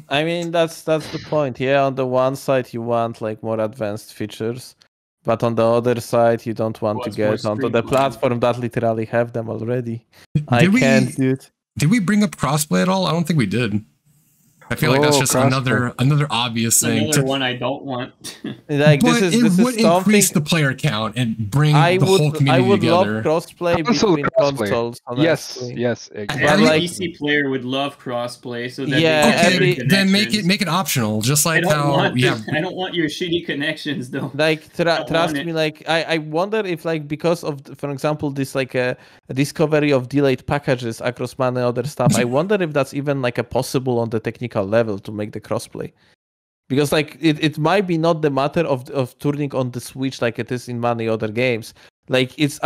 I mean that's the point. Yeah, on the one side you want like more advanced features, but on the other side you don't want to get onto the platform that literally have them already. I can't do it. Did we bring up crossplay at all? I don't think we did. I feel like that's just another obvious thing. Another one I don't want. Like, but this would increase the player count and bring the whole community together. I would love crossplay between consoles. Yes, yes. Exactly. Every PC player would love crossplay. So that then make it optional, just like I don't want your shitty connections though. Like trust me, like I wonder if like because of for example this like discovery of delayed packages across many other stuff. I wonder if that's even like a possible on the technical level to make the crossplay, because like it might be not the matter of turning on the switch like it is in many other games. Like it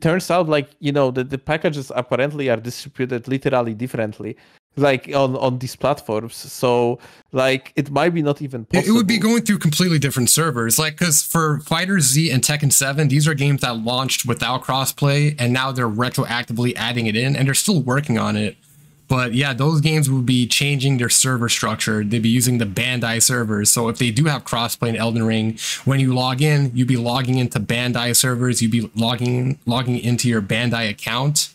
turns out like you know the packages apparently are distributed literally differently like on these platforms, so like it might be not even possible. It would be going through completely different servers, like because for Fighter Z and Tekken 7, these are games that launched without crossplay and now they're retroactively adding it in and they're still working on it. But yeah, those games would be changing their server structure. They'd be using the Bandai servers. So if they do have crossplay in Elden Ring, when you log in, you'd be logging into Bandai servers. You'd be logging into your Bandai account.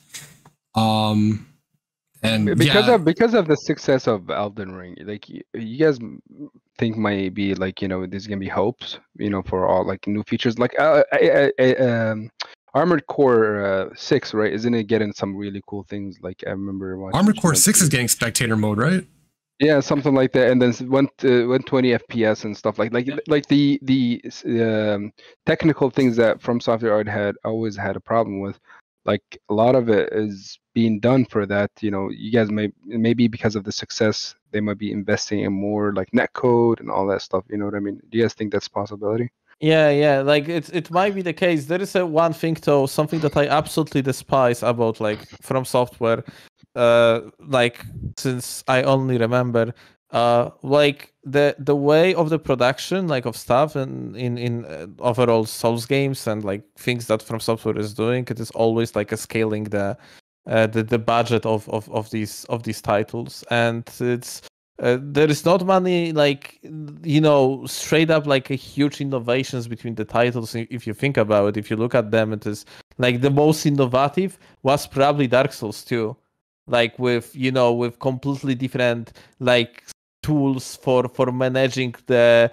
And because of the success of Elden Ring, like you guys think maybe like you know there's gonna be hopes you know for all like new features like Armored Core 6, right? Isn't it getting some really cool things? Like I remember watching Armored Core 6 is getting spectator mode, right? Yeah, something like that. And then 120 FPS and stuff like the technical things that FromSoft had always had a problem with. Like a lot of it is being done for that. You know, you guys maybe because of the success, they might be investing in more like netcode and all that stuff. You know what I mean? Do you guys think that's a possibility? Yeah, yeah, like it might be the case. There is one thing though, something that I absolutely despise about like FromSoft, like since I only remember, like the way of the production, like of stuff and in overall Souls games and like things that FromSoft is doing, it is always like scaling the budget of these titles, and it's. There is not many, like, you know, straight up, like, huge innovations between the titles, if you think about it. If you look at them, it is, like, the most innovative was probably Dark Souls 2. Like, with, you know, with completely different, like, tools for managing the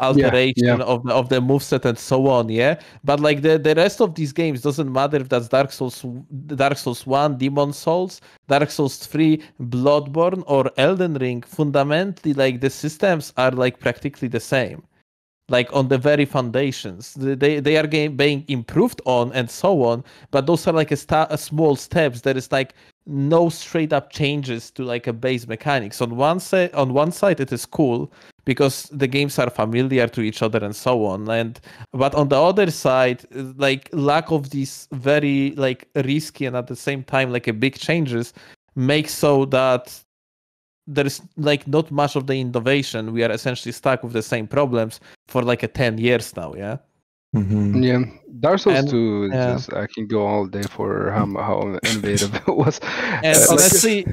alteration of the moveset and so on, yeah? But, like, the rest of these games, doesn't matter if that's Dark Souls 1, Demon Souls, Dark Souls 3, Bloodborne, or Elden Ring, fundamentally, like, the systems are, like, practically the same. Like, on the very foundations. They are being improved on and so on, but those are, like, small steps. There is, like, no straight-up changes to, like, a base mechanics. On one side, it is cool, because the games are familiar to each other and so on. But on the other side, like, lack of these very, like, risky and at the same time, like, a big changes makes so that there is, like, not much of the innovation. We are essentially stuck with the same problems for, like, 10 years now, yeah? Mm-hmm. Yeah, Dark Souls 2. Yeah. I can go all day for how innovative it was. And honestly,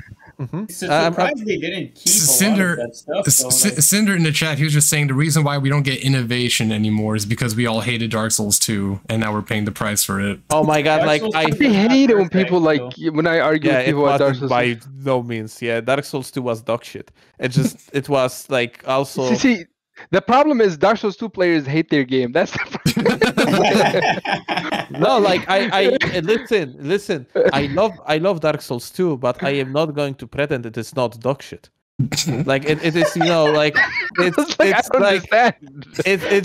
it's surprised they didn't keep a lot of that stuff. Cinder in the chat, he was just saying the reason why we don't get innovation anymore is because we all hated Dark Souls 2, and now we're paying the price for it. Oh my god! Like I hate it when people like when I argue with people about Dark Souls. By no means, yeah, Dark Souls 2 was dog shit. It just it was like also. The problem is Dark Souls 2 players hate their game. That's the problem. No, like I listen. I love Dark Souls 2, but I am not going to pretend it is not dog shit. Like it is, you know, like it's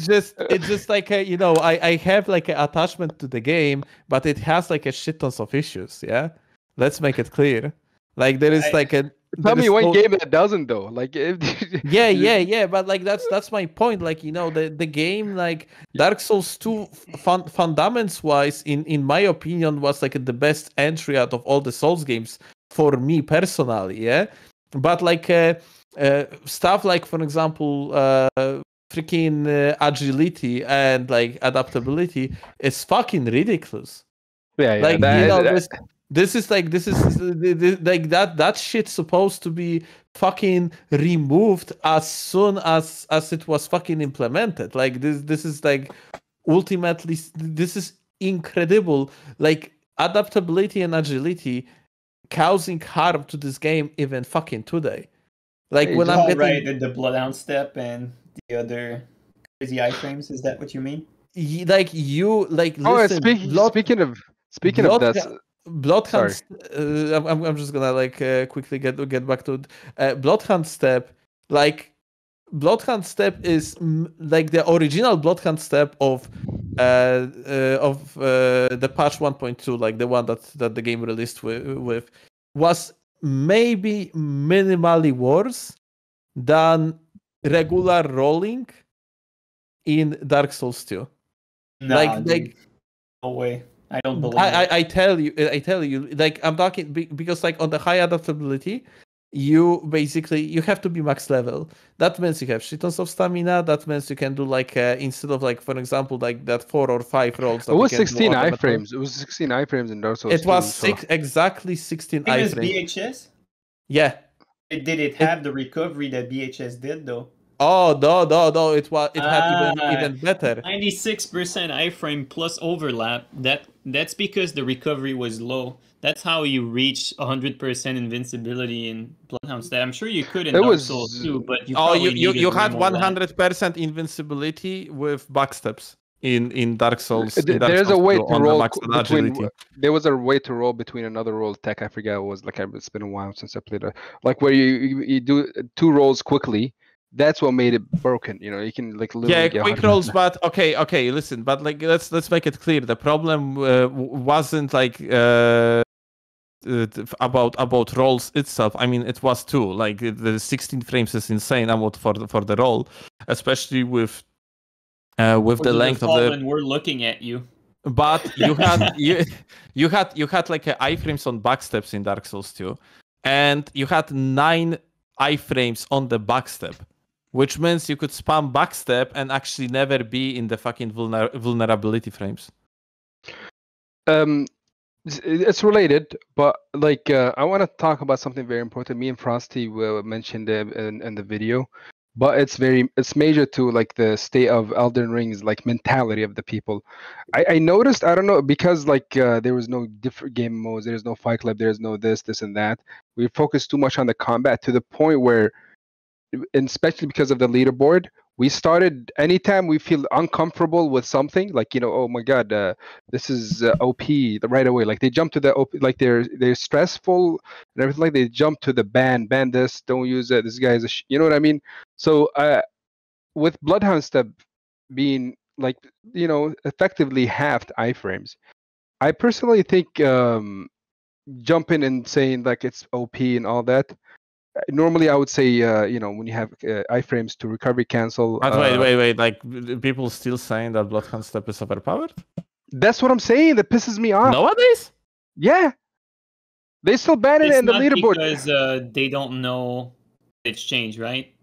just like a, you know, I have like an attachment to the game, but it has like a shit tons of issues. Yeah, let's make it clear. Like there is like a. Tell me one game that doesn't though. Like if yeah. But like that's my point. Like you know the game like Dark Souls 2 fundamentals wise, in my opinion, was like the best entry out of all the Souls games for me personally. Yeah, but like stuff like for example freaking agility and like adaptability is fucking ridiculous. Yeah, yeah. Like This is like that shit's supposed to be fucking removed as soon as it was fucking implemented. Like this is like ultimately this is incredible. Like adaptability and agility causing harm to this game even fucking today. Like when I'm getting... right, the bloodhound step and the other crazy iframes. Is that what you mean? Like you like. Listen, oh, speaking of that. Bloodhound. I'm just gonna like quickly get back to bloodhound step. Like bloodhound step is like the original bloodhound step of the patch 1.2, like the one that the game released with was maybe minimally worse than regular rolling in Dark Souls 2. No, like no way. I don't believe it. I tell you, like I'm talking because like on the high adaptability, you have to be max level. That means you have shit tons of stamina. That means you can do like instead of like for example like that 4 or 5 rolls. It was 16 iframes. It was 16 iframes in Dark Souls. It was exactly 16 iframes. BHS. Yeah. Did it have the recovery that BHS did though? Oh no! It had even better. 96% iframe plus overlap. That's because the recovery was low. That's how you reach 100% invincibility in Bloodhound Step. I'm sure you could in Dark Souls too, but you had 100% invincibility with backsteps in Dark Souls. There was a way to roll between another roll tech. I forget what it was. Like it's been a while since I played it. Like where you do 2 rolls quickly. That's what made it broken, you know. You can like literally get quick rolls, but okay. Listen, but like let's make it clear. The problem wasn't like about rolls itself. I mean, it was too. Like the 16 frames is insane amount for the roll, especially with the length of the. We're looking at you. But you had you had like iframes on backsteps in Dark Souls 2, and you had 9 iframes on the backstep. Which means you could spam backstep and actually never be in the fucking vulnerability frames. It's related, but like I want to talk about something very important. Me and Frosty mentioned it in the video, but it's major to like the state of Elden Ring's like mentality of the people. I noticed, I don't know, because like there was no different game modes, there's no fight club, there's no this and that. We focused too much on the combat to the point where. And especially because of the leaderboard, we started anytime we feel uncomfortable with something, like you know, oh my god, this is OP right away. Like they jump to the OP, like they're stressful and everything. Like they jump to the ban this, don't use it. This guy is, you know what I mean. So with Bloodhound Step being like you know effectively halved iframes, I personally think jumping and saying like it's OP and all that. Normally, I would say, you know, when you have iframes to recovery cancel. But wait! Like people still saying that Bloodhound Step is overpowered. That's what I'm saying. That pisses me off. Nowadays? Yeah, they still ban it in the leaderboard because they don't know it's changed, right?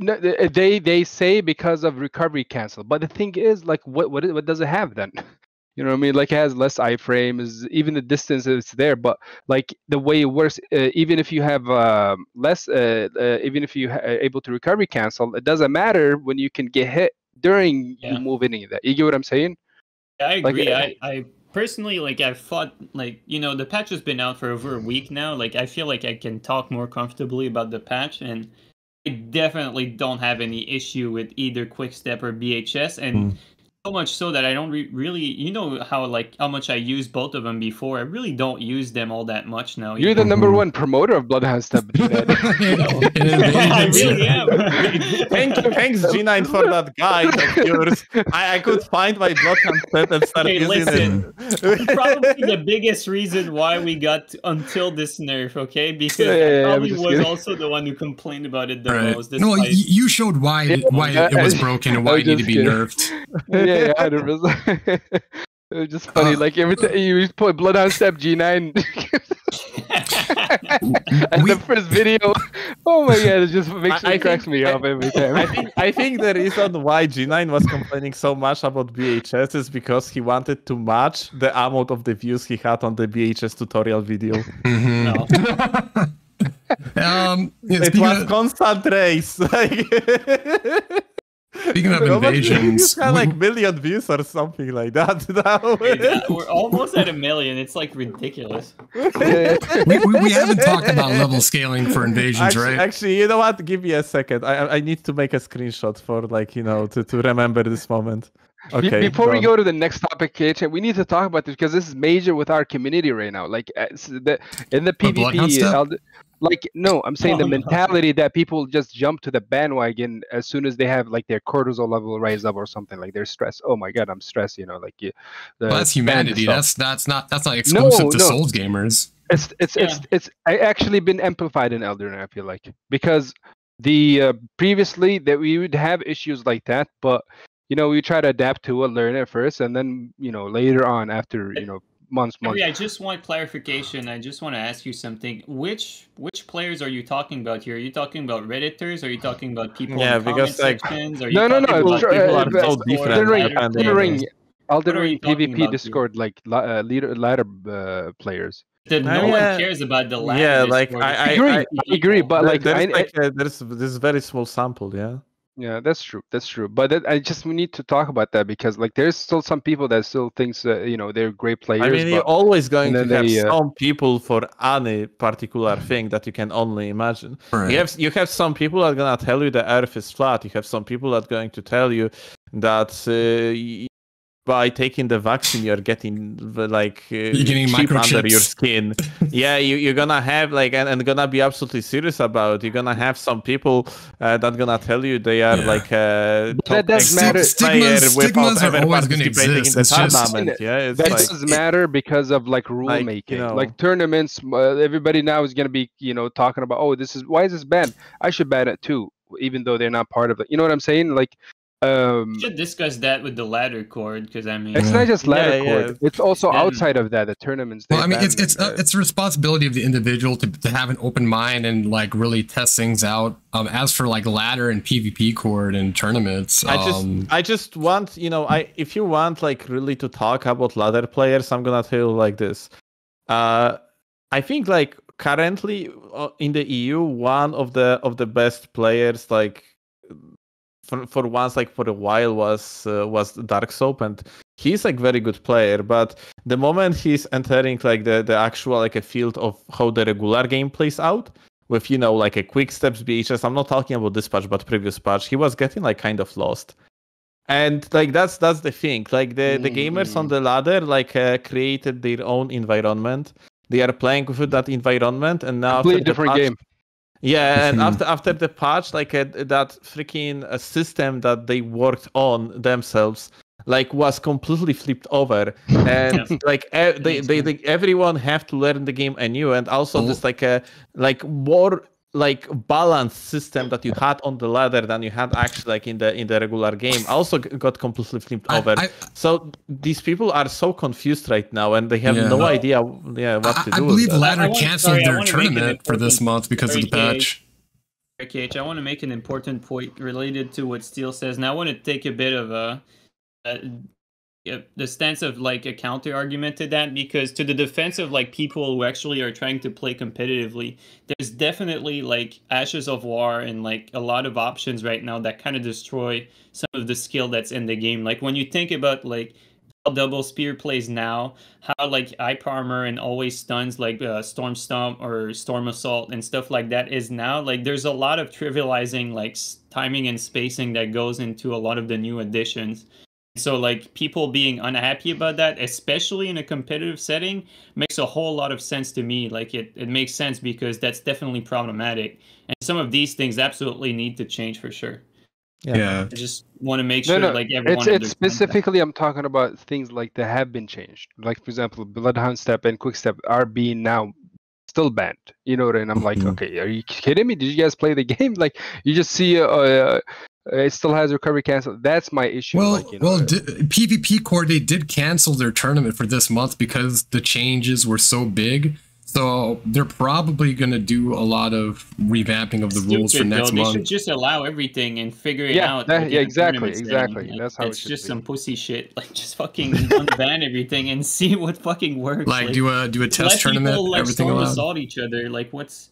No, they say because of recovery cancel. But the thing is, like, what does it have then? You know what I mean? Like it has less iframes, even the distance it's there. But like the way it works, even if you have less, even if you are able to recovery cancel, it doesn't matter when you can get hit during you move any of that. You get what I'm saying? Yeah, I agree. Like, I personally like I've fought like you know the patch has been out for over a week now. Like I feel like I can talk more comfortably about the patch, and I definitely don't have any issue with either Quick Step or BHS and. So much so that I don't really, you know how much I used both of them before. I really don't use them all that much now. You're the #1 promoter of Bloodhound Step. I really am. Thanks G9 for that guide of yours. I could find my Bloodhound Step and start using it. Probably the biggest reason why we got until this nerf, okay? Because I probably was also the one who complained about it the most. No, you showed why it was broken and why it needed to be nerfed. Yeah, 100%. It was just funny. Like every time you put Bloodhound Step G9 and the first video. Oh my god, it just makes cracks me up every time. I think the reason why G9 was complaining so much about BHS is because he wanted to match the amount of the views he had on the BHS tutorial video. It was constant race. Like Speaking of invasions, it's got like million views or something like that. We're almost at a million. It's like ridiculous. we haven't talked about level scaling for invasions, right? Actually, you know what? Give me a second. I need to make a screenshot for like, you know, to remember this moment. Okay, before we go to the next topic, KH, we need to talk about this because this is major with our community right now. Like in the PvP, like no, I'm saying the mentality that people just jump to the bandwagon as soon as they have like their cortisol level rise up or something, like they're stressed. Oh my god, I'm stressed. You know, like well, that's humanity. That's not exclusive to Souls gamers. It's actually been amplified in Elden Ring, I feel like, because the previously that we would have issues like that, but you know, we try to adapt to it, learn it first, and then, you know, later on after, you know, months. I just want clarification. I just want to ask you something. Which players are you talking about here? Are you talking about Redditors? Are you talking about people in comment sections? Are you no, Elden Ring PvP Discord, like ladder players. That no one cares about the ladder. Yeah, like, I agree, but like... There's this very small sample, yeah? Yeah, that's true. That's true. But I just need to talk about that because, like, there's still some people that still thinks that, you know, they're great players. I mean, you're always going to have some people for any particular thing that you can only imagine. Right. You have some people that are gonna tell you the earth is flat. You have some people that are going to tell you that by taking the vaccine you're getting like cheap under your skin. Yeah, you're gonna have like and gonna be absolutely serious about it. You're gonna have some people that gonna tell you they are like that doesn't matter. Stigmas are always gonna exist. That doesn't matter because of like rule making, you know, like tournaments. Everybody now is gonna be, you know, talking about, oh, this is, why is this banned? I should ban it too, even though they're not part of it. You know what I'm saying? Like. We should discuss that with the ladder cord, because I mean, it's not just ladder cord; it's also outside of that, the tournaments. Well, I mean, it's the responsibility of the individual to have an open mind and like really test things out. As for like ladder and PvP cord and tournaments, I just want, you know, if you want like really to talk about ladder players, I'm gonna tell you like this. I think like currently in the EU, one of the best players like. For once, like for a while, was Dark Souls, and he's like very good player. But the moment he's entering like the actual like a field of how the regular game plays out, with, you know, like a quick steps BHS. I'm not talking about this patch, but previous patch, he was getting like kind of lost. And like that's the thing. Like the gamers on the ladder like created their own environment. They are playing with that environment, and now completely different game. Yeah, and after the patch, like that freaking system that they worked on themselves, like was completely flipped over, and like they everyone have to learn the game anew, and also this like more like balanced system that you had on the ladder than you had actually like in the regular game also got completely flipped over. So these people are so confused right now, and they have no idea what to do. I believe ladder canceled their tournament for this month because of the patch. KH, I want to make an important point related to what Steel says, and I want to take a bit of the stance of like a counter argument to that, because to the defense of like people who actually are trying to play competitively, there's definitely like Ashes of War and like a lot of options right now that kind of destroy some of the skill that's in the game. Like when you think about like how double spear plays now, how like eye armor and always stuns like storm stomp or storm assault and stuff like that is now, like there's a lot of trivializing like timing and spacing that goes into a lot of the new additions. So like people being unhappy about that, especially in a competitive setting, makes a whole lot of sense to me. Like it makes sense because that's definitely problematic. And some of these things absolutely need to change for sure. Yeah. I just want to make sure like everyone it's specifically that. I'm talking about things like that have been changed. Like for example, Bloodhound Step and Quick Step are being now still banned. You know, and I'm like, okay, are you kidding me? Did you guys play the game? Like you just see it still has recovery cancel. That's my issue. Well, like, you know, PvP Core, they did cancel their tournament for this month because the changes were so big. So they're probably going to do a lot of revamping of the rules for next month. They should just allow everything and figure it out. Yeah, exactly. Like, that's how it's just some pussy shit. Like just fucking unban everything and see what fucking works. Like do a test tournament. Everything allowed. Let people assault each other. Like what's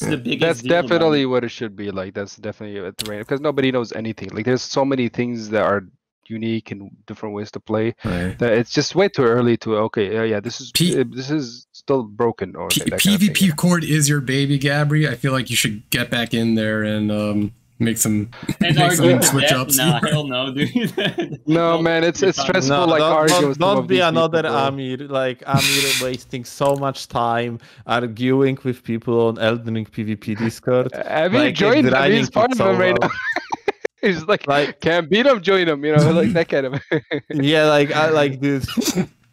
That's definitely what it should be like. That's definitely a terrain, because nobody knows anything. Like, there's so many things that are unique and different ways to play. Right. That it's just way too early to this is still broken. Or PvP court is your baby, Gabri. I feel like you should get back in there and make some switch ups. Nah, hell no, dude. No, man, it's stressful. No, like, don't be another Amir. Like, Amir wasting so much time arguing with people on Elden Ring PvP Discord. Have you joined? He's part of them right now. He's like, can't beat him, join him. You know, like that kind of. Yeah, like I like this.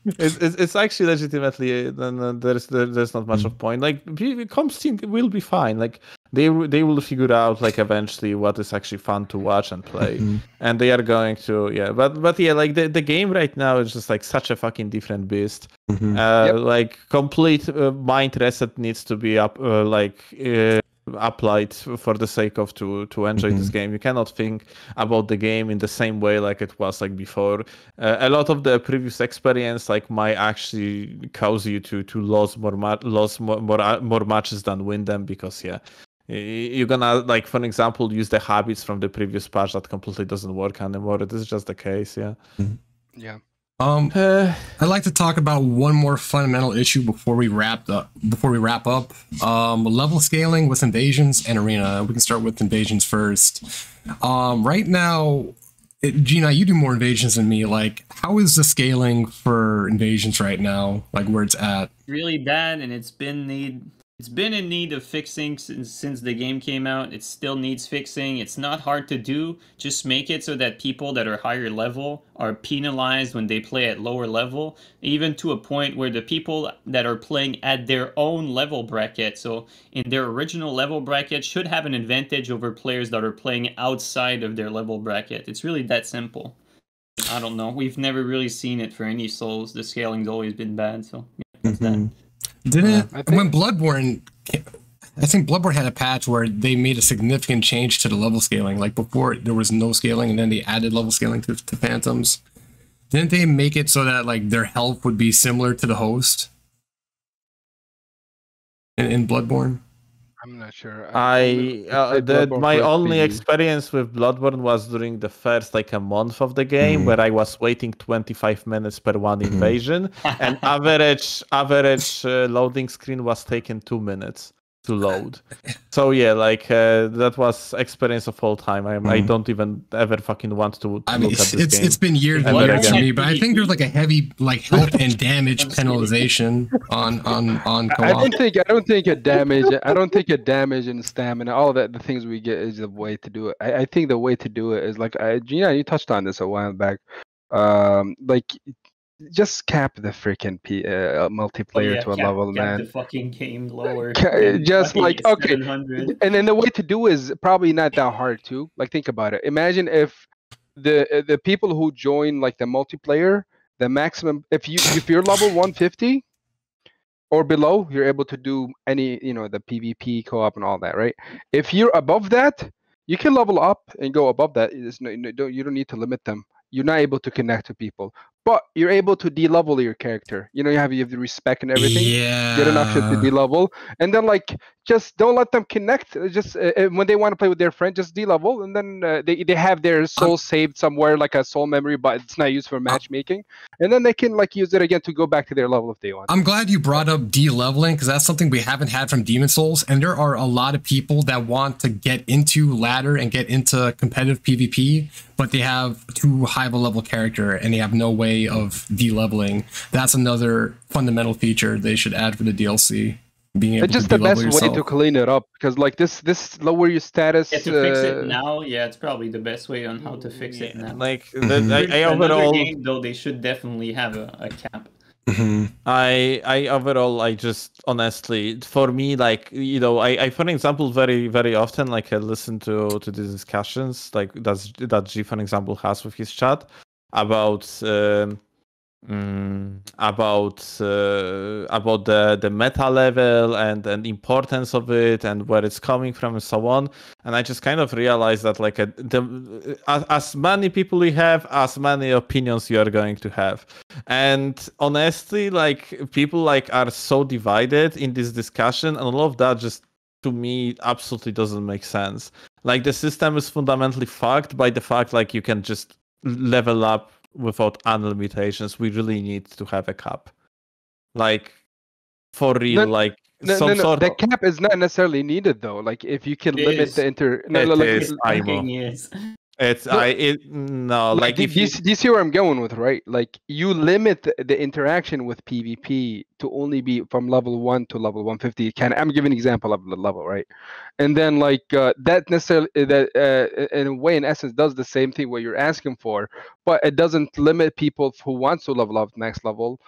It's actually legitimately there's not much of a point. Like, comps team will be fine. Like they will figure out like eventually what is actually fun to watch and play, and they are going to like the game right now is just like such a fucking different beast. Like complete mind reset needs to be up applied for the sake of to enjoy this game. You cannot think about the game in the same way like it was like before. A lot of the previous experience like might actually cause you to lose more matches than win them, because you're gonna, like, for example, use the habits from the previous patch that completely doesn't work anymore. It is just the case. I'd like to talk about one more fundamental issue before we wrap up. Level scaling with invasions and arena. We can start with invasions first. Right now, G9, you do more invasions than me. Like, how is the scaling for invasions right now? Like, where it's at? Really bad, and it's been in need of fixing since the game came out. It still needs fixing. It's not hard to do. Just make it so that people that are higher level are penalized when they play at lower level, even to a point where the people that are playing at their own level bracket, so in their original level bracket, should have an advantage over players that are playing outside of their level bracket. It's really that simple. I don't know. We've never really seen it for any Souls. The scaling's always been bad, so yeah, that's that. Didn't it? When Bloodborne, I think Bloodborne had a patch where they made a significant change to the level scaling. Like, before there was no scaling, and then they added level scaling to Phantoms. Didn't they make it so that like their health would be similar to the host in Bloodborne? I'm not sure. My only experience with Bloodborne was during the first like a month of the game, where I was waiting 25 minutes per one invasion, and average loading screen was taking 2 minutes to load. So yeah, like that was experience of all time. I don't even ever fucking want to. I mean, it's been years and years to me, but I think there's like a heavy like health and damage penalization on co-op. I don't think a damage and stamina, all of that, the things we get is the way to do it. I think the way to do it is like, Gina, you touched on this a while back, like, just cap the freaking multiplayer to a level, man. Cap the fucking game lower. Just like, okay. And then the way to do is probably not that hard too. Like, think about it. Imagine if the people who join like the multiplayer, the maximum, if you're level 150 or below, you're able to do any, you know, the PvP co-op and all that, right? If you're above that, you can level up and go above that. You don't need to limit them. You're not able to connect to people, but you're able to de-level your character. You know, you have the respect and everything. Yeah. Get an option to de-level, and then like just don't let them connect. Just when they want to play with their friend, just de-level, and then they have their soul saved somewhere, like a soul memory, but it's not used for matchmaking. And then they can like use it again to go back to their level if they want. I'm glad you brought up de-leveling, because that's something we haven't had from Demon Souls, and there are a lot of people that want to get into ladder and get into competitive PvP, but they have too high of a level character and they have no way of de-leveling. That's another fundamental feature they should add for the DLC. Being able to de-level yourself. It's just the best way to clean it up, because like this lower your status. Yeah, to fix it now, yeah, it's probably the best way on how to fix it now. Like overall, game, though, they should definitely have a cap. I just honestly, for me, like, you know, I for example, very, very often, like, I listen to the discussions like that G, for example, has with his chat about the meta level and importance of it and where it's coming from and so on. And I just kind of realized that like as many people you have, as many opinions you are going to have. And honestly, like, people like are so divided in this discussion, and all of that just to me absolutely doesn't make sense. Like, the system is fundamentally fucked by the fact like you can just level up without any limitations. We really need to have a cap, like, for real. The cap is not necessarily needed though. Like, if you can limit the inter, do you see where I'm going with, right? Like, you limit the interaction with PvP to only be from level 1 to level 150. I'm giving an example of the level, right? And then, like, that necessarily, in a way, in essence, does the same thing what you're asking for, but it doesn't limit people who want to level up next level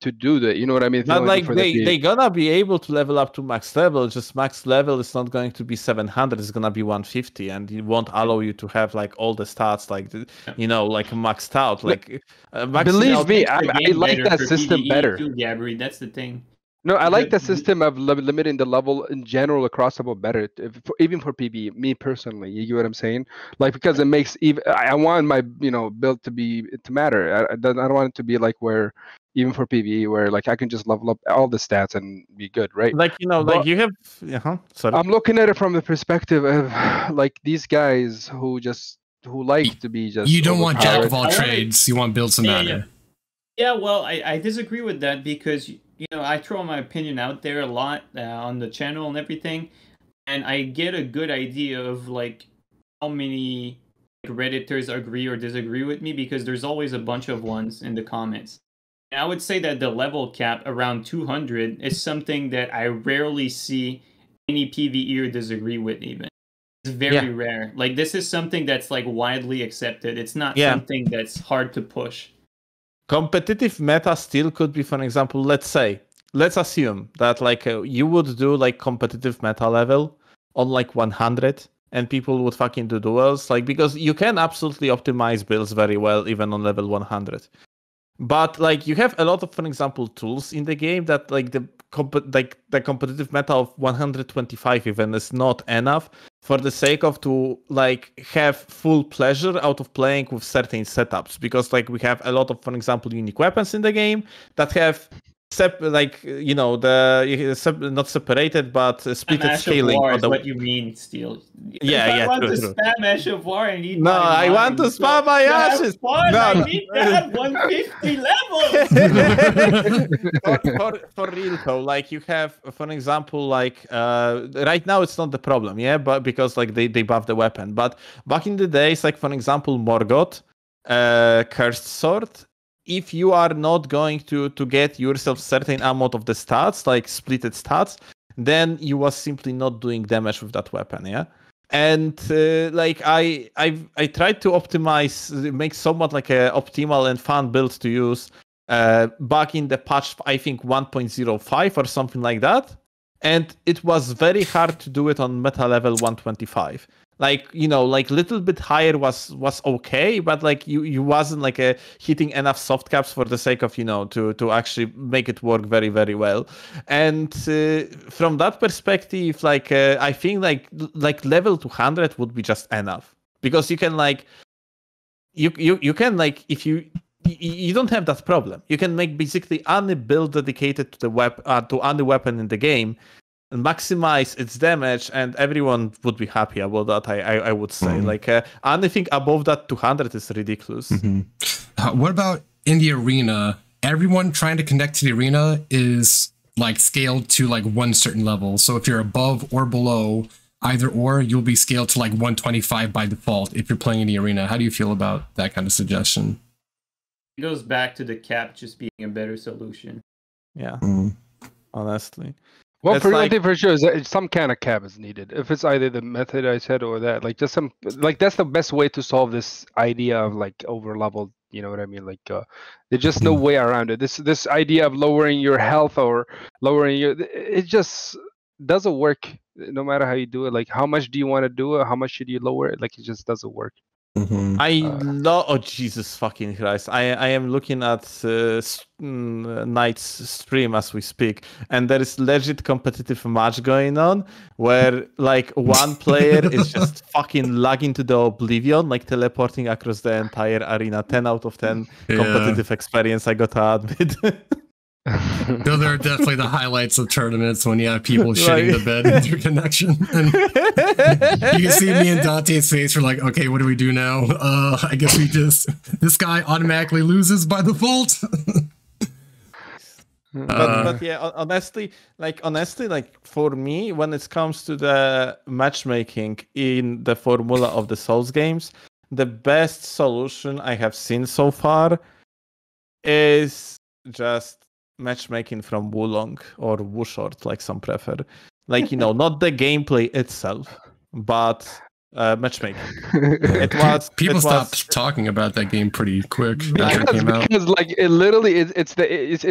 to do that. You know what I mean? Not like they're gonna be able to level up to max level. Just max level is not going to be 700, it's gonna be 150, and it won't allow you to have like all the stats, like, you know, like maxed out. Like, believe me, I like that system better. Gabri, that's the thing. No, I like the system of limiting the level in general across the board better, even for PB. Me personally, you get what I'm saying? Like, because it makes even, I want my, you know, build to be to matter. I don't want it to be like where, even for PvE, where like I can just level up all the stats and be good, right? Like, you know, but, like, you have. I'm looking at it from the perspective of like these guys who just like to be just. You don't want jack of all trades. You want builds and matter. Yeah, well, I disagree with that because, you know, I throw my opinion out there a lot on the channel and everything, and I get a good idea of like how many Redditors agree or disagree with me, because there's always a bunch of ones in the comments. And I would say that the level cap around 200 is something that I rarely see any PvEer disagree with even. It's very rare. Like, this is something that's like widely accepted. It's not something that's hard to push. Competitive meta still could be, for example, let's assume that like you would do like competitive meta level on like 100 and people would fucking do duels, like, because you can absolutely optimize builds very well even on level 100. But like you have a lot of, for example, tools in the game that like the competitive meta of 125 even is not enough for the sake of to like have full pleasure out of playing with certain setups, because like we have a lot of, for example, unique weapons in the game that have separated but split scaling. War is what you mean, Steel? I want to spam Ash of War and eat. No, I want to spam my ashes. I need that 150 levels. For real though, like you have, for example, like right now it's not the problem, yeah, but because like they buff the weapon. But back in the days, like for example, Morgoth, Cursed Sword. If you are not going to get yourself certain amount of the stats, like splitted stats, then you was simply not doing damage with that weapon, yeah. And like I tried to optimize, make somewhat like a optimal and fun build to use back in the patch, I think 1.05 or something like that, and it was very hard to do it on meta level 125. Like, you know, like little bit higher was okay, but like you wasn't like hitting enough soft caps for the sake of, you know, to actually make it work very, very well. And from that perspective, like I think like level 200 would be just enough, because you can like you can like, if you don't have that problem, you can make basically any build dedicated to the to any weapon in the game and maximize its damage, and everyone would be happy about that. I would say like anything above that 200 is ridiculous. What about in the arena? Everyone trying to connect to the arena is like scaled to like one certain level. So if you're above or below either or, you'll be scaled to like 125 by default if you're playing in the arena. How do you feel about that kind of suggestion? It goes back to the cap just being a better solution. Yeah, honestly. Well, for sure, is some kind of cap is needed. If it's either the method I said or that, like just some, like that's the best way to solve this idea of like over leveled. You know what I mean? Like there's just no way around it. This idea of lowering your health or lowering your, it just doesn't work. No matter how you do it, like how much do you want to do it? How much should you lower it? Like it just doesn't work. Oh Jesus fucking Christ! I am looking at Knight's stream as we speak, and there is legit competitive match going on where like one player is just fucking lagging to the oblivion, like teleporting across the entire arena. 10 out of 10 competitive experience, I gotta admit. No, they're definitely the highlights of tournaments when you have people shitting the bed in their connection. And you can see me and Dante's face. We're like, okay, what do we do now? I guess we just, this guy automatically loses by default. But yeah, honestly, for me, when it comes to the matchmaking in the formula of the Souls games, the best solution I have seen so far is just matchmaking from Wo Long or Wo Short, like some prefer. Like, you know, not the gameplay itself, but matchmaking. People stopped talking about that game pretty quick because like it literally is, it's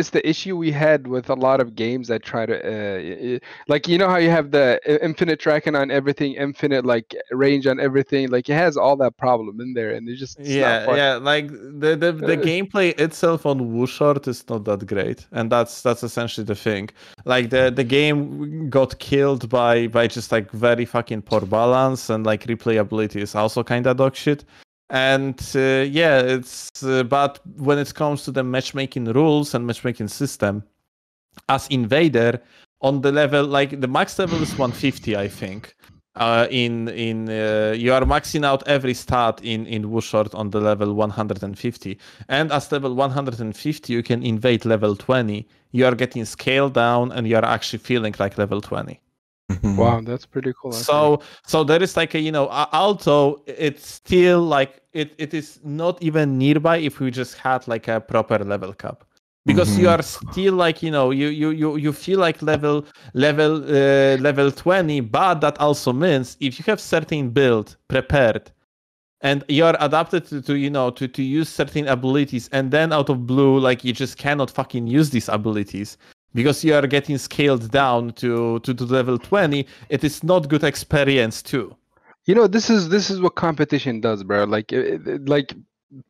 the issue we had with a lot of games that try to like, you know how you have the infinite tracking on everything, infinite like range on everything, like it has all that problem in there, and it just yeah like the gameplay itself on Wo Short is not that great, and that's essentially the thing. Like the game got killed by just like very fucking poor balance, and like replayability is also kind of dog shit. And yeah, it's but when it comes to the matchmaking rules and matchmaking system, as Invader, on the level, like the max level is 150, I think. You are maxing out every stat in Wo Short on the level 150, and as level 150 you can invade level 20. You are getting scaled down, and you are actually feeling like level 20. Wow, that's pretty cool. So there is like a, you know, although it's still like it is not even nearby if we just had like a proper level cap, because you are still like, you know, you feel like level 20, but that also means if you have certain build prepared and you're adapted to you know to use certain abilities, and then out of blue like you just cannot fucking use these abilities, because you are getting scaled down to level 20, it is not good experience too. You know, this is what competition does, bro. Like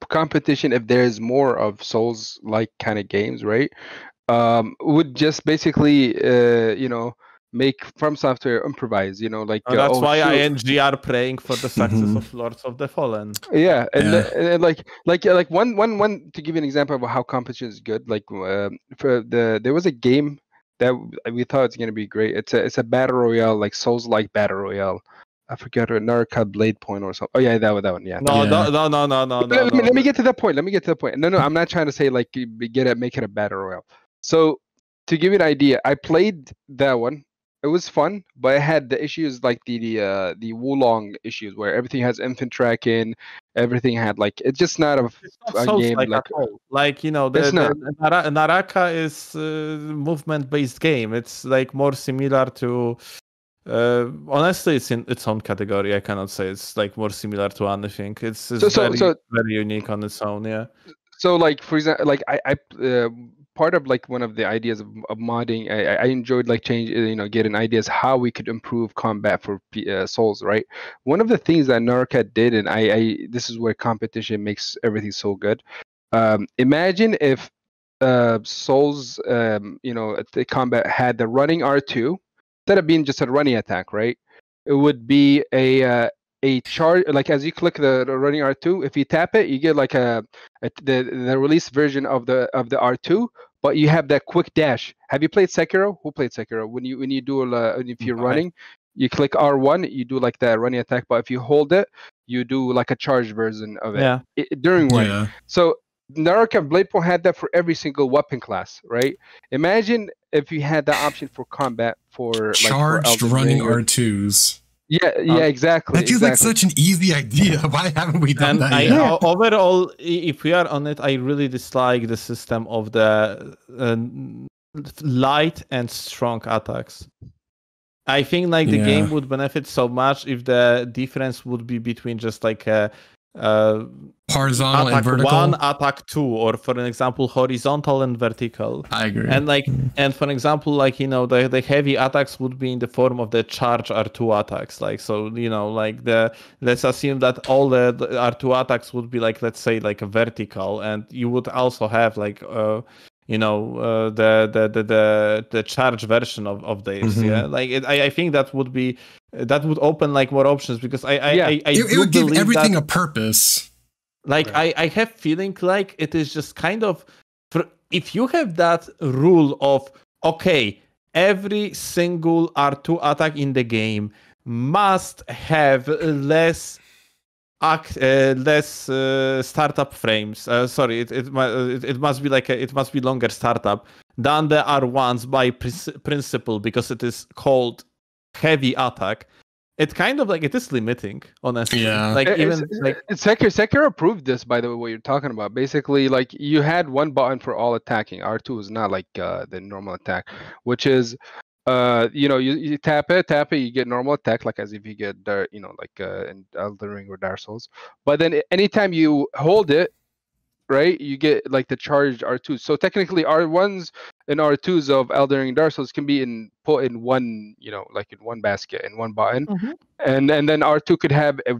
competition, if there is more of Souls like kind of games, right? Would just basically you know, make FromSoft improvise, you know, like that's why ING are praying for the success of Lords of the Fallen. Yeah, and like one to give you an example of how competition is good. Like there was a game that we thought it's gonna be great. It's a battle royale, like Souls like battle royale. I forget, Naraka Bladepoint or something. Oh yeah, that one. Yeah. No, let me get to that point. No, I'm not trying to say like get at making a battle royale. So to give you an idea, I played that one. It was fun, but it had the issues like the Wo Long issues where everything has infant tracking, everything had like it's just not a game like you know. The Naraka is movement based game. It's like more similar to honestly, it's in its own category. I cannot say it's like more similar to anything. It's very unique on its own. Yeah. So like for example, like I part of like one of the ideas of modding, I enjoyed like change, you know, getting ideas how we could improve combat for Souls, right? One of the things that Naraka did, and I this is where competition makes everything so good. Imagine if Souls, you know, the combat had the running R2 instead of being just a running attack, right? It would be a charge, like as you click the running R2, if you tap it, you get like the release version of the R2. But you have that quick dash. Have you played Sekiro? Who played Sekiro? When you do if you're running, you click R1, you do like that running attack. But if you hold it, you do like a charge version of it, during one. Yeah. So Naraka Bladepoint had that for every single weapon class, right? Imagine if you had that option for combat for charged like, for running R2s. Yeah, exactly. That feels like such an easy idea. Why haven't we done that yet? Overall, if we are on it, I really dislike the system of the light and strong attacks. I think like the game would benefit so much if the difference would be between just like horizontal and vertical, attack 1, attack 2, or for an example horizontal and vertical. I agree. And like and for example, like, you know, the heavy attacks would be in the form of the charge R2 attacks, like, so you know, like the let's assume that all the R2 attacks would be like, let's say like a vertical, and you would also have like you know the charge version of this. Yeah, like I think that would open like more options, because I would give everything a purpose. Like I have feeling like it is just kind of if you have that rule of, okay, every single R2 attack in the game must have less startup frames. It must be like it must be longer startup than the R1s by principle, because it is called heavy attack. It kind of like it is limiting, honestly. Yeah. Like Sekiro proved this, by the way, what you're talking about. Basically, like you had one button for all attacking. R2 is not like the normal attack, which is, you know, you tap it, you get normal attack, like as if you get, you know, like in Elden Ring or Dark Souls. But then anytime you hold it, right, you get like the charged R2. So technically, R1s and R2s of Elden Ring and Dark Souls can be put in one, you know, like in one basket, in one button, and then R2 could have a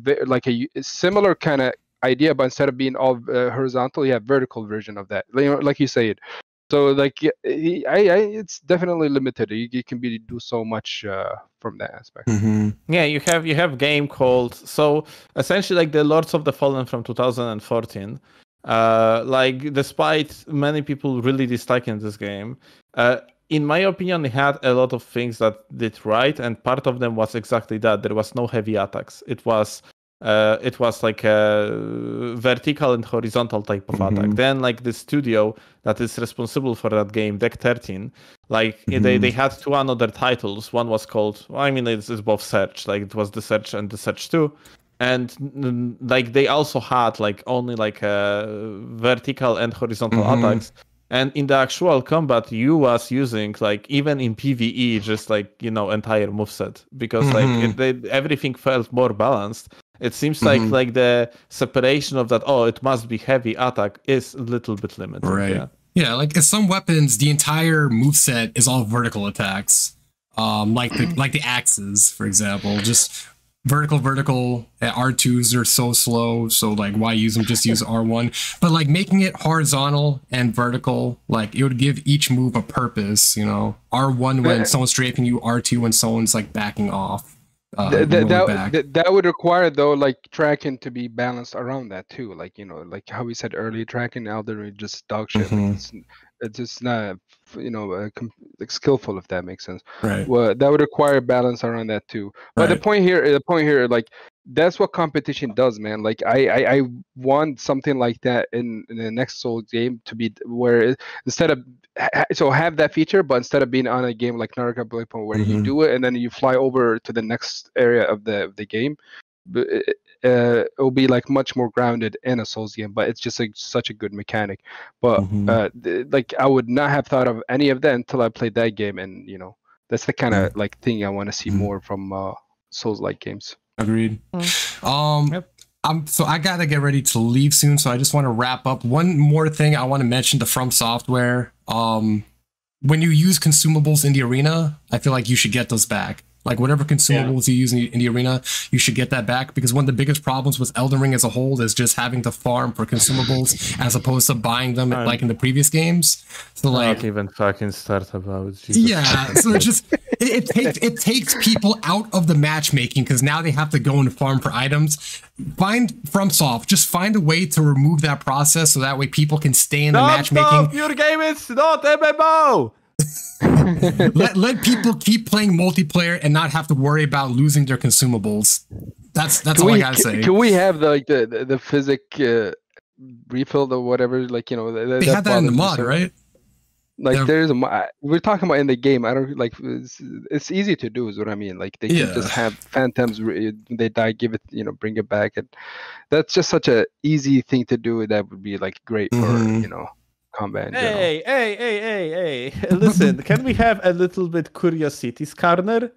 similar kind of idea, but instead of being all horizontal, you have vertical version of that, like you said. So like, it's definitely limited. You can do so much from that aspect. Mm-hmm. Yeah, you have game called, so essentially like the Lords of the Fallen from 2014. Like, despite many people really disliking this game, in my opinion, it had a lot of things that did right, and part of them was exactly that. There was no heavy attacks. It was like a vertical and horizontal type of attack. Then, like, the studio that is responsible for that game, Deck 13, like, they had two other titles. One was called, well, I mean, it's both Search. Like, it was The Search and The Search 2. And, like, they also had, like, only, like, vertical and horizontal attacks. And in the actual combat, you was using, like, even in PvE, just, like, you know, entire moveset. Because, like, everything felt more balanced. It seems like the separation of that, oh, it must be heavy attack, is a little bit limited. Right. Yeah, like, in some weapons, the entire moveset is all vertical attacks. Like the axes, for example, just... Vertical. R2s are so slow, so like, why use them? Just use R1. But like, making it horizontal and vertical, like, it would give each move a purpose. You know, R1 when someone's strafing you, R2 when someone's like backing off. That would require, though, like, tracking to be balanced around that too. Like, you know, like how we said earlier, tracking Elden Ring just dog shit. It's just not, you know, skillful, if that makes sense. Right. Well, that would require balance around that too. But right. the point here, like, that's what competition does, man. Like, I want something like that in the next Souls game, to be where instead of have that feature, but instead of being on a game like Naraka Bladepoint, where you do it and then you fly over to the next area of the game. It'll be like much more grounded in a Souls game, but it's just such a good mechanic. But like, I would not have thought of any of that until I played that game, and you know, that's the kind of like thing I want to see more from Souls-like games. Agreed. So I gotta get ready to leave soon, so I just want to wrap up. One more thing I want to mention, the From Software. When you use consumables in the arena, I feel like you should get those back. Like, whatever consumables you use in the arena, you should get that back, because one of the biggest problems with Elden Ring as a whole is just having to farm for consumables as opposed to buying them like in the previous games. So like, not even fucking start about Jesus. Yeah, so it just it takes people out of the matchmaking, because now they have to go and farm for items. Just find a way to remove that process, so that way people can stay in the matchmaking. Your game is not MMO. let people keep playing multiplayer and not have to worry about losing their consumables. That's all I gotta say. Can we have the physic refill or whatever? Like, you know, they have that in the mod, right? Like, there's a mod. We're talking about in the game. I don't like. It's easy to do, is what I mean. Like, they can just have phantoms. They die, give it, you know, bring it back, and that's just such a easy thing to do. That would be like great for, you know, combat. Hey, listen, can we have a little bit curiosities corner?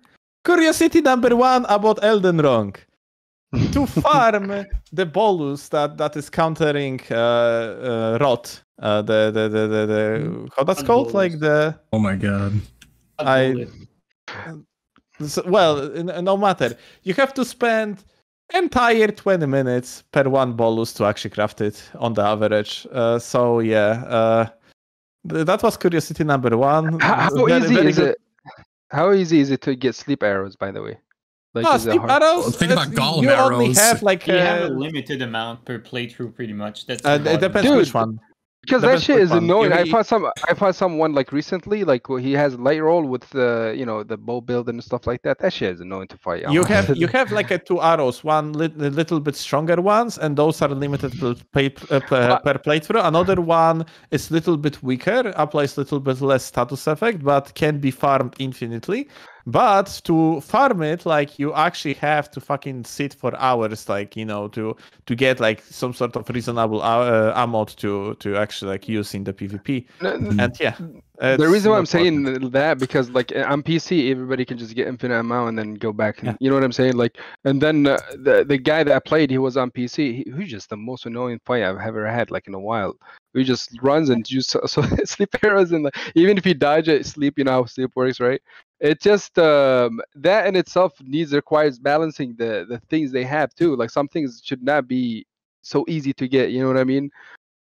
Curiosity number one about Elden Ring. To farm the bolus that is countering rot. The how that's called? Like the... Oh my god. Well, no matter. You have to spend entire 20 minutes per one bolus to actually craft it on the average. So yeah, that was curiosity number one. How easy is it to get sleep arrows, by the way? Like, sleep arrows. Think about golem arrows. Only have, like, you have a limited amount per playthrough, pretty much. That's it depends which one. Because that shit is annoying. I found someone like recently, like he has light roll with the, you know, the bow build and stuff like that. That shit is annoying to fight. You have like a 2 arrows, a little bit stronger ones, and those are limited per playthrough. Another one is a little bit weaker, applies a little bit less status effect, but can be farmed infinitely. But to farm it, like, you actually have to fucking sit for hours, like, you know, to get like some sort of reasonable ammo to actually like use in the PvP. And yeah, the reason why I'm saying that, because like on PC everybody can just get infinite ammo and then go back. And, yeah. You know what I'm saying? Like, and then the guy that I played, he was on PC. He was just the most annoying fight I've ever had, like, in a while. He just runs and just so sleep arrows, and like, even if he dodges it, sleep. You know how sleep works, right? It just that in itself requires balancing the things they have too. Like, some things should not be so easy to get. You know what I mean?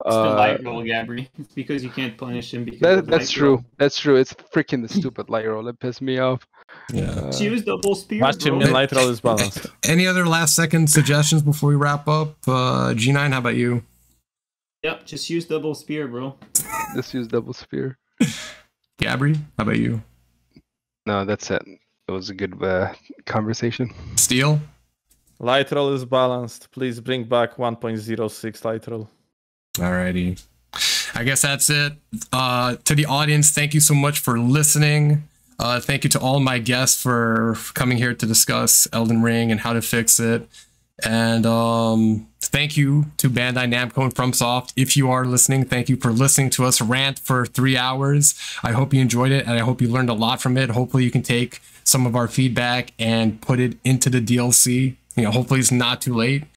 It's the light roll, Gabri. It's because you can't punish him. Because that's true. Roll. That's true. It's freaking the stupid light roll. It pissed me off. Yeah. Use double spear. Watch him, and light roll is balanced. Any other last second suggestions before we wrap up? G9, how about you? Yep. Just use double spear, bro. Just use double spear. Gabri, how about you? No, that's it. It was a good conversation. Steel? Light roll is balanced. Please bring back 1.06 light roll. Alrighty. I guess that's it. To the audience, thank you so much for listening. Thank you to all my guests for coming here to discuss Elden Ring and how to fix it. And thank you to Bandai Namco and FromSoft. If you are listening, thank you for listening to us rant for 3 hours. I hope you enjoyed it, and I hope you learned a lot from it. Hopefully you can take some of our feedback and put it into the DLC. You know, hopefully it's not too late.